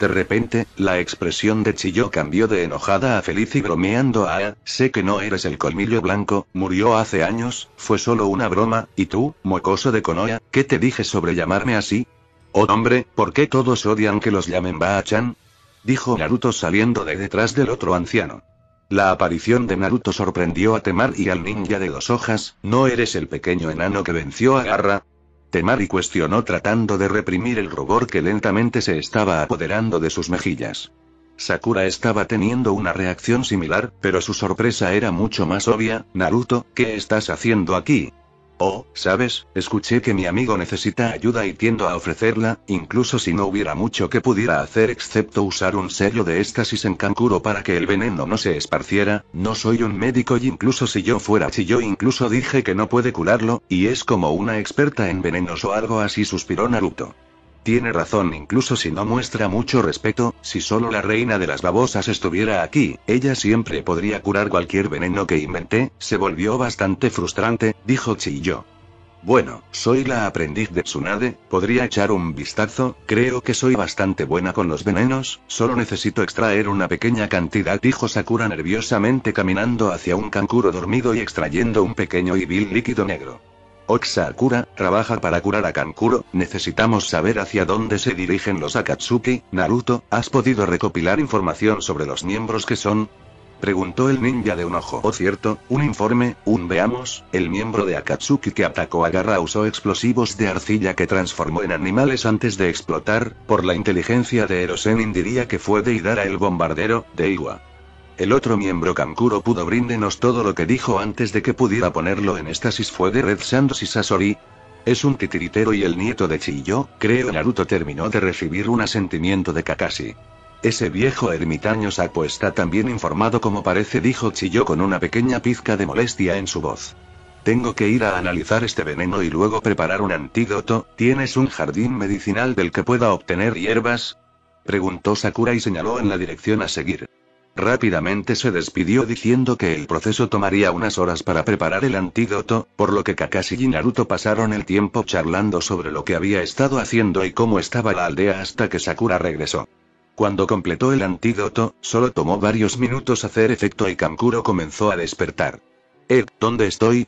De repente, la expresión de Chiyo cambió de enojada a feliz y bromeando sé que no eres el colmillo blanco, murió hace años, fue solo una broma, y tú, mocoso de Konoha, ¿qué te dije sobre llamarme así? Oh hombre, ¿por qué todos odian que los llamen Baa-chan? Dijo Naruto saliendo de detrás del otro anciano. La aparición de Naruto sorprendió a Temari y al ninja de 2 hojas, ¿no eres el pequeño enano que venció a Gaara? Temari cuestionó tratando de reprimir el rubor que lentamente se estaba apoderando de sus mejillas. Sakura estaba teniendo una reacción similar, pero su sorpresa era mucho más obvia. Naruto, ¿qué estás haciendo aquí? Oh, ¿sabes? Escuché que mi amigo necesita ayuda y tiendo a ofrecerla, incluso si no hubiera mucho que pudiera hacer excepto usar un sello de éxtasis en Kankuro para que el veneno no se esparciera, no soy un médico y incluso si yo fuera Chiyo incluso dije que no puede curarlo, y es como una experta en venenos o algo así, suspiró Naruto. Tiene razón, incluso si no muestra mucho respeto, si solo la reina de las babosas estuviera aquí, ella siempre podría curar cualquier veneno que inventé, se volvió bastante frustrante, dijo Chiyo. Bueno, soy la aprendiz de Tsunade, podría echar un vistazo, creo que soy bastante buena con los venenos, solo necesito extraer una pequeña cantidad, dijo Sakura nerviosamente caminando hacia un Kankuro dormido y extrayendo un pequeño y vil líquido negro. Sakura, trabaja para curar a Kankuro, necesitamos saber hacia dónde se dirigen los Akatsuki. Naruto, ¿has podido recopilar información sobre los miembros que son? Preguntó el ninja de un ojo. Oh cierto, un informe, veamos, el miembro de Akatsuki que atacó a Gaara usó explosivos de arcilla que transformó en animales antes de explotar, por la inteligencia de Ero-sennin diría que fue Deidara el bombardero, de Iwa. El otro miembro Kankuro pudo bríndenos todo lo que dijo antes de que pudiera ponerlo en éxtasis fue de Red Sands y Sasori. Es un titiritero y el nieto de Chiyo, creo. Naruto terminó de recibir un asentimiento de Kakashi. Ese viejo ermitaño sapo está tan bien informado como parece, dijo Chiyo con una pequeña pizca de molestia en su voz. Tengo que ir a analizar este veneno y luego preparar un antídoto. ¿Tienes un jardín medicinal del que pueda obtener hierbas? Preguntó Sakura y señaló en la dirección a seguir. Rápidamente se despidió diciendo que el proceso tomaría unas horas para preparar el antídoto, por lo que Kakashi y Naruto pasaron el tiempo charlando sobre lo que había estado haciendo y cómo estaba la aldea hasta que Sakura regresó. Cuando completó el antídoto, solo tomó varios minutos hacer efecto y Kankuro comenzó a despertar. ¿Dónde estoy?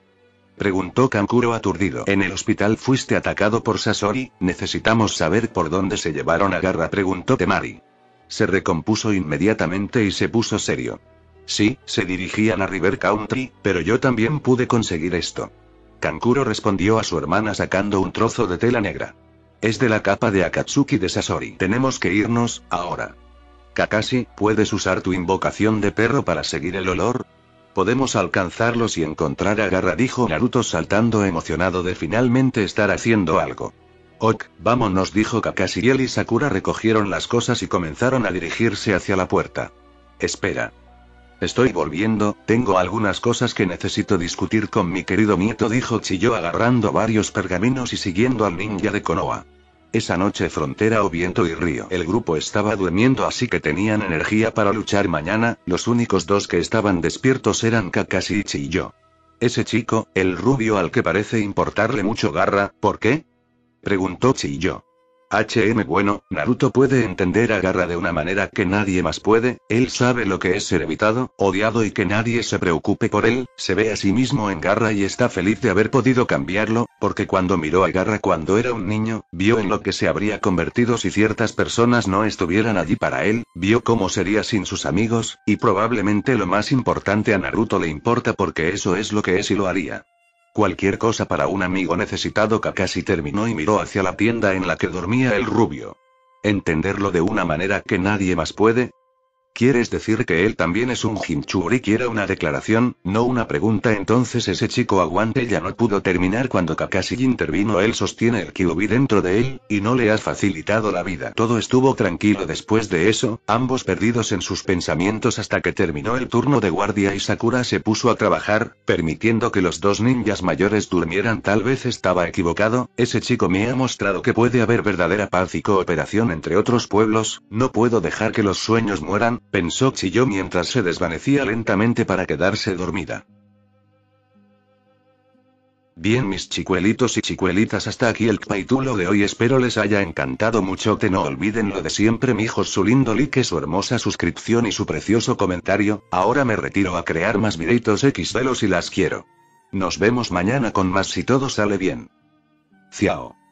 Preguntó Kankuro aturdido. En el hospital fuiste atacado por Sasori, necesitamos saber por dónde se llevaron a Gaara, preguntó Temari. Se recompuso inmediatamente y se puso serio. Sí, se dirigían a River Country, pero yo también pude conseguir esto. Kankuro respondió a su hermana sacando un trozo de tela negra. Es de la capa de Akatsuki de Sasori. Tenemos que irnos, ahora. Kakashi, ¿puedes usar tu invocación de perro para seguir el olor? Podemos alcanzarlos y encontrar a Gaara, dijo Naruto saltando emocionado de finalmente estar haciendo algo. Ok, vámonos, dijo Kakashi y él y Sakura recogieron las cosas y comenzaron a dirigirse hacia la puerta. Espera. Estoy volviendo, tengo algunas cosas que necesito discutir con mi querido nieto, dijo Chiyo agarrando varios pergaminos y siguiendo al ninja de Konoha. Esa noche frontera o viento y río. El grupo estaba durmiendo así que tenían energía para luchar mañana, los únicos dos que estaban despiertos eran Kakashi y Chiyo. Ese chico, el rubio al que parece importarle mucho Gaara, ¿por qué? Preguntó Chiyo. Bueno, Naruto puede entender a Gaara de una manera que nadie más puede, él sabe lo que es ser evitado, odiado y que nadie se preocupe por él, se ve a sí mismo en Gaara y está feliz de haber podido cambiarlo, porque cuando miró a Gaara cuando era un niño, vio en lo que se habría convertido si ciertas personas no estuvieran allí para él, vio cómo sería sin sus amigos, y probablemente lo más importante a Naruto le importa porque eso es lo que es y lo haría. Cualquier cosa para un amigo necesitado. Kakashi terminó y miró hacia la tienda en la que dormía el rubio. ¿Entenderlo de una manera que nadie más puede? ¿Quieres decir que él también es un Jinchuriki? Era una declaración, no una pregunta. Entonces ese chico aguante ya no pudo terminar cuando Kakashi intervino. Él sostiene el Kyuubi dentro de él, y no le has facilitado la vida. Todo estuvo tranquilo después de eso, ambos perdidos en sus pensamientos hasta que terminó el turno de guardia y Sakura se puso a trabajar, permitiendo que los dos ninjas mayores durmieran. Tal vez estaba equivocado, ese chico me ha mostrado que puede haber verdadera paz y cooperación entre otros pueblos, no puedo dejar que los sueños mueran, pensó Chiyo mientras se desvanecía lentamente para quedarse dormida. Bien, mis chicuelitos y chicuelitas, hasta aquí el capítulo de hoy, espero les haya encantado mucho. No olviden lo de siempre, mijos, su lindo like, su hermosa suscripción y su precioso comentario. Ahora me retiro a crear más videitos xdelos y las quiero. Nos vemos mañana con más si todo sale bien. Ciao.